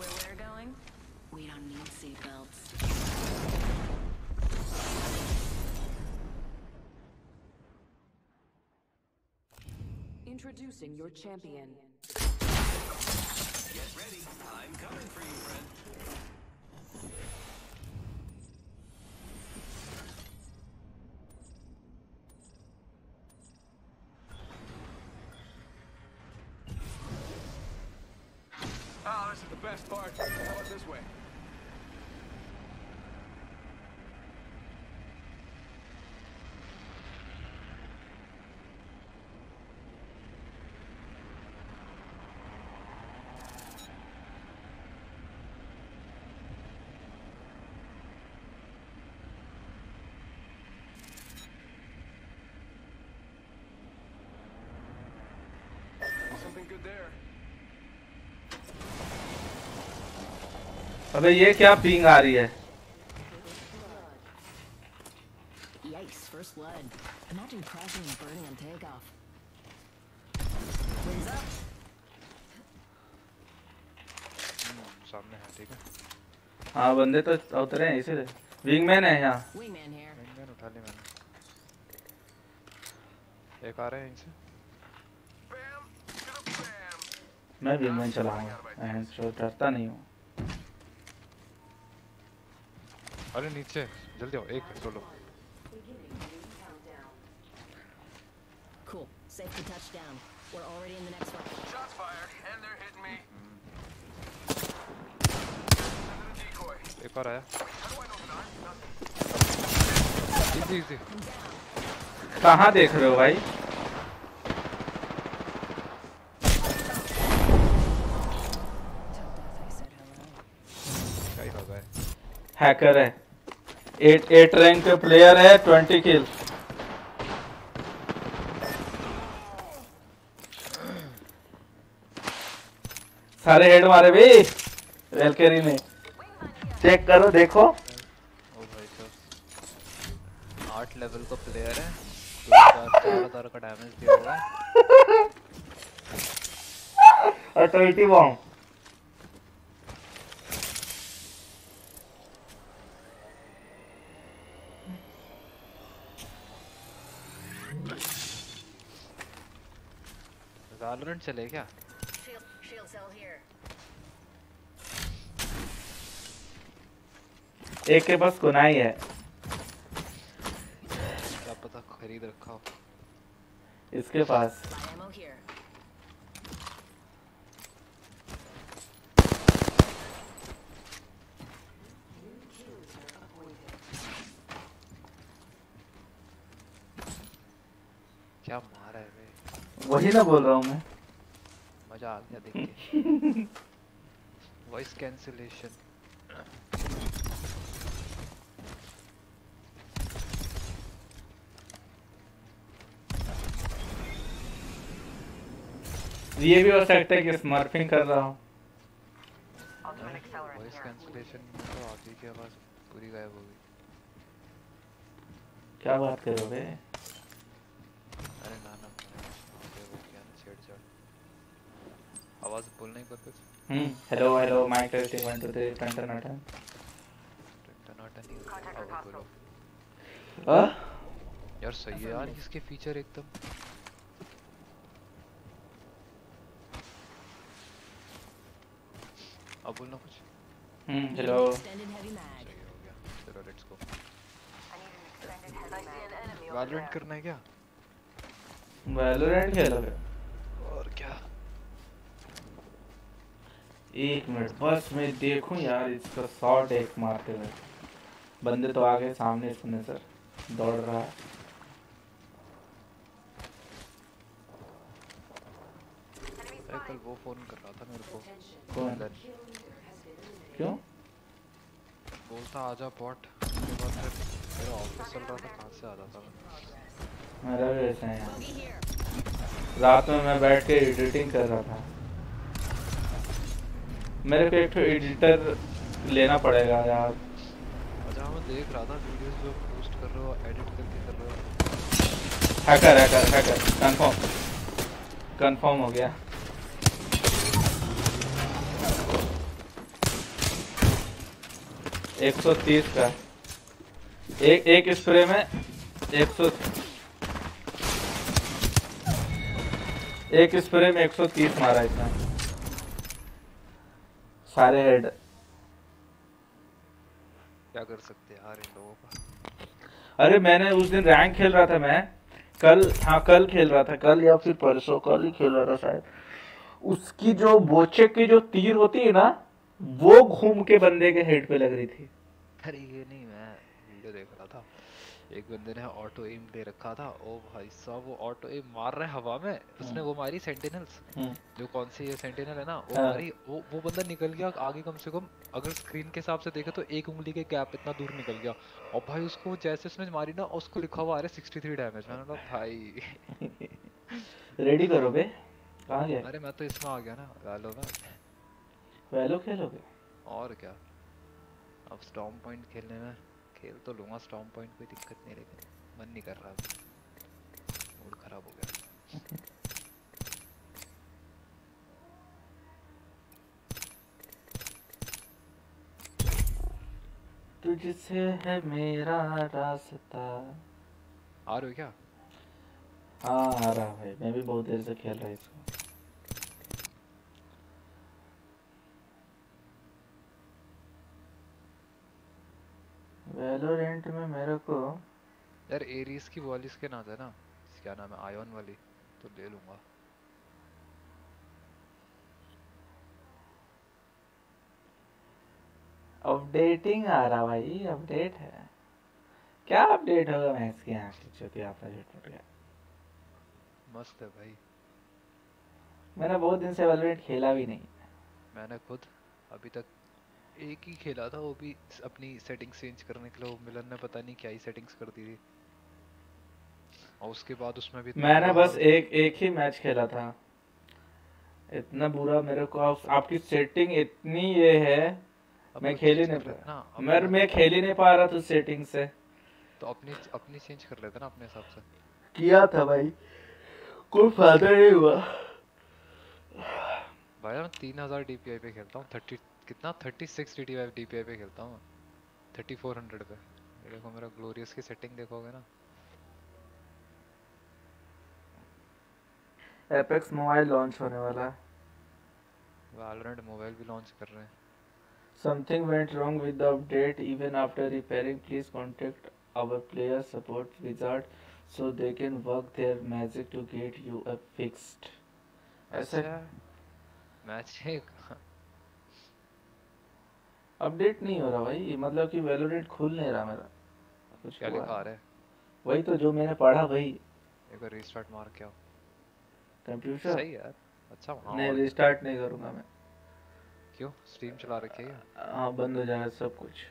Where we're going? We don't need seatbelts. Introducing your champion. Get ready. I'm coming for you, friend. Best part. How about this way? Something good there. अबे ये क्या पिंग आ रही है? सामने है, ठीक है। हाँ बंदे तो उतरे हैं इसीलिए। विंगमैन है यहाँ। विंगमैन उठा ली मैंने। एक आ रहे हैं इनसे। मैं विंगमैन चलाऊंगा, डरता नहीं हूँ। अरे नीचे जल्दी आओ, एक है solo. Cool, safety touchdown. We're already in the next one. Shots fired and they're hitting me. एक और आया। Easy easy. कहाँ देख रहे हो भाई? क्या हो गया? हैकर है। 8 रैंक के प्लेयर है, 20 किल। सारे हेड मारे भी वेलकरी में, चेक करो देखो। ओ भाई साहब 8 लेवल का प्लेयर है, 2000 का डैमेज दिया हुआ है और 20 बॉम्ब। वैलोरेंट चले क्या? एक के पास कुनाई है, क्या पता खरीद रखा हो इसके पास। क्या मारा है भाई, वही ना बोल रहा हूँ मैं, मजा आ गया देख के। वॉइस कैंसिलेशन ये भी हो सकता है कि स्मर्फिंग कर रहा हूँ। वॉइस कैंसिलेशन तो आजी के आवाज पूरी गायब हो गई। क्या बात कर रहे हो? अरे ना ना वो क्या छेड़छाड़ आवाज बोल नहीं करते। हेलो हेलो माइक टेस्टिंग 1 2 3 टंटनाटा बोलो। हां यार सही है यार, इसके फीचर एकदम अब बोलना कुछ। हेलो चलो लेट्स गो। वैलोरेंट करना है क्या? वैलोरेंट खेलो और क्या? एक मिनट बस मैं देखूं यार, इसका शॉट एक मारते हुए बंदे तो आ गए सामने। सुने सर दौड़ रहा है। कल वो फोन कर रहा था मेरे को। कौन? क्यों बोलता आजा पॉट, उसके बाद फिर मेरा ऑफिस चल रहा था, कहाँ से आ रहा था मैं। मेरा भी ऐसा है, रात में मैं बैठ के एडिटिंग कर रहा था। मेरे को एक एडिटर लेना पड़ेगा यार। अच्छा मैं देख रहा था वीडियोस जो पोस्ट कर रहे हो, एडिट करके कर रहे हो। Hacker hacker hacker confirm confirm हो गया। एक 130 का एक एक स्प्रे में 130 मारा इसने सारे हेड। क्या कर सकते हैं यार इन लोगों का। अरे मैंने उस दिन रैंक खेल रहा था मैं, कल, हाँ कल खेल रहा था, कल या फिर परसों, कल ही खेल रहा था शायद। उसकी जो बोचे की जो तीर होती है ना, वो घूम के बंदे के हेड पे लग रही थी। अरे ये नहीं, मैं वीडियो देख रहा था, एक बंदे ने ऑटो एम दे रखा था। ओ भाई साहब वो ऑटो एम मार रहा है हवा में। उसने वो मारी सेंटिनल्स, जो कौन सी सेंटिनल है ना, वो मारी। वो बंदा निकल गया आगे, कम से कम अगर स्क्रीन के हिसाब से देखे तो एक उंगली के गैप इतना दूर निकल गया। और भाई उसको जैसे उसने मारी ना, उसको लिखा हुआ आ रहा है 63 डैमेज। मैंने कहा भाई रेडी करो बे, कहां गया? अरे मैं तो इसमें आ गया ना वालों में, वैलो खेलोगे और क्या। अब स्टॉर्म पॉइंट खेलने में खेल तो लूंगा स्टॉर्म पॉइंट, कोई दिक्कत नहीं, लेकिन मन नहीं कर रहा, मूड खराब हो गया। तुझसे है मेरा रास्ता। आ रहे हो क्या? हाँ आ रहा है, मैं भी बहुत देर से खेल रहा हूँ। वैलोरेंट में मेरे को यार एरीज की वाली स्किन आता है ना, क्या नाम है, आयन वाली, तो ले लूंगा। अपडेटिंग आ रहा भाई, अपडेट है क्या? अपडेट होगा मैच के यहाँ से, चूंकि आपका झूठ पड़ गया। मस्त है भाई, मैंने बहुत दिन से वैलोरेंट खेला भी नहीं। मैंने खुद अभी तक एक ही खेला था, वो भी अपनी सेटिंग्स चेंज करने के लिए। वो मिलन ने पता नहीं क्या ही सेटिंग्स कर दी थी, और उसके बाद उसमें भी मैंने बस एक ही मैच खेला था। इतना बुरा मेरे को, आपकी सेटिंग इतनी ये है, मैं खेल ही नहीं पा, मैं खेल ही नहीं पा रहा था सेटिंग से। तो अपनी चेंज कर लेते ना अपने हिसाब से। किया था भाई, कोई फायदा नहीं हुआ भाई। मैं 3000 DPI पे खेलता हूँ, 36 DPI पे खेलता हूँ, 3400 पे। देखो मेरा ग्लोरियस की सेटिंग देखोगे ना, एपेक्स मोबाइल लॉन्च होने वाला है, वैलोरेंट मोबाइल भी लॉन्च कर रहे हैं। Something went wrong with the update even after repairing, please contact our player support wizard so they can work their magic to get you a fixed. ऐसा मैच है, अपडेट नहीं हो रहा भाई, मतलब कि वैलोरेंट खुल नहीं रहा मेरा। कुछ क्या लिखा आ रहा है? वही तो जो मैंने पढ़ा भाई, एक बार रीस्टार्ट मार के आओ कंप्यूटर। सही यार, अच्छा वहां नहीं रीस्टार्ट नहीं करूंगा मैं। क्यों? स्ट्रीम चला रखी है? हां बंद हो जाएगा सब कुछ।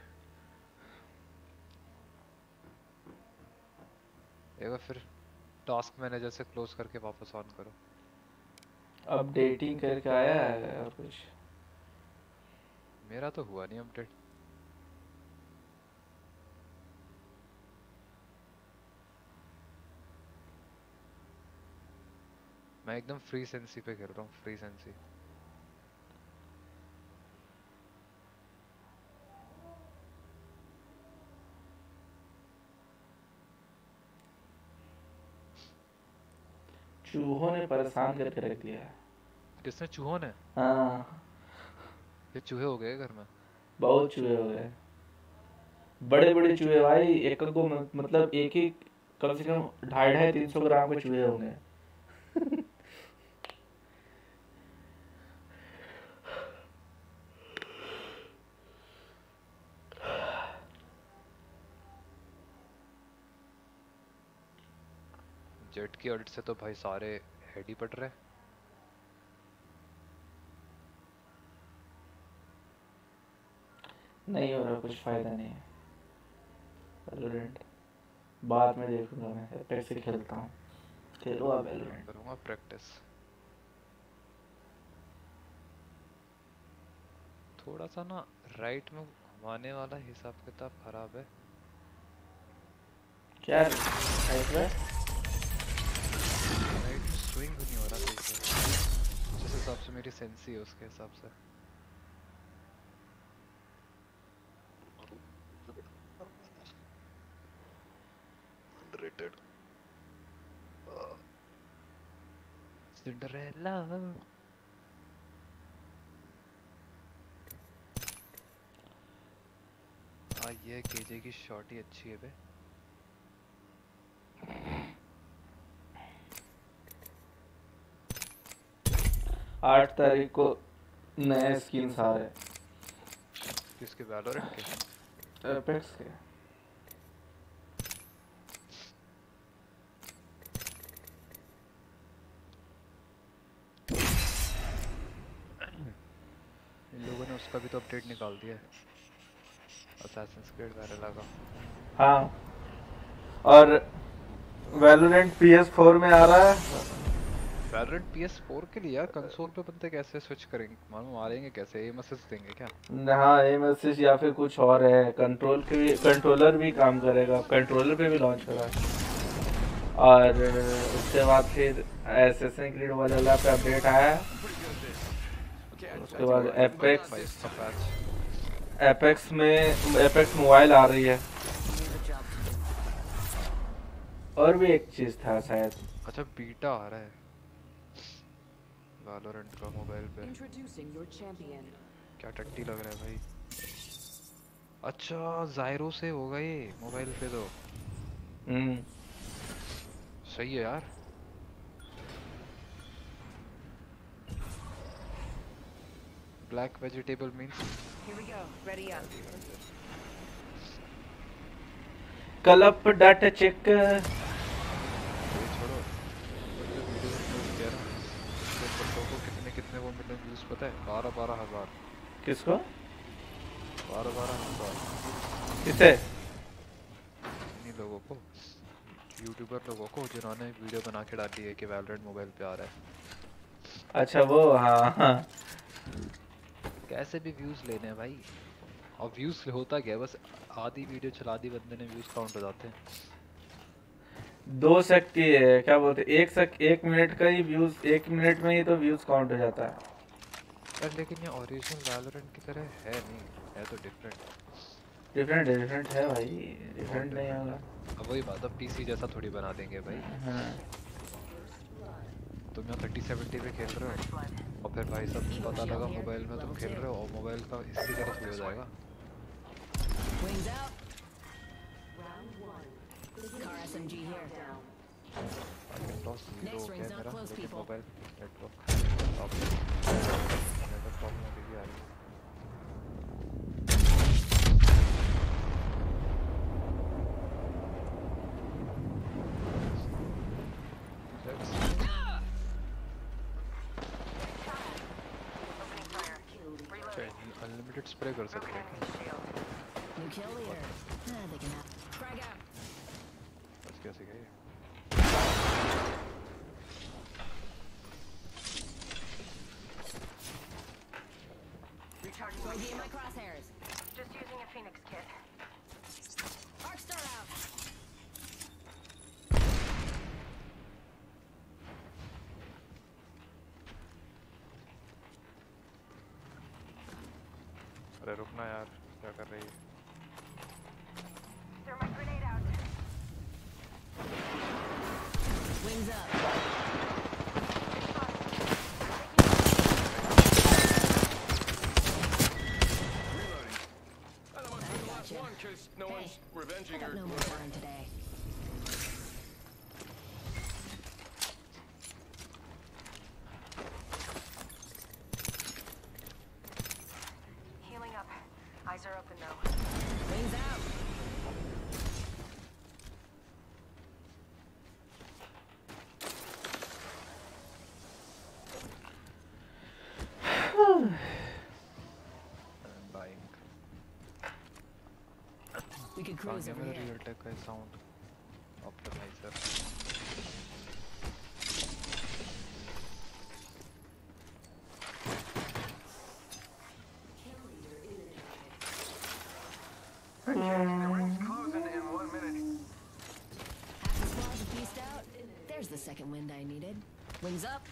एक बार फिर टास्क मैनेजर से क्लोज करके वापस ऑन करो। अपडेटिंग करके आया है और कुछ मेरा तो हुआ नहीं अपडेट। मैं एकदम फ्री सेंसी पे खेल रहा हूँ, फ्री सेंसी। चूहों ने परेशान करके रख दिया है। किसने? चूहों ने? हाँ ये चूहे हो गए घर में, बहुत चूहे हो गए, बड़े बड़े चूहे भाई। एक को मतलब एक ही कम से कम 250-300 ग्राम के चूहे होंगे। जेट की अल्ट से तो भाई सारे हेड ही पट रहे। नहीं हो रहा, कुछ फायदा नहीं है। वैलोरेंट बाद में देखूंगा मैं, एपेक्स से खेलता हूँ। खेलो आप वैलोरेंट, करूंगा प्रैक्टिस। थोड़ा सा ना राइट में घुमाने वाला हिसाब किताब खराब है क्या? राइट में स्विंग नहीं हो रहा सही जिस हिसाब से मेरी सेंसी है उसके हिसाब से। Underrated Cinderella. हाँ ये केजे की शॉट ही अच्छी है बे। आठ तारीख को नए स्किन सारे किसके? वैलोरेंट के, एपेक्स के। इन लोगों ने उसका भी तो अपडेट निकाल दिया है, असैसिन्स क्रीड वैरेला का। हाँ और वैलोरेंट PS4 में आ रहा है। वैलोरेंट PS4 के लिए यार कंसोल पे बनते कैसे स्विच करेंगे? मालूम मारेंगे कैसे? एम असिस्ट देंगे क्या? हाँ एम असिस्ट या फिर कुछ और है। कंट्रोल के भी, कंट्रोलर भी काम करेगा, कंट्रोलर पे भी लॉन्च करा। और उसके बाद फिर एसेसिन क्रीड वैरेला पे अपडेट आया, उसके बाद एपेक्स, एपेक्स में एपेक्स मोबाइल आ रही है। और भी एक चीज था शायद, अच्छा बीटा आ रहा है वैलोरेंट का मोबाइल पे। क्या टट्टी लग रहा है भाई। अच्छा जायरो से होगा ये मोबाइल पे तो। सही है यार। Black vegetable means. कलप डाटा चेक कितने वो मिलियन व्यूज पता है? 12,000 किसको? 12,000 किसे? इन्हीं लोगों को, यूट्यूबर लोगों को जिन्होंने वीडियो बना के डाली है कि वैलोरेंट मोबाइल पे आ रहा है। अच्छा वो हाँ। कैसे भी व्यूज लेने हैं भाई। और व्यूज होता क्या, बस आधी वीडियो चला दी बंदे ने व्यूज काउंट हो जाते हैं। 2 सेकंड की है क्या बोलते, 1 मिनट का ही व्यूज, 1 मिनट में ही तो व्यूज काउंट हो जाता है। लेकिन ये ओरिजिनल वैलोरेंट की तरह है नहीं, है तो डिफरेंट है भाई। डिफरेंट नहीं होगा, अब वही बात, अब पीसी जैसा थोड़ी बना देंगे भाई। हाँ। तुम यहाँ 3070 पे खेल रहे हो और फिर भाई सब पता लगा मोबाइल में तुम खेल रहे हो और मोबाइल का इसकी तरह हो जाएगा। car smg here down next ring's not close people mobile network top network problem हो गई यार। लाइट स्प्रे कर सकते हैं बस। कैसे गए my crosshairs. Just using a Phoenix kit. Arc star out. अरे रुकना यार, क्या कर रही है? Throw my grenade out. Wings up. No one's revenging her. No more time today. Healing up. Eyes are open though. Wings out. Cruise over here. Real tech sound optimizer. The ring's closing in 1 minute. Pieced out. There's the second wind I needed. Wings up.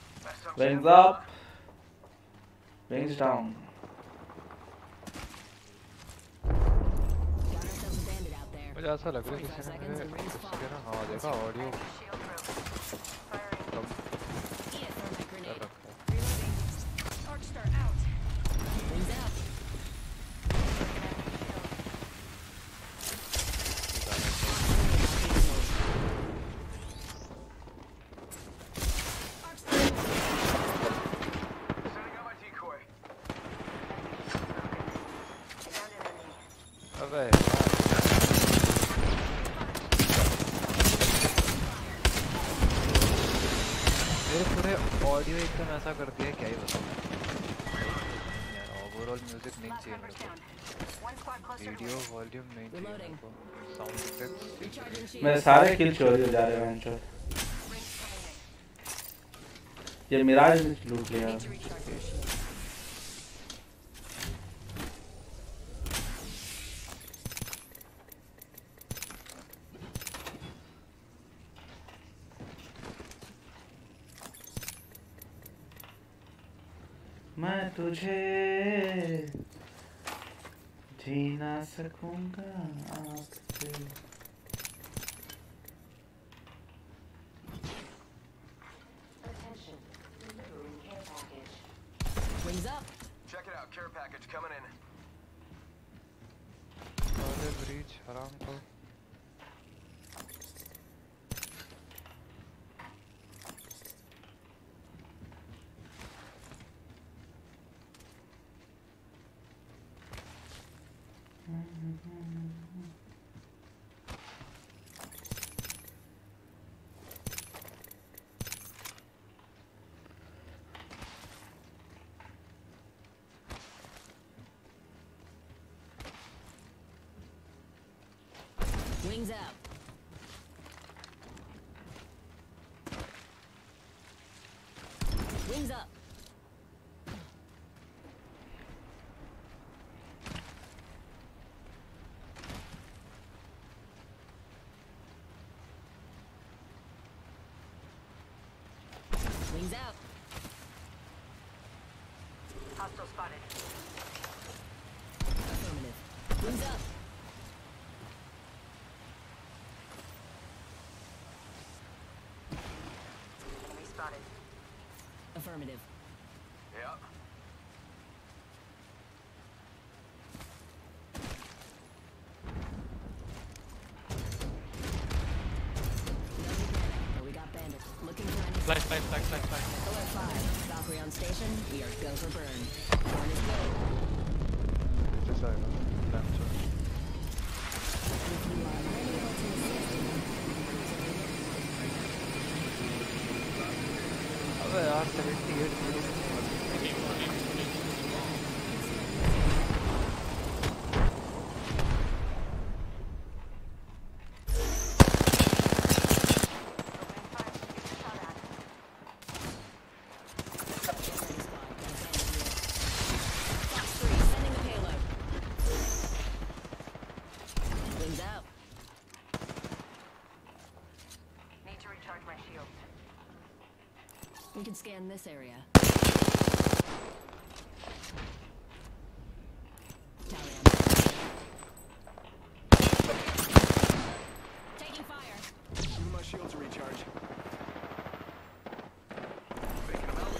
Wings up. Wings down. ऐसा लग रहा है किसी ने इसके ना हवा देखा ऑडियो ऐसा कर दिया क्या ही बताऊं यार। ओवरऑल म्यूजिक नहीं चाहिए मेरे को, वीडियो वॉल्यूम नहीं चाहिए मेरे को, साउंड इफेक्ट्स। मेरे सारे किल चोरी हो जा रहे हैं वेंचर। ये मिराज लूट लिया तुझे, जीना सकूंगा आपसे। Wings up. Check it out, care package coming in. अरे ब्रीच हराम को। Wings up. Wings up. Wings out. Hostile spotted. Affirmative. Wings up. We spotted. Affirmative. Yep. Flash. OF5, Valkyrie on station, we are go for burn. Burn is go. Just over. That's right. If you are ready to assist in the cruiser. Other R-301 minutes. We can scan this area. Taking fire. Give me my shield to recharge. Faking them out.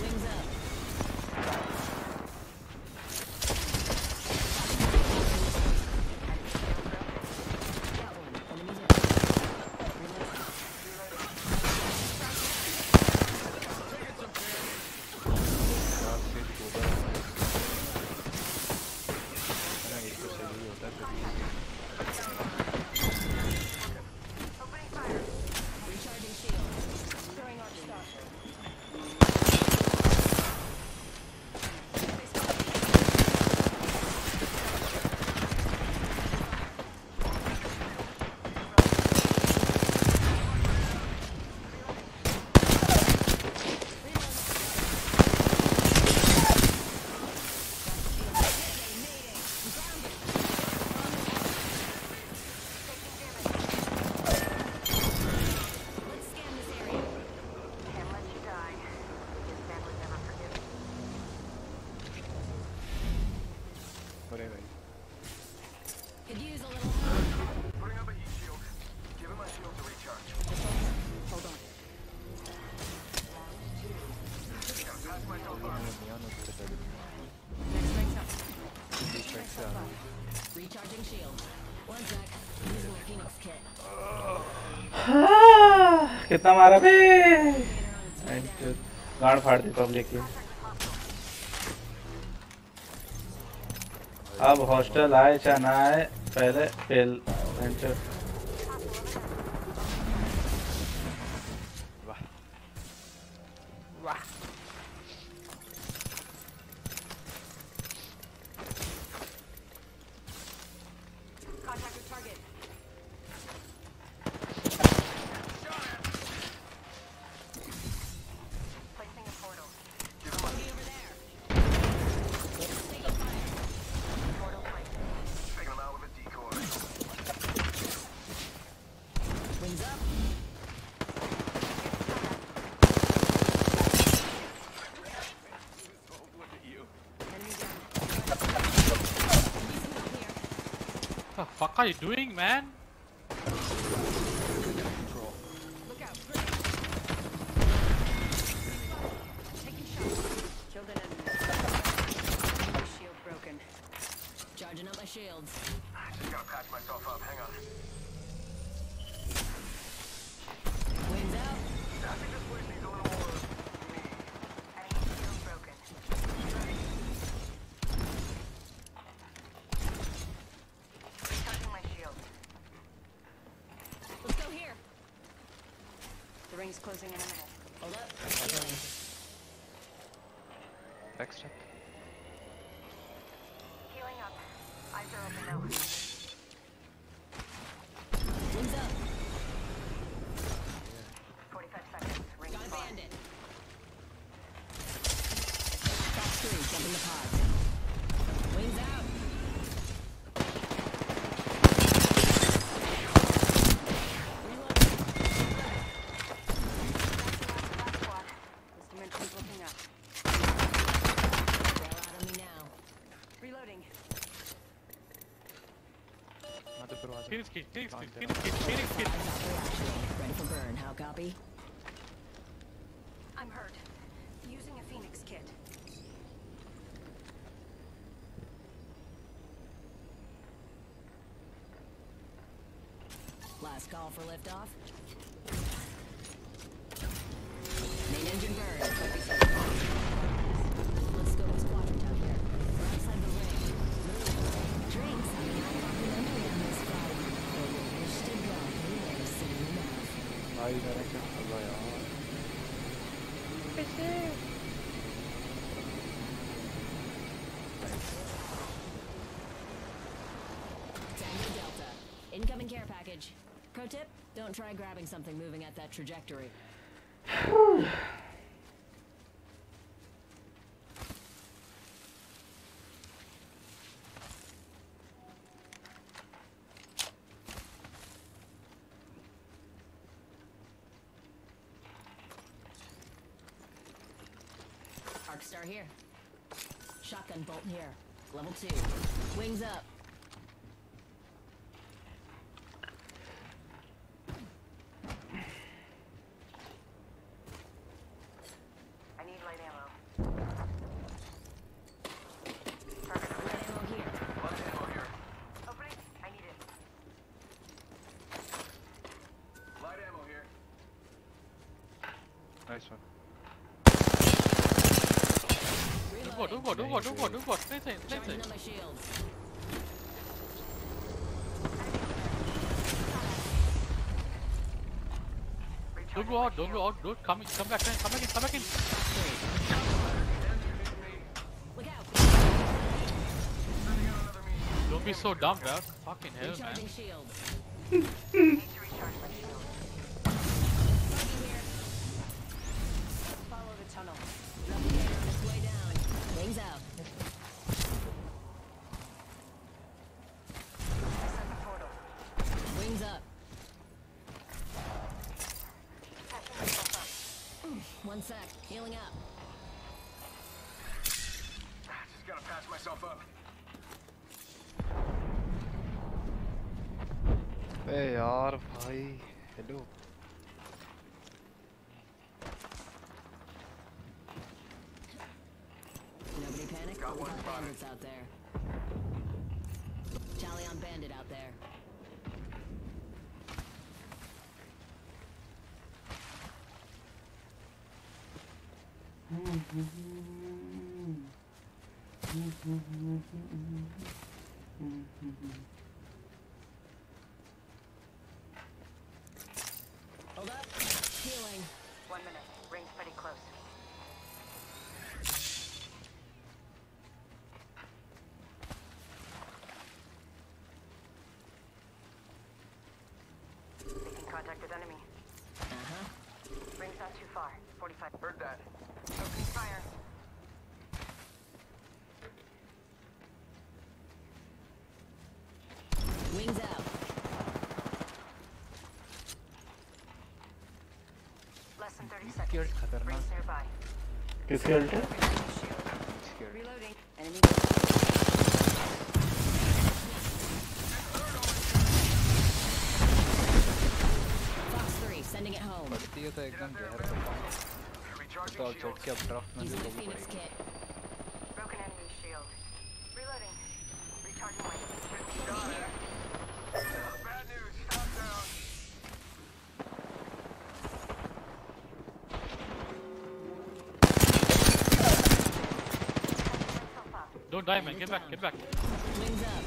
Wings up. Recharging shield. One sec. Using my Phoenix kit. कितना मारा बे? गांड फाड़ दी पब्लिक की। अब हॉस्टल आए चना आए पहले fail enter. What are you doing, man? Look out. Taking shots. Killed an enemy. Shield broken. Charging up my shields. I just gotta patch myself up. Hang on. Wings out. I think this place needs a little more. Enemy shield broken. Ring's closing in a minute. Hold up. Next check. Healing up. Eyes are open now. Wings up. 45 seconds. Ring got a bandit. Top three, jump in the pod. Wings out. Phoenix kit. Ready for burn, how copy? I'm hurt. Using a Phoenix kit. Last call for liftoff. Main engine burn. Let's go to squadron down here. We're outside the ring. Ay merak etme Allah ya. Peki. Delta. Incoming care package. Pro tip, don't try grabbing something moving at that trajectory. Star here. Shotgun bolt here. Level 2. Wings up. I need light ammo. Target light ammo here. Light ammo here. Open it. I need it. Light ammo here. Nice one. Do what? Play thing. Don't go out, dude. Come back in. Don't be so dumb, man. Fucking hell, man. Follow the tunnel. This way down. Wings out. I set the portal. Wings up. Catching myself up. 1 sec. Healing up. Just gotta patch myself up. Hey, yaar, bhai. Hello. Got one bandits out there. Tally on bandit out there. Hold up. Healing. 1 minute. Ring's pretty close. Contacted enemy. Rings not too far. 45. Heard that. Opening fire. Wings out. Less than 30 seconds. Rings nearby. Is he ulted? Reloading. Enemy. Sending it home. Broken enemy shield. Reloading. Recharging my bad news. Stop down. Don't die, man. Get back. Wings up.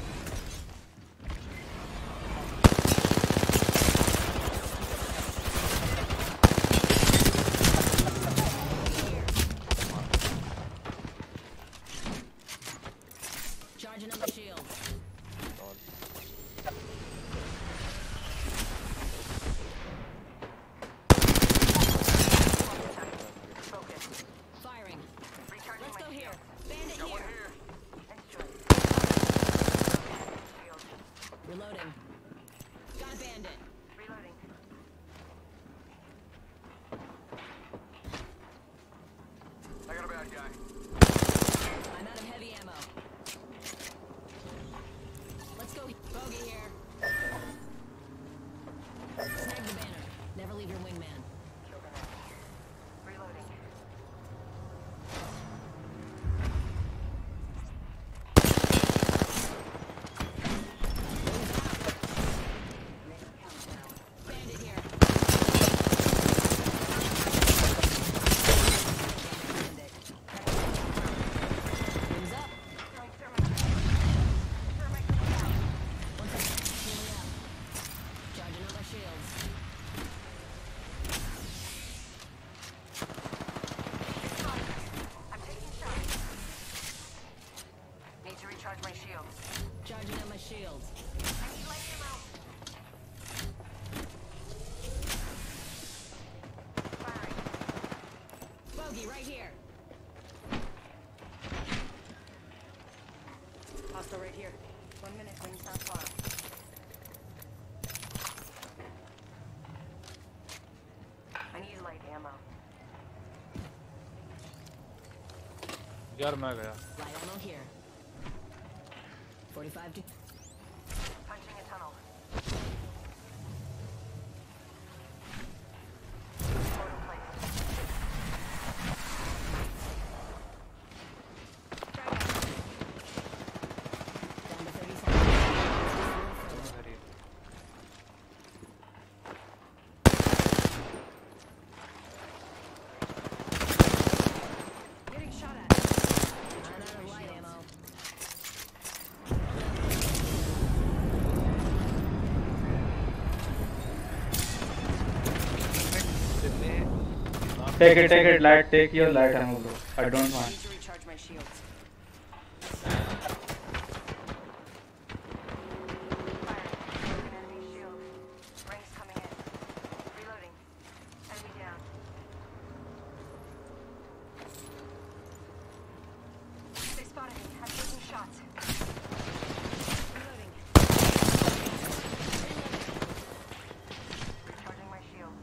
यार मैं गया। Take it, lad. Take your light ammo, bro. I don't want. I need to recharge my shields. Fire. Enemy shield. Ray's coming in. Reloading. Enemy down. They spotted me. I'm taking shots. Reloading. Recharging my shield.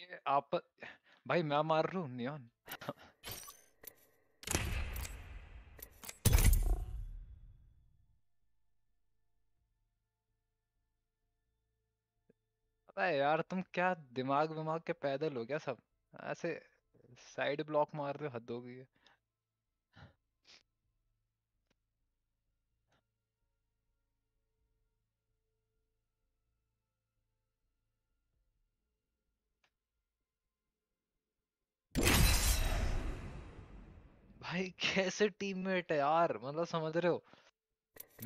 ये आप भाई मैं मार रहा हूँ नियॉन। अरे यार तुम क्या दिमाग विमाग के पैदल हो गया सब, ऐसे साइड ब्लॉक मार रहे हो, हद हो गई है। भाई कैसे टीममेट है यार, मतलब समझ रहे हो,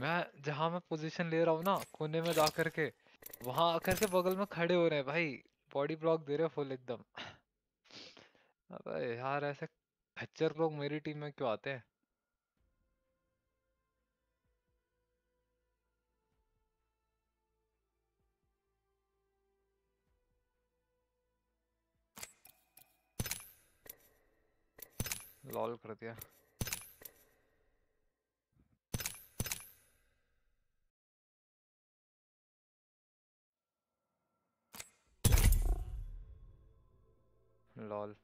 मैं जहां मैं पोजीशन ले रहा हूँ ना कोने में जा करके, वहां आकर के बगल में खड़े हो रहे हैं भाई, बॉडी ब्लॉक दे रहे हो फुल एकदम। अबे यार ऐसे खच्चर लोग मेरी टीम में क्यों आते हैं। लॉल कर दिया। Lol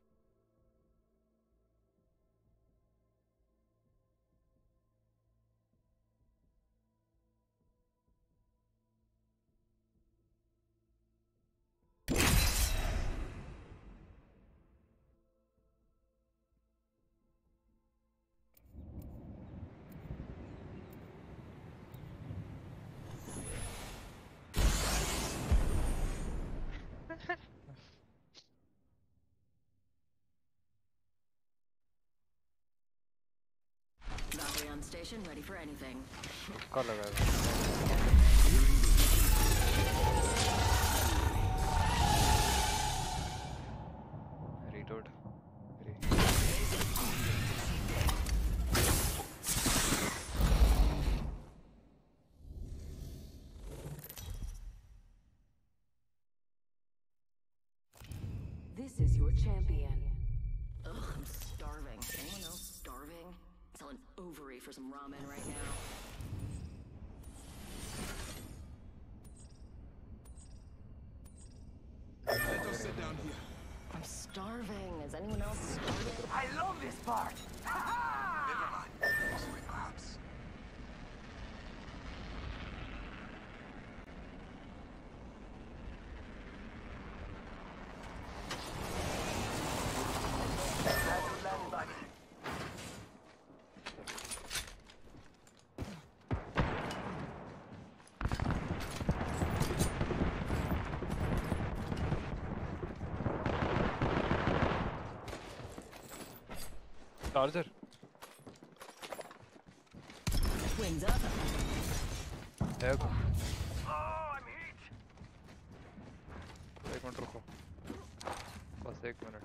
station ready for anything. Call it over. Reload. This is your champion. Ugh, I'm starving. Anyone else starving? Selling ovary for some ramen right now. Don't sit down here. I'm starving. Is anyone else starving? I love this part. Ha -ha! Never mind. Sorry, perhaps. Charger. Wings up. There you go. Oh, I'm hit. 1 minute, रुको. बस 1 minute.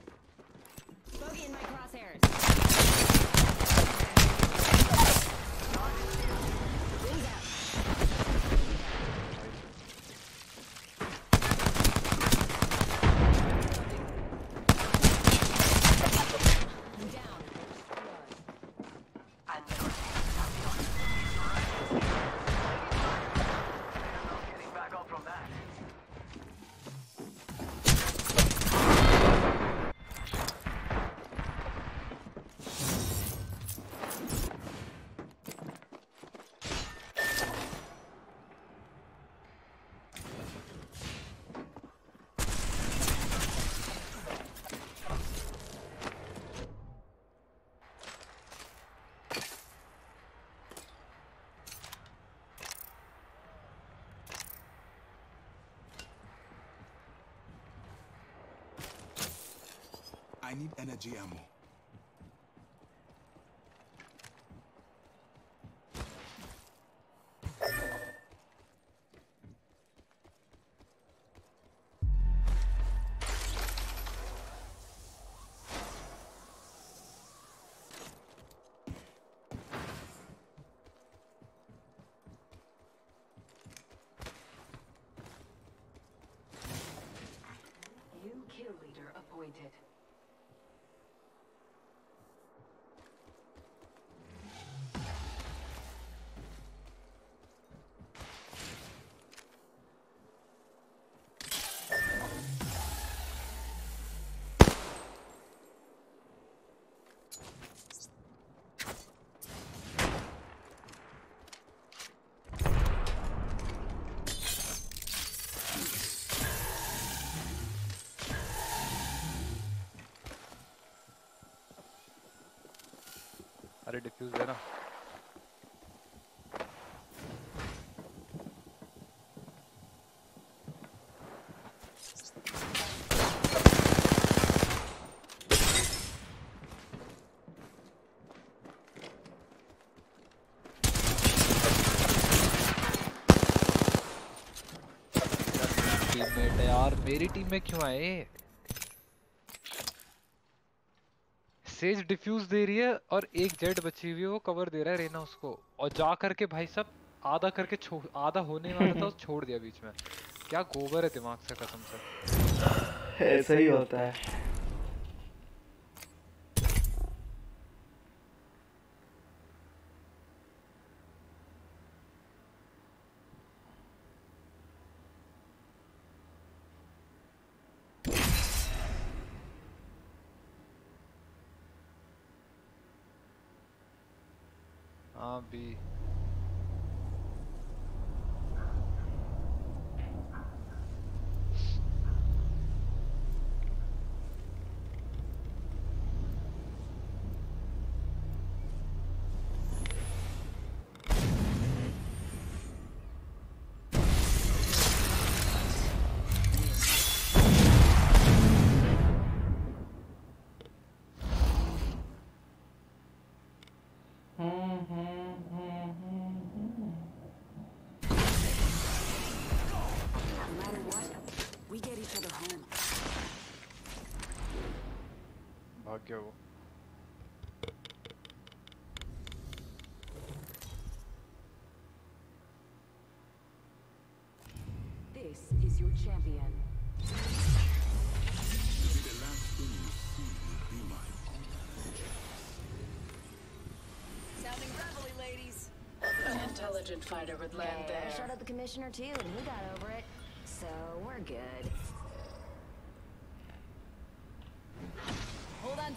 Bogey in my crosshairs. Wings out. I need energy ammo. New kill leader appointed. अरे डिफ्यूज देना टीममेट है यार, मेरी टीम में क्यों आए? सेज डिफ्यूज दे रही है और एक जेट बची हुई है, वो कवर दे रहा है रेना उसको, और जा करके भाई सब आधा करके आधा होने वाला था, उस छोड़ दिया बीच में। क्या गोबर है दिमाग से, कसम से। ऐसा ही होता है। B. Go. This is your champion. To be the last thing you see will be my own. Sounding gravelly, ladies. An intelligent fighter would land there. I shot at the commissioner too, and he got over it. So we're good.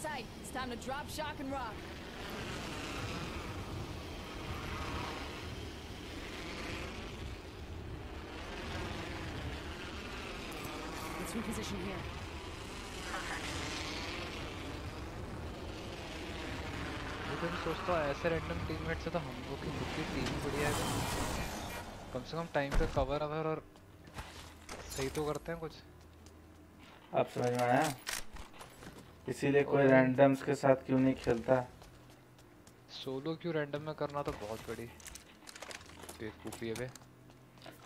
Tight. It's time to drop, shock, and rock. Let's reposition here. लेकिन सोचता हूँ ऐसे रैंडम टीममेट से तो हम लोग की खुद की टीम बढ़िया है, कम से कम टाइम पे कवर अवर और सही तो करते हैं कुछ। आप समझ में आया? इसीलिए कोई रैंडम्स के साथ क्यों नहीं खेलता? सोलो क्यों रैंडम में करना तो बहुत बड़ी बेवकूफी है बे।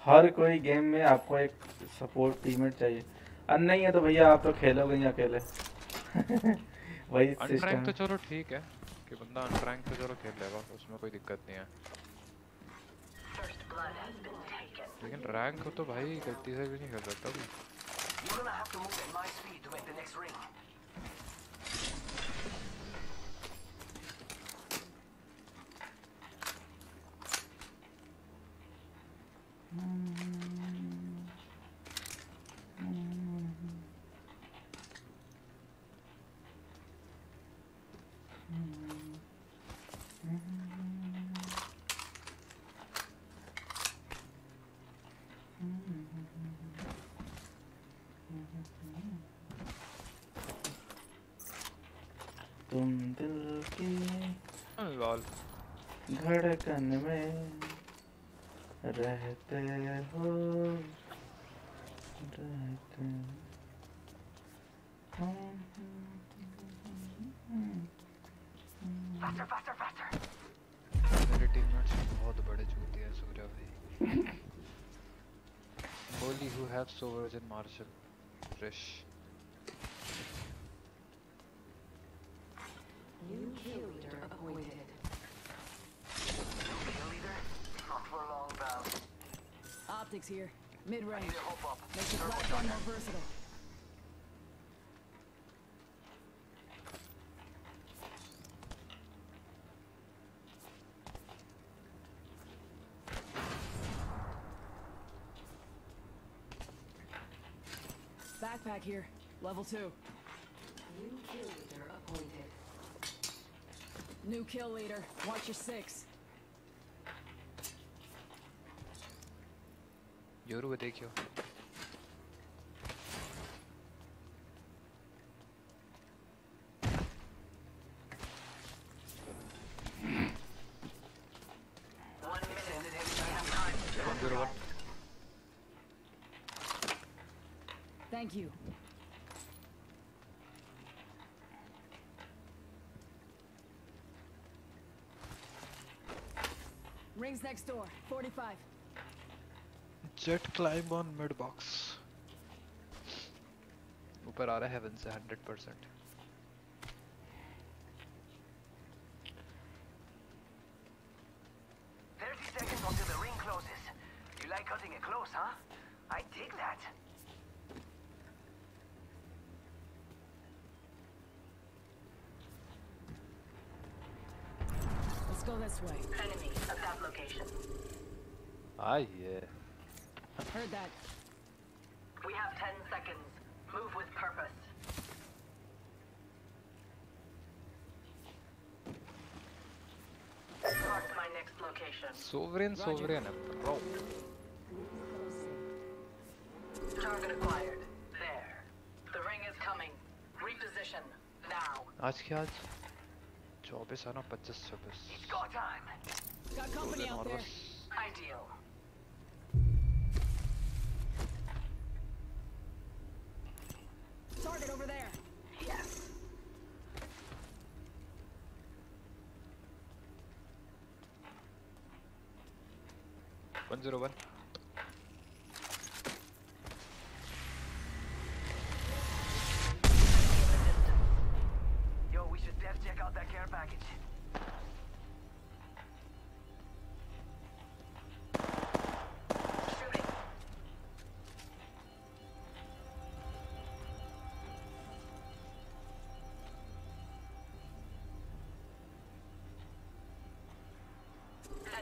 हर कोई गेम में आपको एक सपोर्ट टीममेट चाहिए। अन नहीं है तो भैया आप तो खेलोगे नहीं अकेले। वही अनट्रैंक तो चलो ठीक है कि बंदा अनट्रैंक तो चलो खेल लेगा, उसमें कोई दिक्कत नहीं है, लेकिन रैंक तो भाई गलती से भी नहीं खेल सकता। तुम दिल की धड़कन में रहते हो, रहते हो। मेरे टीममेट्स बहुत बड़े चूती हैं सूर्या भाई। Only who have swords and martial fresh. You killed her, avoided. Optics here, mid-range. Makes your platform more versatile. Backpack here, level 2. New kill leader appointed. New kill leader, watch your 6. जरूर देखियो thank you. Rings next door 45. Jet climb on mid box. ऊपर आ रहा है heaven से 100%. Sovereign, sovereign, bro. Target acquired. There. The ring is coming. Reposition now. आज क्या आज? 24 आना 25 26. Got time. Got company out there. Ideal. Target over there. Yes. Zero 101. Yo, we should def check out that care package. Shooting.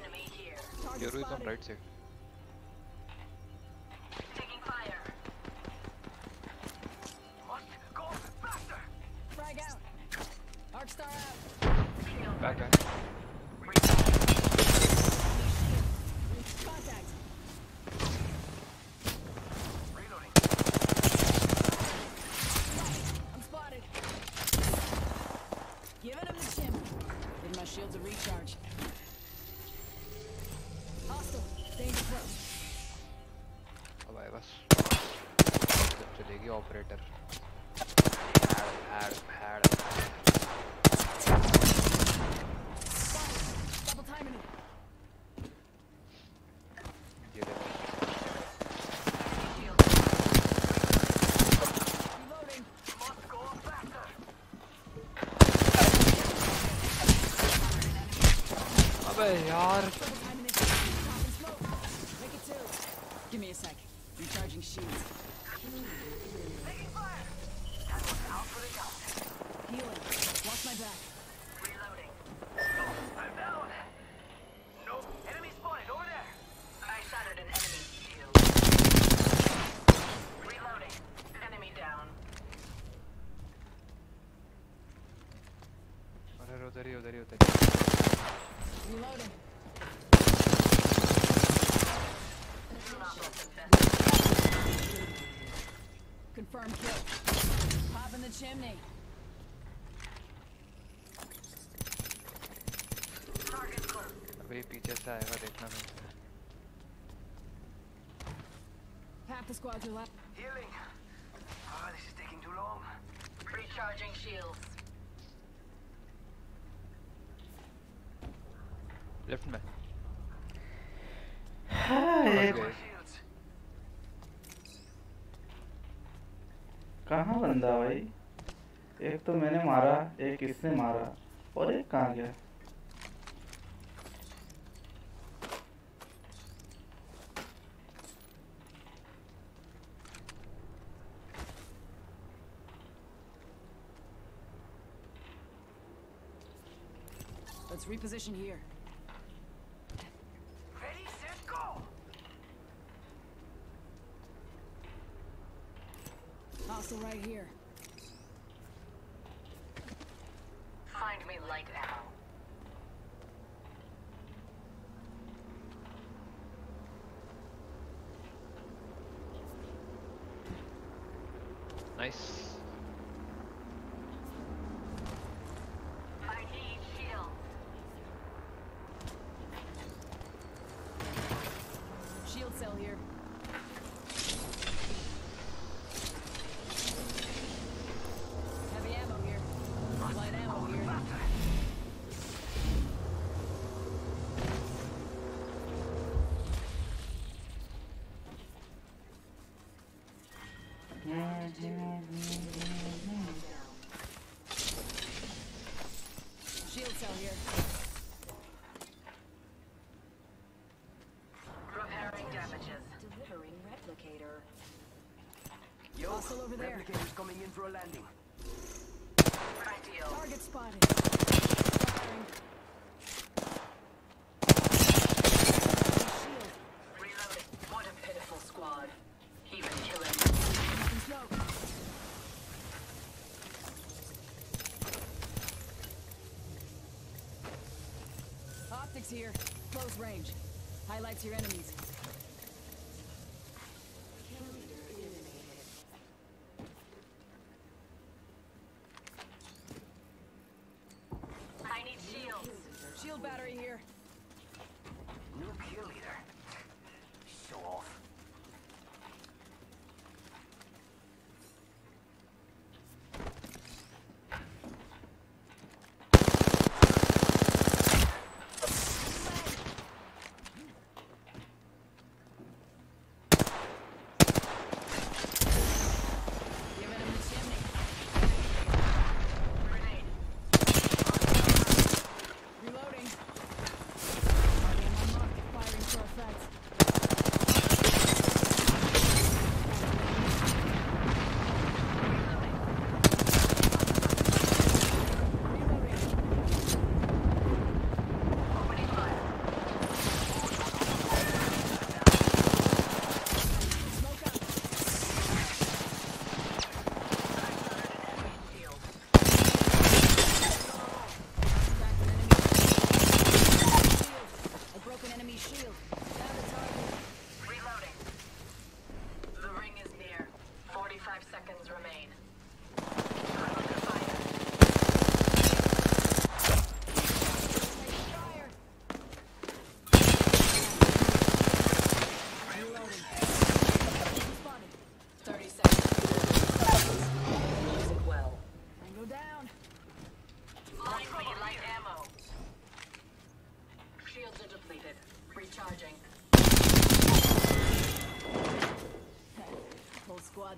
Enemy here. Yoru is on right side. Healing. Oh, this is taking too long. Recharging shields. Left में. Hey. कहाँ बंदा भाई? एक तो मैंने मारा, एक किसने मारा, और एक कहाँ गया? Reposition here. Ready, set, go. Hostile right here. Find me light now. Nice. Replicators coming in for a landing. Target spotted. Reloading. What a pitiful squad. Even killing. Optics here. Close range. Highlights your enemies.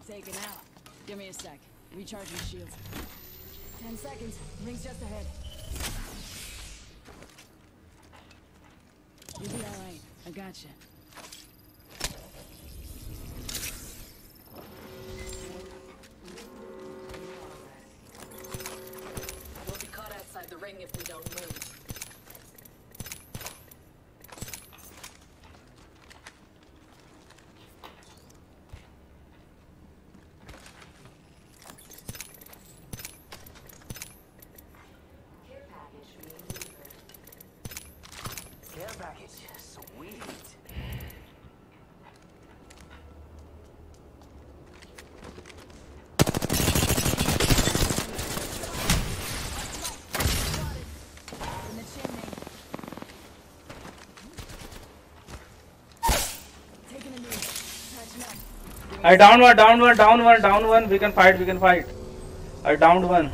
got taken out. Give me a sec. Recharging shields. 10 seconds. Rings just ahead. You'll be all right. I gotcha. We'll be caught outside the ring if we don't move. I down one. We can fight. I downed one.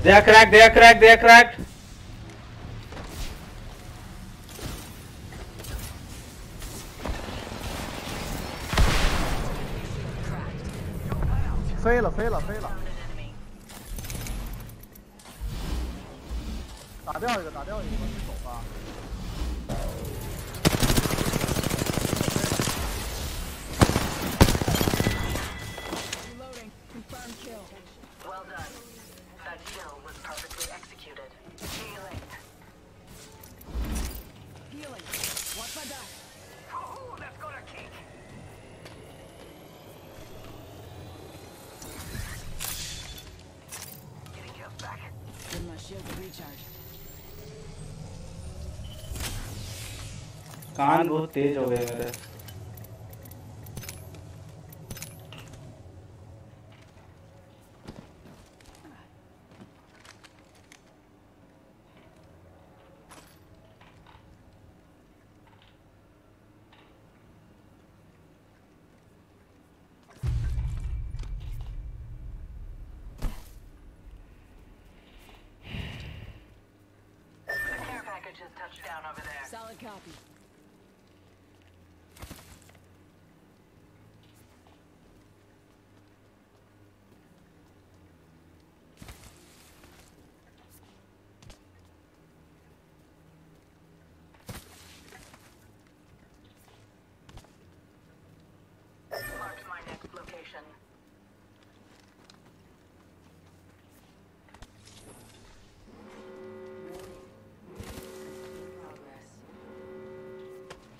They are cracked. Fail.打掉一个，你走吧。Reloading, confirmed kill. Well done. That kill was perfectly executed. Healing. Watch my back. Oh, that's gonna kick. Getting kills back. Give my shield a recharge. कान बहुत तेज हो गए मेरे. Touchdown over there. Solid copy. Marked my next location.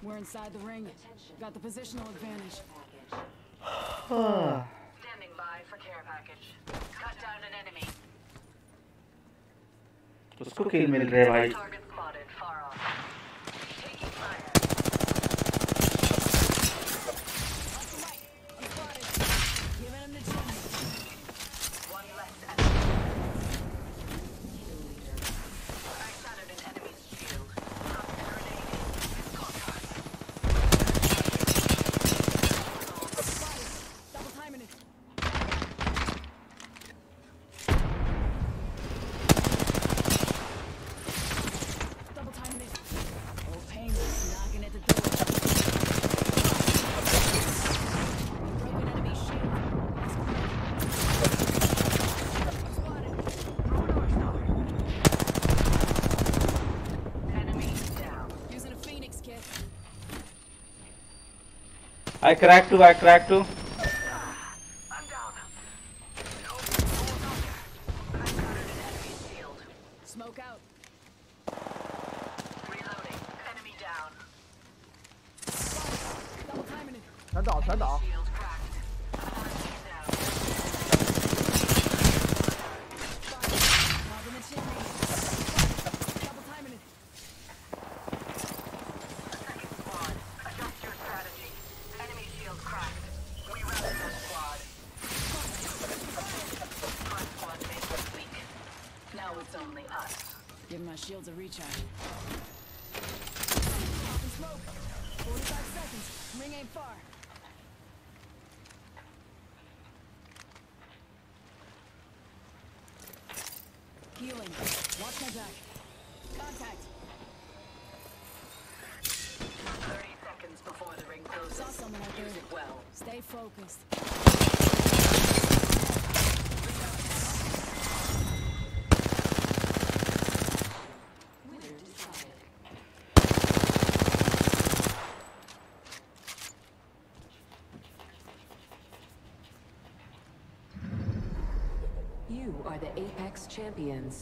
We're inside the ring. Got the positional advantage. Standing by for care package. Cut down an enemy. उसको किल मिल रहे भाई. Target spotted far off. Taking fire. Giving him the chance. One left at I shattered an enemy's shield. I cracked two. I'm down. I got an enemy shield. Smoke out. Reloading. Enemy down. Double timing it. 全倒。shields are recharged. Smoke. 45 seconds. Ring ain't far. Healing. Watch my back. Contact. 30 seconds before the ring closes. Saw someone out there. Use it well. Stay focused. The Apex champions.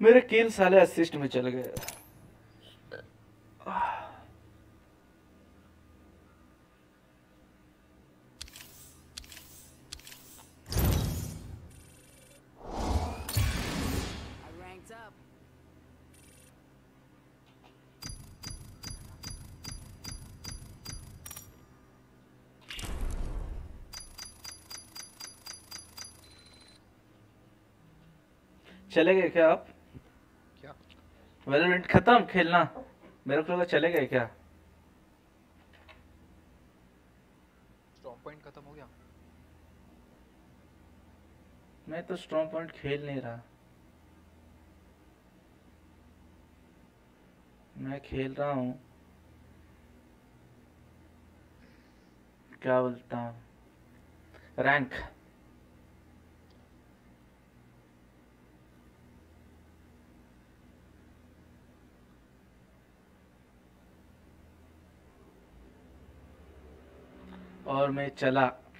मेरे किल साले असिस्ट में चले गए. चले गए क्या आप? क्या वैलोरेंट खत्म खेलना? मेरे को लगा चले गए क्या. स्ट्रॉन्ग पॉइंट खत्म हो गया. मैं तो स्ट्रॉन्ग पॉइंट खेल नहीं रहा. मैं खेल रहा हूँ क्या बोलता हूँ रैंक. और मैं चला